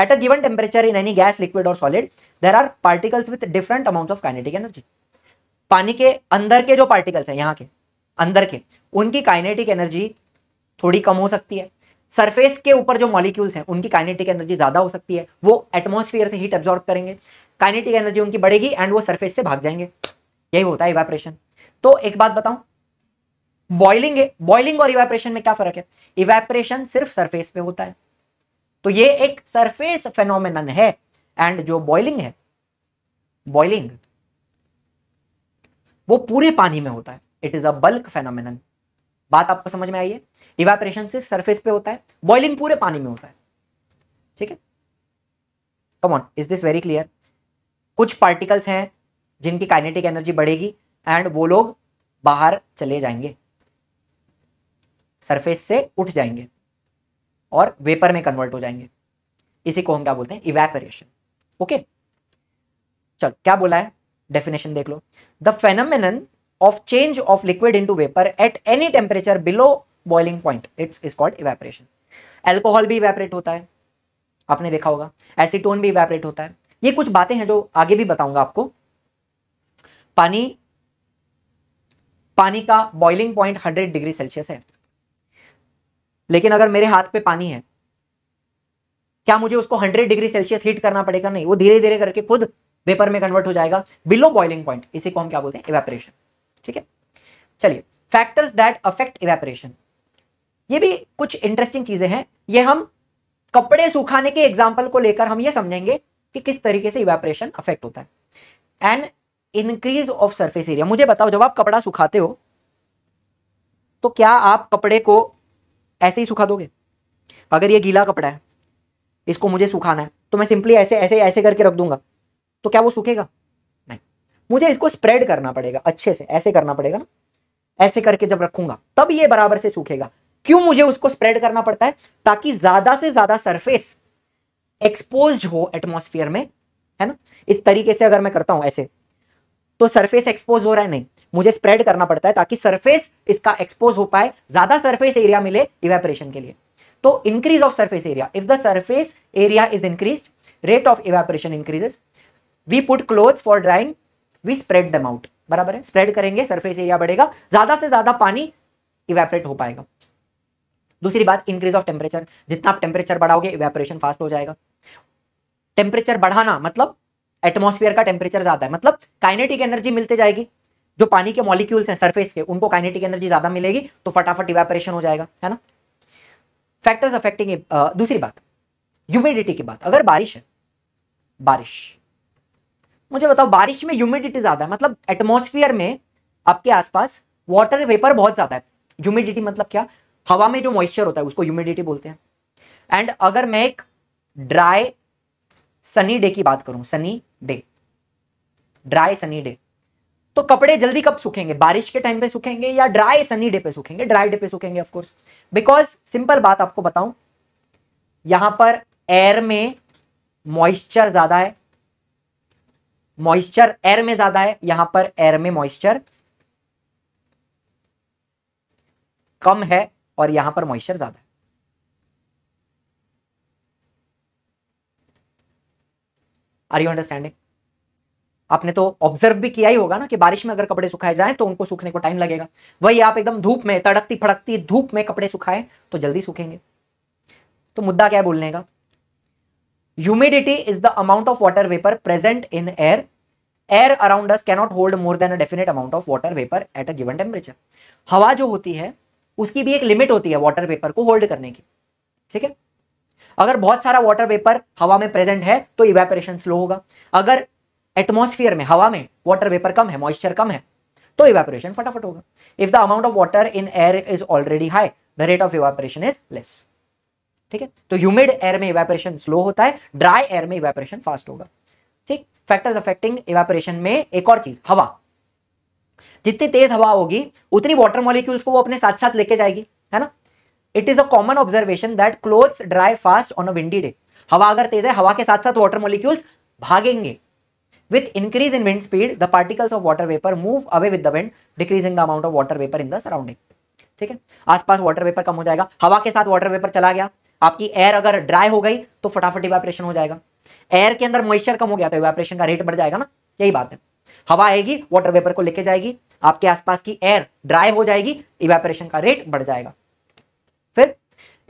At a given temperature in any gas, liquid और solid there are particles with different amounts of kinetic energy. पानी के अंदर के जो पार्टिकल्स हैं, यहाँ के अंदर के, उनकी काइनेटिक एनर्जी थोड़ी कम हो सकती है, सरफेस के ऊपर जो मॉलिक्यूल्स हैं उनकी काइनेटिक एनर्जी ज्यादा हो सकती है, वो एटमॉस्फेयर से हीट एब्जॉर्ब करेंगे, काइनेटिक एनर्जी उनकी बढ़ेगी एंड वो सरफेस से भाग जाएंगे, यही होता है इवेपोरेशन। तो एक बात बताऊं, बॉइलिंग है, बॉइलिंग और इवेपोरेशन में क्या फर्क है? इवेपोरेशन सिर्फ सरफेस पे होता है, तो ये एक सरफेस फेनोमेनन है, एंड जो बॉइलिंग है, बॉइलिंग वो पूरे पानी में होता है, it is a bulk phenomenon. बात आपको समझ में आई है, इवेपोरेशन सिर्फ सरफेस पे होता है, बॉइलिंग पूरे पानी में होता है, ठीक है। Come on, is this very clear? कुछ पार्टिकल्स हैं जिनकी काइनेटिक एनर्जी बढ़ेगी एंड वो लोग बाहर चले जाएंगे, सरफेस से उठ जाएंगे और वेपर में कन्वर्ट हो जाएंगे, इसी को हम क्या बोलते हैं, इवेपोरेशन, ओके। चलो क्या बोला है, डेफिनेशन देख लो। The phenomenon of change of liquid into vapour at any temperature below boiling point it's is called evaporation. Alcohol भी इवेपोरेट होता है, आपने देखा होगा, एसीटोन भी इवेपोरेट होता है। ये कुछ बातें हैं जो आगे भी बताऊंगा आपको। पानी पानी का boiling point hundred degree Celsius है, लेकिन अगर मेरे हाथ पे पानी है, क्या मुझे उसको हंड्रेड डिग्री सेल्सियस हीट करना पड़ेगा? नहीं, वो धीरे धीरे करके खुद वेपर में कन्वर्ट हो जाएगा बिलो बॉइलिंग पॉइंट, इसी को हम क्या बोलते हैं, इवेपोरेशन। ठीक है। चलिए, फैक्टर्स दैट अफेक्ट इवेपोरेशन, ये भी कुछ इंटरेस्टिंग चीजें हैं। ये हम कपड़े सुखाने के एग्जाम्पल को लेकर हम ये समझेंगे कि किस तरीके से इवेपोरेशन अफेक्ट होता है। And increase of surface area, मुझे बताओ जब आप कपड़ा सुखाते हो तो क्या आप कपड़े को ऐसे ही सुखा दोगे? अगर ये गीला कपड़ा है, इसको मुझे सुखाना है, तो मैं सिंपली ऐसे ऐसे ऐसे करके रख दूंगा तो क्या वो सूखेगा? नहीं, मुझे इसको स्प्रेड करना पड़ेगा, अच्छे से ऐसे करना पड़ेगा ना, ऐसे करके जब रखूंगा तब ये बराबर से सूखेगा। क्यों मुझे उसको स्प्रेड करना पड़ता है? ताकि ज्यादा से ज्यादा सरफेस एक्सपोज हो एटमोस्फियर में, है ना। इस तरीके से अगर मैं करता हूं ऐसे तो सरफेस एक्सपोज हो रहा है, नहीं, मुझे स्प्रेड करना पड़ता है ताकि सरफेस इसका एक्सपोज हो पाए, ज्यादा सरफेस एरिया मिले इवेपोरेशन के लिए। तो increase of surface area, if the surface area is increase, rate of evaporation increases. We put clothes for drying, we spread them out, बराबर है, स्प्रेड करेंगे, सरफेस एरिया बढ़ेगा, ज्यादा से ज्यादा पानी इवेपोरेट हो पाएगा। दूसरी बात, इंक्रीज ऑफ टेम्परेचर, जितना आप टेम्परेचर बढ़ाओगे इवेपोरेशन फास्ट हो जाएगा। टेम्परेचर बढ़ाना मतलब एटमोस्फियर का टेम्परेचर ज्यादा है, मतलब काइनेटिक एनर्जी मिलते जाएगी, जो पानी के मॉलिक्यूल्स हैं सरफेस के उनको काइनेटिक एनर्जी ज्यादा मिलेगी तो फटाफट इवेपोरेशन हो जाएगा, है ना। फैक्टर्स अफेक्टिंग, दूसरी बात ह्यूमिडिटी की बात। अगर बारिश है, बारिश, मुझे बताओ बारिश में ह्यूमिडिटी ज्यादा है, मतलब एटमोस्फियर में आपके आसपास वाटर वेपर बहुत ज्यादा है। ह्यूमिडिटी मतलब क्या? हवा में जो मॉइस्चर होता है उसको ह्यूमिडिटी बोलते हैं। एंड अगर मैं एक ड्राई सनी डे की बात करूं, sunny day, dry sunny day, तो कपड़े जल्दी कब सूखेंगे? बारिश के टाइम पे सूखेंगे या ड्राई सनी डे पे सूखेंगे? ड्राई डे पे सूखेंगे ऑफ कोर्स, बिकॉज सिंपल बात आपको बताऊं, यहां पर एयर में मॉइस्चर ज्यादा है, मॉइस्चर एयर में ज्यादा है, यहां पर एयर में मॉइस्चर कम है और यहां पर मॉइस्चर ज्यादा है। Are you understanding? आपने तो ऑब्जर्व भी किया ही होगा ना कि बारिश में अगर कपड़े सुखाए जाएं तो उनको सूखने को टाइम लगेगा। वही आप एकदम धूप में, तड़कती फड़कती धूप में कपड़े सुखाएं तो जल्दी सूखेंगे। तो मुद्दा क्या है बोलने का? Humidity is the amount of water vapour present in air. Air around us cannot hold more than a definite amount of water vapour at a given temperature. हवा जो होती है उसकी भी एक लिमिट होती है वाटर वेपर को होल्ड करने की, ठीक है। अगर बहुत सारा वाटर वेपर हवा में प्रेजेंट है तो इवेपोरेशन स्लो होगा। अगर एटमॉस्फेयर में, हवा में वाटर वेपर कम है, मॉइस्चर कम है, तो इवेपोरेशन फटाफट होगा। If the amount of water in air is already high, the rate of evaporation is less, ठीक है। तो ह्यूमिड एयर में इवेपोरेशन स्लो होता है, ड्राई एयर में इवेपोरेशन फास्ट होगा, ठीक। फैक्टर्स अफेक्टिंग इवेपोरेशन में एक और चीज, हवा। जितनी तेज हवा होगी उतनी वाटर मॉलिक्यूल्स को वो अपने साथ साथ लेके जाएगी, है ना। It is a common observation that clothes dry fast on a windy day. हवा अगर तेज है, हवा के साथ साथ वाटर मॉलिक्यूल्स भागेंगे। With increase in wind speed, the particles of water vapor move away with the wind, decreasing the amount of water vapor in the surrounding. ठीक है, आसपास वाटर वेपर कम हो जाएगा, हवा के साथ वाटर वेपर चला गया, आपकी एयर अगर ड्राई हो गई तो फटाफट इवेपोरेशन हो जाएगा। एयर के अंदर मॉइस्चर कम हो गया तो इवेपोरेशन का रेट बढ़ जाएगा ना, यही बात है। हवा आएगी, वाटर वेपर को लेके जाएगी, आपके आसपास की एयर ड्राई हो जाएगी, इवेपोरेशन का रेट बढ़ जाएगा। फिर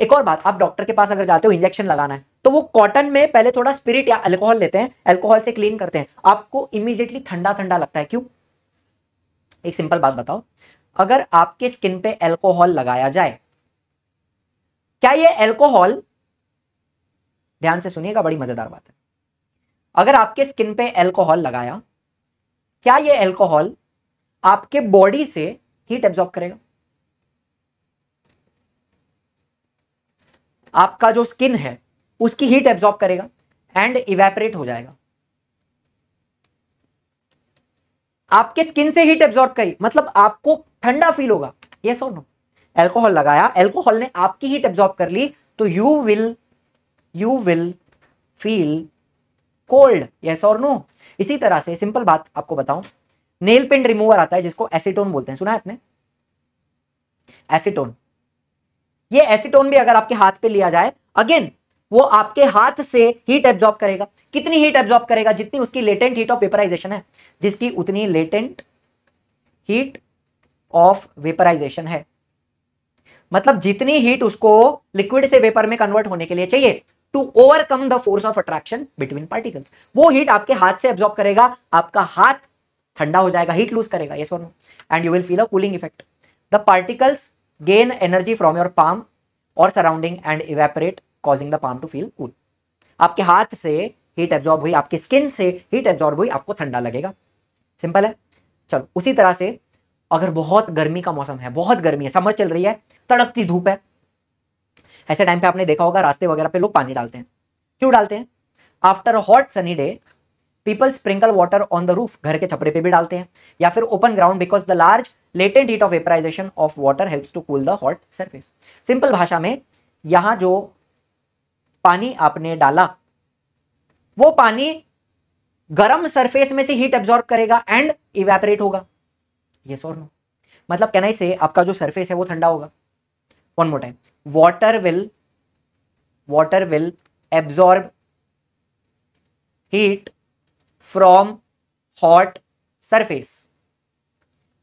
एक और बात, आप डॉक्टर के पास अगर जाते हो, इंजेक्शन लगाना है तो वो कॉटन में पहले थोड़ा स्पिरिट या अल्कोहल लेते हैं, अल्कोहल से क्लीन करते हैं, आपको इमीडिएटली ठंडा ठंडा लगता है। क्यों? एक सिंपल बात बताओ, अगर आपके स्किन पे अल्कोहल लगाया जाए, क्या ये अल्कोहल, ध्यान से सुनिएगा, बड़ी मजेदार बात है। अगर आपके स्किन पे अल्कोहल लगाया, क्या ये अल्कोहल आपके बॉडी से हीट एब्जॉर्ब करेगा? आपका जो स्किन है उसकी हीट एब्जॉर्ब करेगा एंड इवेपोरेट हो जाएगा। आपके स्किन से हीट एब्जॉर्ब करी मतलब आपको ठंडा फील होगा, यस और नो? अल्कोहल लगाया, अल्कोहल ने आपकी हीट एब्जॉर्ब कर ली तो you will you will feel cold, yes और नो? इसी तरह से सिंपल बात आपको बताऊं, नेल पेंट रिमूवर आता है जिसको एसीटोन बोलते हैं, सुना है आपने? एसीटोन, ये एसीटोन भी अगर आपके हाथ पे लिया जाए, अगेन वो आपके हाथ से हीट एब्जॉर्ब करेगा। कितनी हीट एब्जॉर्ब करेगा? जितनी उसकी लेटेंट हीट ऑफ वेपराइजेशन है, जिसकी उतनी लेटेंट हीट ऑफ वेपराइजेशन है, मतलब जितनी हीट उसको लिक्विड से वेपर में कन्वर्ट होने के लिए चाहिए to overcome the force of attraction between particles, वो हीट आपके हाथ से एब्जॉर्ब करेगा। आपका हाथ ठंडा हो जाएगा, हीट लूज करेगा, यस और no, and you will feel a cooling effect. The particles gain energy from your palm और surrounding and evaporate causing the palm to feel cool. आपके हाथ से हीट एब्जॉर्ब हुई, आपकी स्किन से हीट एब्जॉर्ब हुई, आपको ठंडा लगेगा. सिंपल है. चलो उसी तरह से अगर बहुत गर्मी का मौसम है, बहुत गर्मी है, समर चल रही है, तड़कती धूप है, ऐसे टाइम पे आपने देखा होगा रास्ते वगैरह पे लोग पानी डालते हैं. क्यों डालते हैं? After hot sunny day people sprinkle water on the roof, घर के छपरे पे भी डालते हैं, या फिर open ground, because the large latent heat of vaporisation of water helps to cool the hot surface. Simple भाषा में यहाँ जो पानी आपने डाला वो पानी गर्म सरफेस में से हीट एब्जॉर्ब करेगा एंड इवेपरेट होगा. यस और नो? मतलब कहना ही से आपका जो सरफेस है वो ठंडा होगा. One more time, water will water will absorb heat from hot surface.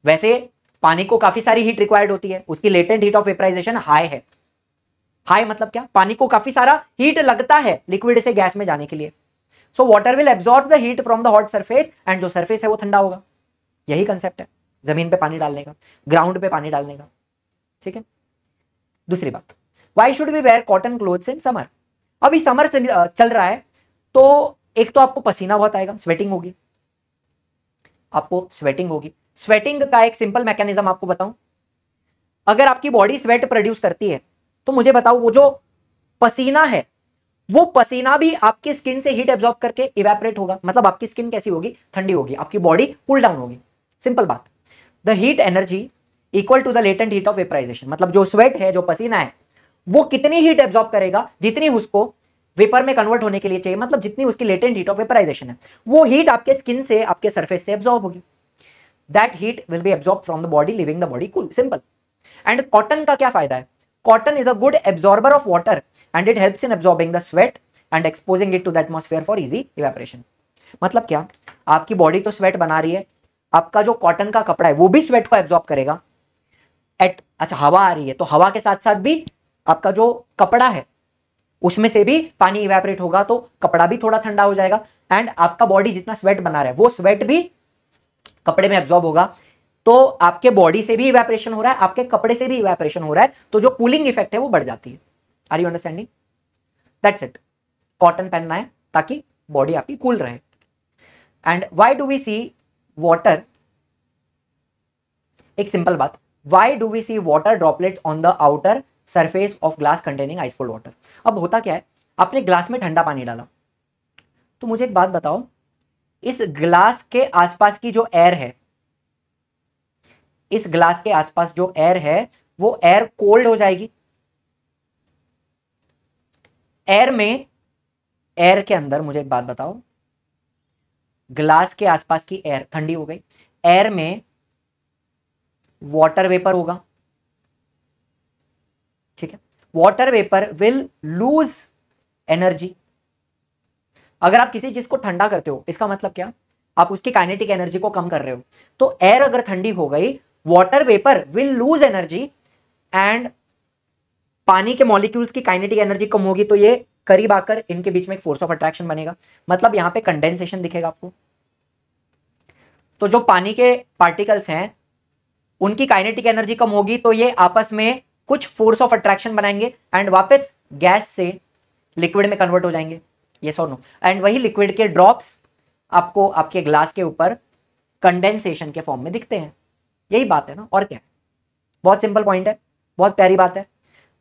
वैसे पानी को काफी सारी हीट रिक्वायर्ड होती है, उसकी latent heat of vaporisation high है. हाई मतलब क्या? पानी को काफी सारा हीट लगता है लिक्विड से गैस में जाने के लिए. So water will absorb the heat from the hot surface and जो सरफेस है वो ठंडा होगा. यही कंसेप्ट है जमीन पे पानी डालने का, ग्राउंड पे पानी डालने का. ठीक है. दूसरी बात, why should we wear cotton clothes in summer. अभी समर चल रहा है तो एक तो आपको पसीना बहुत आएगा, स्वेटिंग होगी, आपको स्वेटिंग होगी. स्वेटिंग का एक सिंपल मैकेनिज्म आपको बताऊं, अगर आपकी बॉडी स्वेट प्रोड्यूस करती है तो मुझे बताओ वो जो पसीना है वो पसीना भी आपकी स्किन से हीट एब्जॉर्ब करके इवेपरेट होगा. मतलब आपकी स्किन कैसी होगी? ठंडी होगी, आपकी बॉडी कूल डाउन होगी. सिंपल बात. The heat energy equal to the latent heat of vaporisation. मतलब जो स्वेट है, जो पसीना है, वो कितनी हीट एब्जॉर्ब करेगा जितनी उसको वेपर में कन्वर्ट होने के लिए चाहिए, मतलब जितनी उसकी लेटेंट हीट ऑफ वेपराइजेशन है, वो हीट आपके स्किन से, आपके सरफेस से एब्जॉर्ब होगी. That heat will be absorb from the body, leaving the body cool. Simple. And cotton का क्या फायदा है? Cotton is a good absorber of water and it helps in absorbing the sweat and exposing it to the atmosphere for easy evaporation. मतलब क्या? आपकी body तो sweat बना रही है, आपका जो कॉटन का कपड़ा है वो भी स्वेट को एब्जॉर्ब करेगा. एट अच्छा हवा आ रही है तो हवा के साथ साथ भी आपका जो कपड़ा है उसमें से भी पानी इवेपरेट होगा, तो कपड़ा भी थोड़ा ठंडा हो जाएगा. एंड आपका बॉडी जितना स्वेट बना रहा है वो स्वेट भी कपड़े में एब्जॉर्ब होगा, तो आपके बॉडी से भी इवेपरेशन हो रहा है, आपके कपड़े से भी इवेपरेशन हो रहा है, तो जो कूलिंग इफेक्ट है वो बढ़ जाती है. Are you understanding? That's it. Cotton पहनना है ताकि बॉडी आपकी कूल रहे. And why do we see water, एक सिंपल बात, why do we see water droplets on the outer surface of glass containing ice cold water. अब होता क्या है, आपने ग्लास में ठंडा पानी डाला, तो मुझे एक बात बताओ, इस ग्लास के आसपास की जो एयर है, इस ग्लास के आसपास जो एयर है वो एयर कोल्ड हो जाएगी. एयर में, एयर के अंदर मुझे एक बात बताओ, ग्लास के आसपास की एयर ठंडी हो गई, एयर में वाटर वेपर होगा. ठीक है. Water vapour will lose energy. अगर आप किसी चीज को ठंडा करते हो, इसका मतलब क्या? आप उसकी काइनेटिक एनर्जी को कम कर रहे हो. तो एयर अगर ठंडी हो गई, water vapour will lose energy and पानी के मॉलिक्यूल्स की काइनेटिक एनर्जी कम होगी, तो ये करीब आकर इनके बीच में एक फोर्स ऑफ अट्रैक्शन बनेगा. मतलब यहां पे कंडेंसेशन दिखेगा आपको. तो जो पानी के पार्टिकल्स हैं उनकी काइनेटिक एनर्जी कम होगी, तो ये आपस में कुछ फोर्स ऑफ अट्रैक्शन बनाएंगे एंड वापस गैस से लिक्विड में कन्वर्ट हो जाएंगे. यस और नो? एंड वही लिक्विड के ड्रॉप्स आपको आपके ग्लास के ऊपर कंडेंसेशन के फॉर्म में दिखते हैं. यही बात है ना, और क्या है? बहुत सिंपल पॉइंट है, बहुत प्यारी बात है.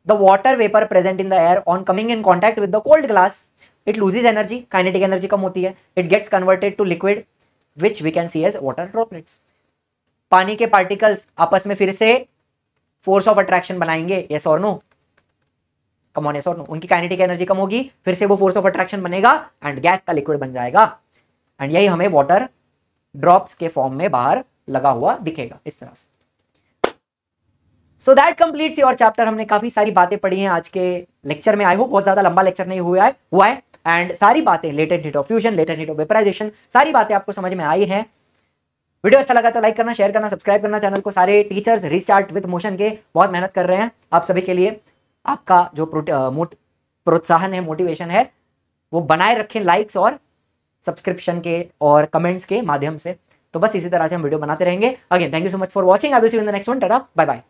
The water vapour present in the air on coming in contact with the cold glass, it loses energy, kinetic energy कम होती है, it gets converted to liquid which we can see as water droplets. पानी के particles आपस में फिर से force of attraction बनाएंगे. यस और नो? कम ऑन, यस और नो? उनकी काइनेटिक एनर्जी कम होगी, फिर से वो फोर्स ऑफ अट्रैक्शन बनेगा एंड गैस का लिक्विड बन जाएगा, एंड यही हमें वाटर ड्रॉप्स के फॉर्म में बाहर लगा हुआ दिखेगा इस तरह से. So that completes your chapter. हमने काफी सारी बातें पढ़ी हैं आज के लेक्चर में. आई होप बहुत ज्यादा लंबा लेक्चर नहीं हुआ है हुआ है एंड सारी बातें, latent heat of fusion, latent heat of vaporisation, सारी बातें आपको समझ में आई हैं. वीडियो अच्छा लगा तो लाइक करना, शेयर करना, सब्सक्राइब करना चैनल को. सारे टीचर्स रिस्टार्ट विद मोशन के बहुत मेहनत कर रहे हैं. आप सभी के लिए आपका जो प्रोत्साहन है, मोटिवेशन है, वो बनाए रखें लाइक्स और सब्सक्रिप्शन के और कमेंट्स के माध्यम से. तो बस इसी तरह से हम वीडियो बनाते रहेंगे। Again thank you so much for watching. I will see you in the next one. Tata, bye bye.